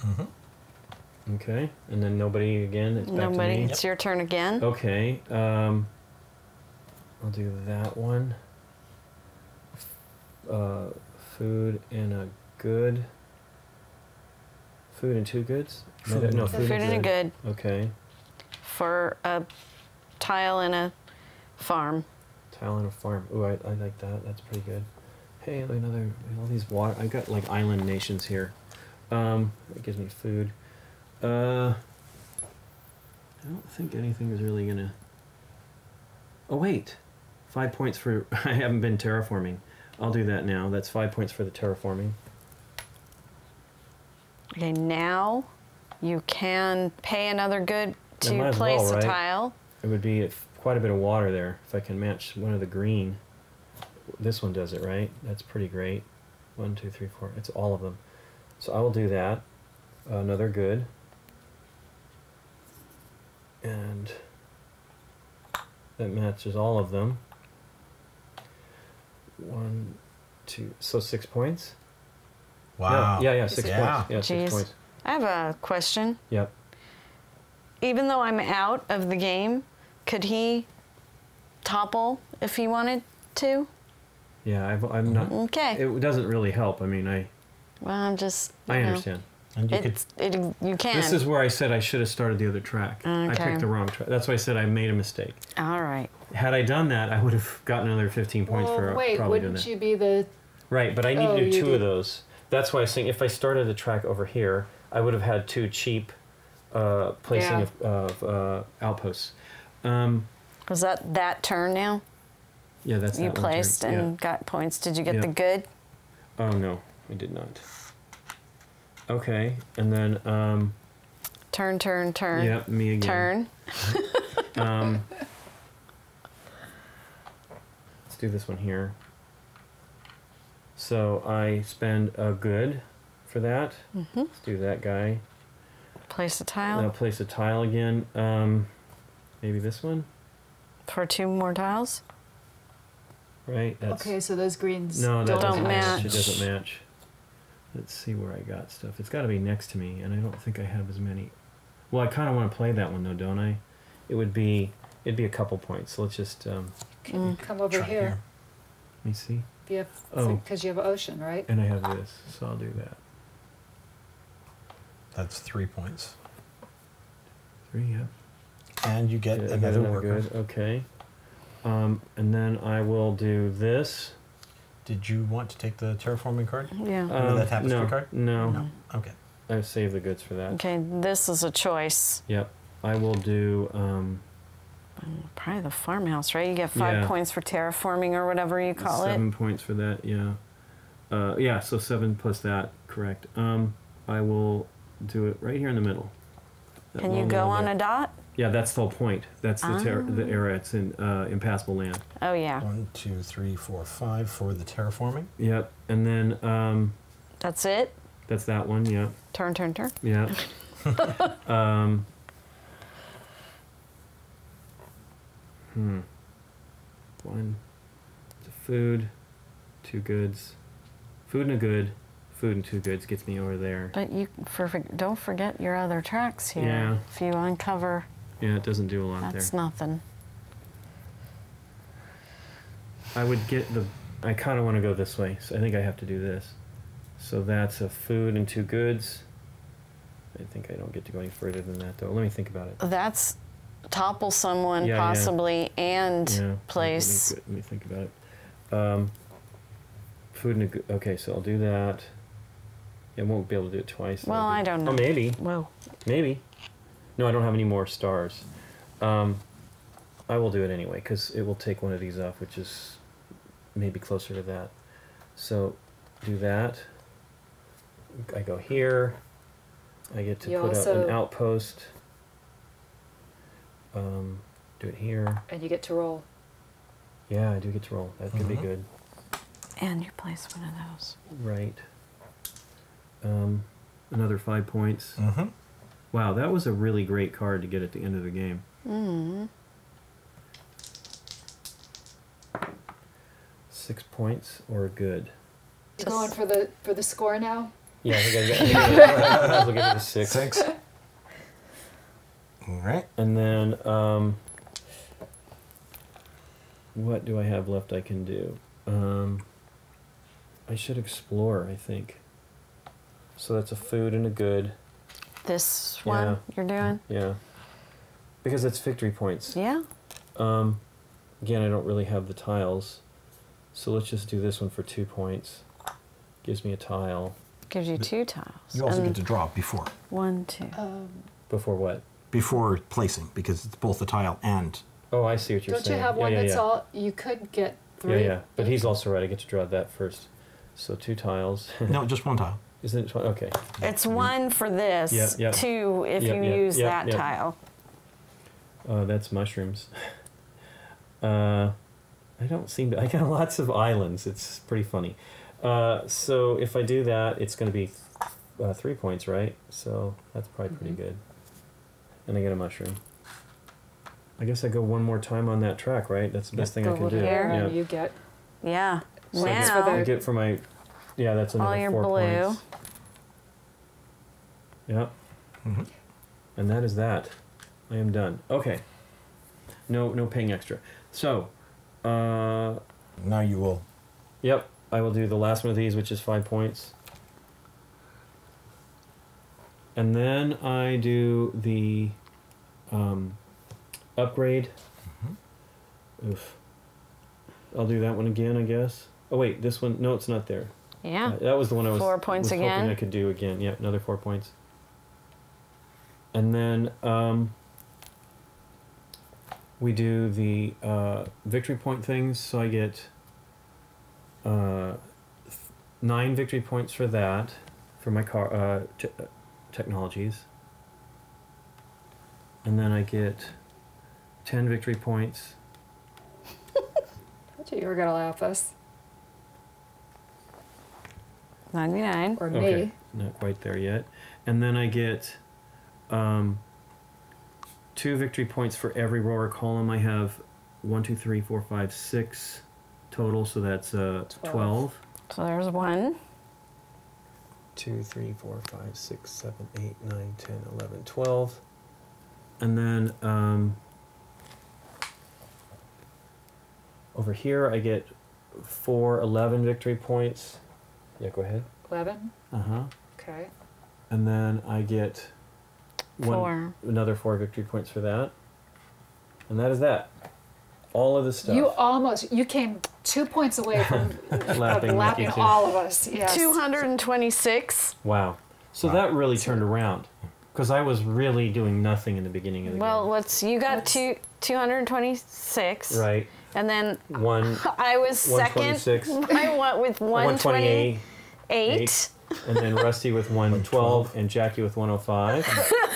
Mm-hmm. Okay, and then nobody again. It's back to me. It's your turn again. Okay. I'll do that one. Food and a good. Food and 2 goods. No, no, food and a good. Okay. For a tile and a farm. Tile and a farm. Ooh, I like that. That's pretty good. Hey, another, all these water, I've got like island nations here. It gives me food. I don't think anything is really gonna, oh wait, 5 points for, I haven't been terraforming. I'll do that now, that's 5 points for the terraforming. Okay, now you can pay another good to place a tile. It would be quite a bit of water there, if I can match one of the green. This one does it, right? That's pretty great. 1, 2, 3, 4. It's all of them. So I will do that. Another good. And that matches all of them. 1, 2. So 6 points. Wow. Yeah, yeah, 6 points. Yeah, Jeez. 6 points. I have a question. Yep. Even though I'm out of the game, could he topple if he wanted to? Yeah, I'm not. Okay. It doesn't really help. I mean, Well, I'm just. I understand. And you can. This is where I said I should have started the other track. Okay. I picked the wrong track. That's why I said I made a mistake. All right. Had I done that, I would have gotten another 15 points for probably doing that. Wait, wouldn't you be the? Right, but I need to do 2 of those. That's why I was saying if I started the track over here, I would have had 2 cheap placing of outposts. Was that turn now? Yeah, that's you placed and got points. Did you get the good? Oh no, I did not. Okay, and then turn. Yep, me again. Turn. Let's do this one here. So I spend a good for that. Mm-hmm. Let's do that guy. Place a tile. And I'll place a tile again. Maybe this one. For 2 more tiles. Right, that's, okay, so those greens don't match. It doesn't match. Let's see where I got stuff. It's got to be next to me, and I don't think I have as many. Well, I kind of want to play that one though, don't I? It'd be a couple points. So let's just come over here. Let me see. Yeah, because you have ocean, right? And I have this, so I'll do that. That's 3 points. 3, yeah. And you get another worker. Good. Okay. And then I will do this. Did you want to take the terraforming card? Yeah. That tapestry card? No. No. Okay. I saved the goods for that. Okay, this is a choice. Yep. I will do... probably the farmhouse, right? You get 5 points for terraforming or whatever you call it. 7 points for that, yeah. Yeah, so 7 plus that, correct. I will do it right here in the middle. Can you go on a dot? Yeah, that's the whole point. That's the era. It's in impassable land. Oh yeah. 1, 2, 3, 4, 5 for the terraforming. Yep, and then. That's it. That's that one. Yeah. Turn, turn, turn. Yeah. One, the food, two goods, food and a good. Food and two goods gets me over there. But you don't forget your other tracks here. Yeah. If you uncover. Yeah, it doesn't do a lot there. That's nothing. I would get the. I kind of want to go this way, so I think I have to do this. So that's a food and two goods. I think I don't get to go any further than that, though. Let me think about it. That's topple someone, yeah, possibly, yeah. And yeah. Place. Let me think about it. Food and a good. Okay, so I'll do that. I won't be able to do it twice. Well, I don't know. Oh, maybe. Well, maybe. No, I don't have any more stars. I will do it anyway, because it will take one of these off, which is maybe closer to that. So do that. I go here. I get to put up an outpost. Do it here. And you get to roll. Yeah, I do get to roll. That could be good. And you place one of those. Right. Another 5 points. Wow, that was a really great card to get at the end of the game. Mm. 6 points or good. You're going for the score now? Yeah, I think I will get the 6. 6. All right. And then what do I have left I can do? I should explore, I think. So that's a food and a good. This one you're doing? Yeah. Because it's victory points. Yeah. Again, I don't really have the tiles. So let's just do this one for 2 points. Gives me a tile. Gives you 2 tiles. You also get to draw before. 1, 2. Before what? Before placing, because it's both the tile and... Oh, I see what you're saying. Don't you have one that's all... You could get 3. Yeah, yeah. But he's also right. I get to draw that first. So 2 tiles. No, just 1 tile. Isn't it? Okay. It's 1 for this, 2 if you use that tile. That's mushrooms. I don't seem to... I got lots of islands. It's pretty funny. So if I do that, it's going to be 3 points, right? So that's probably pretty good. And I get a mushroom. I guess I go one more time on that track, right? That's the best thing I can do. Yeah. You get... Yeah. So now, I get for my... Yeah, that's another all your 4 points. Yeah. And that is that. I am done. Okay. No paying extra. So, now you will. Yep, I will do the last one of these, which is 5 points. And then I do the upgrade. Oof. I'll do that one again, I guess. Oh wait, this one. No, it's not there. Yeah. That was the one I was, 4 points was hoping I could do again. Yeah, another 4 points. And then we do the victory point things. So I get 9 victory points for that, for my car technologies. And then I get 10 victory points. I thought you were going to laugh us. 99. Or me. Okay. Not quite there yet. And then I get 2 victory points for every row or column. I have 1, 2, 3, 4, 5, 6 total, so that's 12. So there's 1. 2, 3, 4, 5, 6, 7, 8, 9, 10, 11, 12. And then over here I get 4, 11 victory points. Yeah, go ahead. 11. Okay. And then I get 4 victory points for that. And that is that. All of the stuff. You came 2 points away from lapping all of us. Yes. 226. Wow. So that really turned around, because I was really doing nothing in the beginning of the game. Well, you got 226. Right. And then I was second. I went with 128. And then Rusty with 112 and Jackie with 105.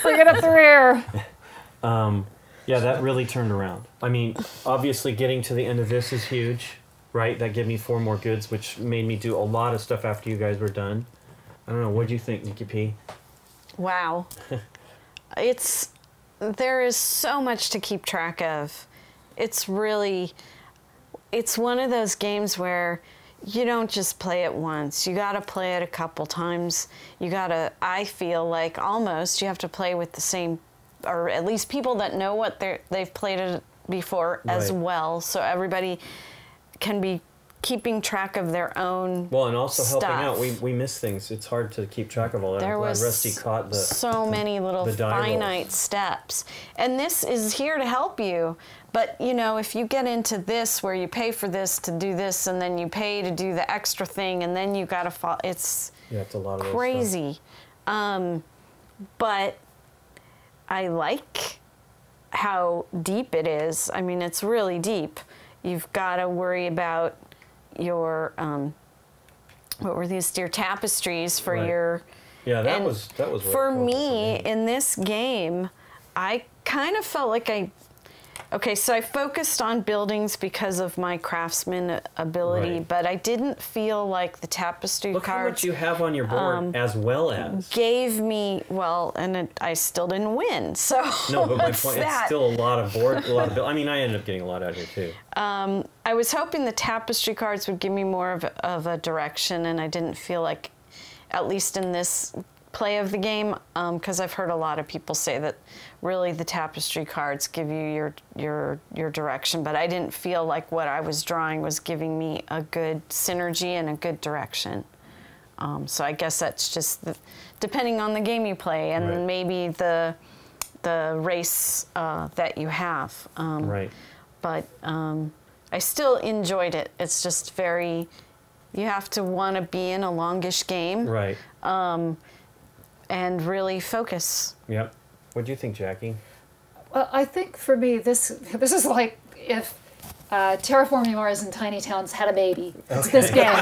Bring it up the rear. Yeah, that really turned around. I mean, obviously getting to the end of this is huge, right? That gave me 4 more goods, which made me do a lot of stuff after you guys were done. I don't know. What do you think, Nikki P? Wow. There is so much to keep track of. It's really, it's one of those games where you don't just play it once. You got to play it a couple times. You got to, I feel like almost you have to play with the same, or at least people that know what they've played it before as well. So everybody can be keeping track of their own Well, and also stuff. Helping out. We miss things. It's hard to keep track of all that. There was Rusty caught the, so many little finite steps. And this is here to help you. But, you know, if you get into this where you pay for this to do this and then you pay to do the extra thing and then you got to follow, it's a lot of crazy. But I like how deep it is. I mean, it's really deep. You've got to worry about your what were these dear tapestries for your that was for me in this game. I kind of felt like I focused on buildings because of my craftsman ability, but I didn't feel like the tapestry cards. How much you have on your board as well as gave me I still didn't win. So no, but my point it's still a lot of buildings. I mean, I ended up getting a lot out here too. I was hoping the tapestry cards would give me more of a direction, and I didn't feel like, at least in this play of the game, because I've heard a lot of people say that really the tapestry cards give you your direction, but I didn't feel like what I was drawing was giving me a good synergy and a good direction. So I guess that's just depending on the game you play and maybe the race that you have. But I still enjoyed it. It's just very, you have to want to be in a longish game. And really focus. Yep. What do you think, Jackie? Well, I think for me, this is like if Terraforming Mars and Tiny Towns had a baby. Okay. It's this game.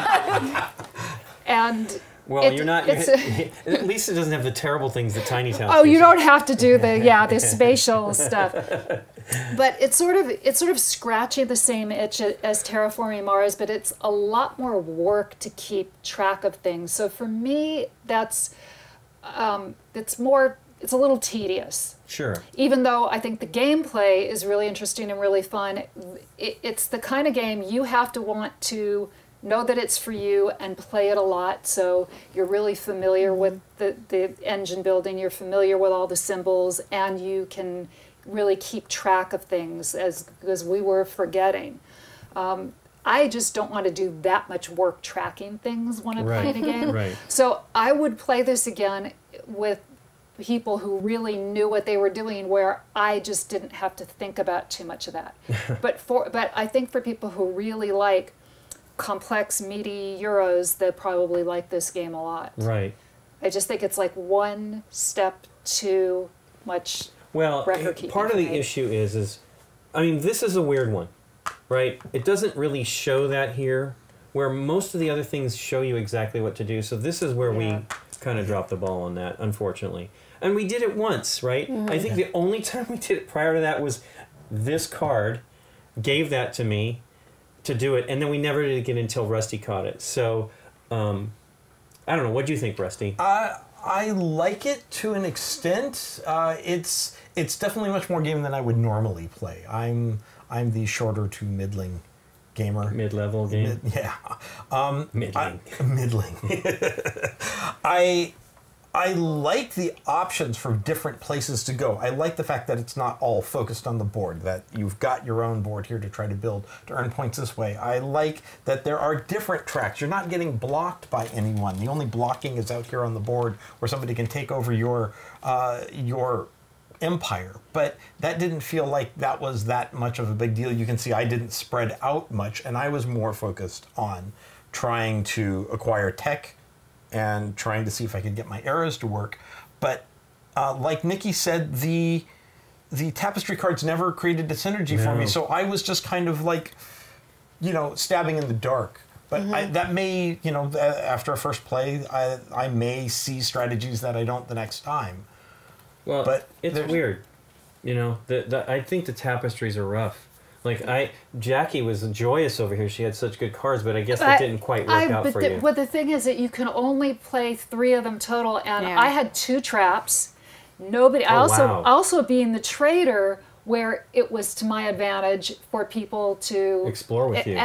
At least it doesn't have the terrible things that Tiny Towns. Oh, you don't have to do the spatial stuff. But it's sort of scratching the same itch as Terraforming Mars, but it's a lot more work to keep track of things. So for me, that's. It's a little tedious. Sure. Even though I think the gameplay is really interesting and really fun, it's the kind of game you have to want to know that it's for you and play it a lot, so you're really familiar with the engine building, you're familiar with all the symbols, and you can really keep track of things because we were forgetting. I just don't want to do that much work tracking things when I play the game. So I would play this again with people who really knew what they were doing, where I just didn't have to think about too much of that. but I think for people who really like complex, meaty Euros, they probably like this game a lot. I just think it's like one step too much record keeping. Part of the issue is I mean, this is a weird one. It doesn't really show that here, where most of the other things show you exactly what to do. So this is where we kind of dropped the ball on that, unfortunately. And we did it once, I think the only time we did it prior to that was this card gave that to me to do it, and then we never did it again until Rusty caught it. So, I don't know. What do you think, Rusty? I like it to an extent. It's definitely much more game than I would normally play. I'm the shorter to middling gamer. Mid-level game? Middling. Middling. I like the options for different places to go. I like the fact that it's not all focused on the board, that you've got your own board here to try to build, to earn points this way. I like that there are different tracks. You're not getting blocked by anyone. The only blocking is out here on the board where somebody can take over your empire, but that didn't feel like that was that much of a big deal. You can see I didn't spread out much, and I was more focused on trying to acquire tech and trying to see if I could get my arrows to work. But like Nikki said, the tapestry cards never created a synergy for me, so I was just kind of like, stabbing in the dark. But that may, after a first play, I may see strategies that I don't the next time. Well, but it's weird. You know, I think the tapestries are rough. Like, Jackie was joyous over here. She had such good cards, but I guess that didn't quite work out for you. Well, the thing is that you can only play 3 of them total, and I had 2 traps. Nobody. Also being the trader, where it was to my advantage for people to explore with you,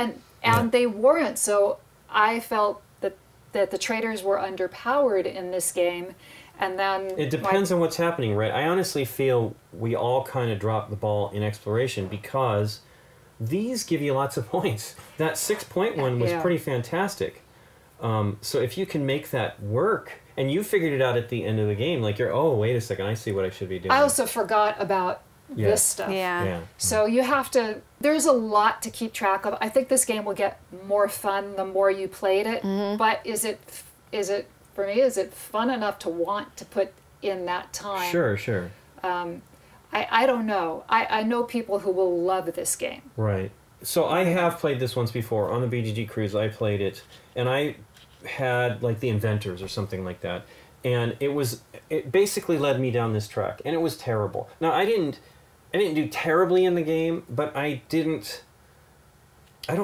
and they weren't. So I felt that the traders were underpowered in this game. And then it depends on what's happening, right? I honestly feel we all kind of dropped the ball in exploration, because these give you lots of points. That 6-point one was pretty fantastic. So if you can make that work, and you figured it out at the end of the game, like oh, wait a second, I see what I should be doing. I also forgot about this stuff. Yeah. So you have to, there's a lot to keep track of. I think this game will get more fun the more you played it, but is it for me, is it fun enough to want to put in that time? Sure. I don't know. I know people who will love this game. Right. So I have played this once before. On the BGG cruise, I played it. And I had, like, the inventors or something like that. And it basically led me down this track. And it was terrible. Now, I didn't do terribly in the game, but I don't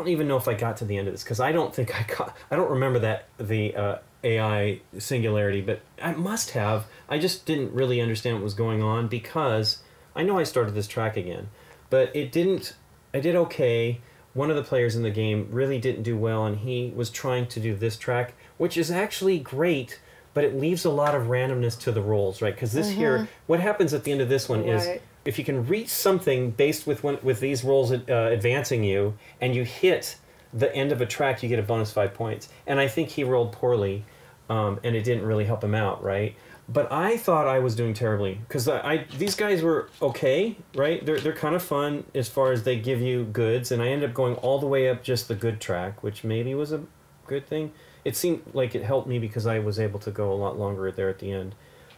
even know if I got to the end of this, because I don't think I don't remember that, the AI singularity, but I must have. I just didn't really understand what was going on, because I know I started this track again, but it didn't. I did okay. One of the players in the game really didn't do well, and he was trying to do this track, which is actually great, but it leaves a lot of randomness to the rolls, right? Because this here, what happens at the end of this one is, if you can reach something based with these rolls advancing you, and you hit the end of a track, you get a bonus 5 points. And I think he rolled poorly, and it didn't really help him out, right? But I thought I was doing terribly, because these guys were okay, right? They're kind of fun as far as they give you goods, and I ended up going all the way up just the good track, which maybe was a good thing. It seemed like it helped me because I was able to go a lot longer there at the end,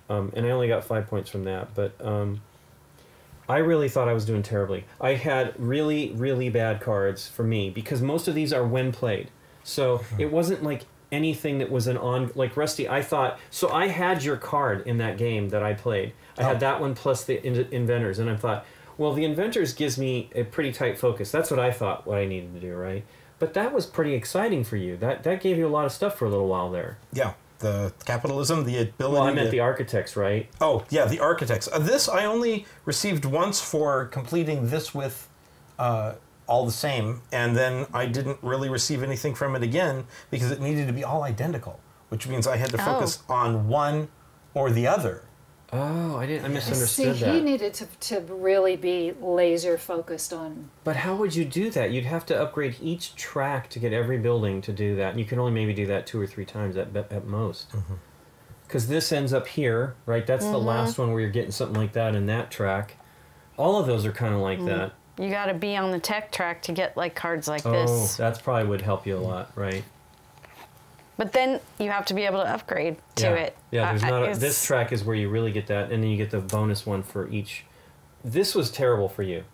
and I only got 5 points from that. But I really thought I was doing terribly. I had really, really bad cards for me, because most of these are when played. So it wasn't like anything that was like Rusty, I thought, so I had your card in that game that I played. I had that one plus the inventors, and I thought, well, the inventors gives me a pretty tight focus. That's what I thought what I needed to do, right? But that was pretty exciting for you. That gave you a lot of stuff for a little while there. Yeah. The capitalism, the ability. Well, I meant the architects, right? Oh, yeah, the architects. This I only received once for completing this with all the same, and then I didn't really receive anything from it again because it needed to be all identical, which means I had to focus on one or the other. Oh, I misunderstood that. He needed to really be laser focused on. But how would you do that? You'd have to upgrade each track to get every building to do that. And you can only maybe do that 2 or 3 times at most. Because this ends up here, right? That's the last one where you're getting something like that in that track. All of those are kind of like that. You got to be on the tech track to get like cards like this. Oh, that's probably would help you a lot, right? But then you have to be able to upgrade to it. Yeah, there's this track is where you really get that, and then you get the bonus one for each. This was terrible for you.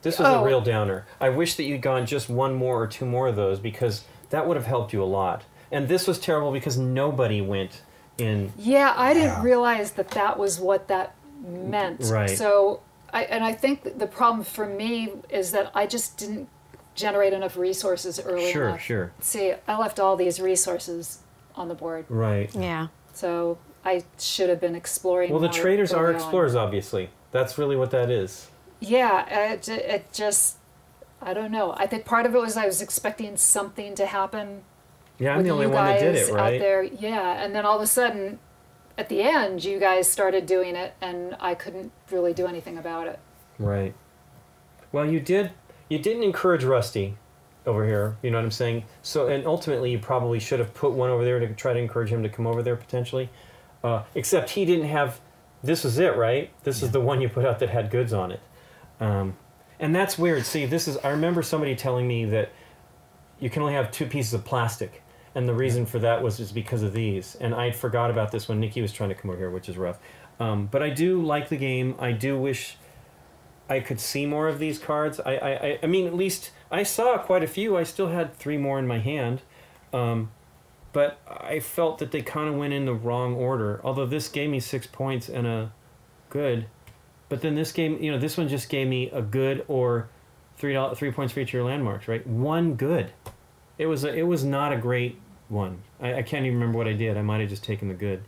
This was a real downer. I wish that you'd gone just 1 more or 2 more of those, because that would have helped you a lot. And this was terrible because nobody went in. Yeah, I didn't realize that that was what that meant. Right. So, I think the problem for me is that I just didn't generate enough resources early enough. Sure. See, I left all these resources on the board. Right. Yeah. So I should have been exploring. Well, the traders are explorers, obviously. That's really what that is. Yeah. It just, I don't know. I think part of it was I was expecting something to happen. Yeah, I'm the only one that did it, right? Out there. Yeah. And then all of a sudden, at the end, you guys started doing it, and I couldn't really do anything about it. Right. Well, you did. You didn't encourage Rusty over here, you know what I'm saying? So, and ultimately, you probably should have put one over there to try to encourage him to come over there, potentially. Except he didn't have, this was it, right? This is the one you put out that had goods on it. And that's weird. See, I remember somebody telling me that you can only have 2 pieces of plastic. And the reason for that was just because of these. And I forgot about this when Nikki was trying to come over here, which is rough. But I do like the game. I do wish I could see more of these cards. I mean, at least I saw quite a few. I still had 3 more in my hand. But I felt that they kind of went in the wrong order. Although this gave me 6 points and a good. But then this game, you know, this one just gave me a good or three points for each of your landmarks, right? One good. It was not a great one. I can't even remember what I did. I might have just taken the good.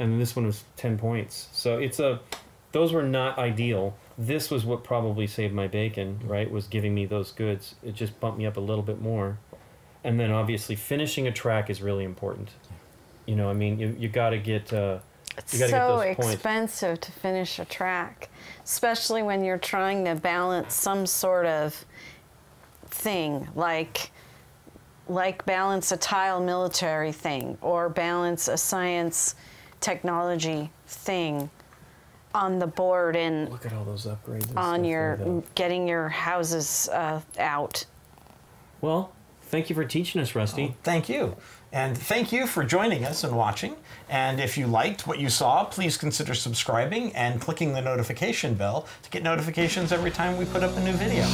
And then this one was 10 points. So it's a, those were not ideal. This was what probably saved my bacon, right? Was giving me those goods. It just bumped me up a little bit more. And then obviously finishing a track is really important. You know, I mean, you got to get... It's so expensive to finish a track, especially when you're trying to balance some sort of thing, like balance a tile military thing or balance a science technology thing on the board and look at all those upgrades on your getting your houses out. Well, thank you for teaching us, Rusty. Oh, thank you. And thank you for joining us and watching. And if you liked what you saw, please consider subscribing and clicking the notification bell to get notifications every time we put up a new video.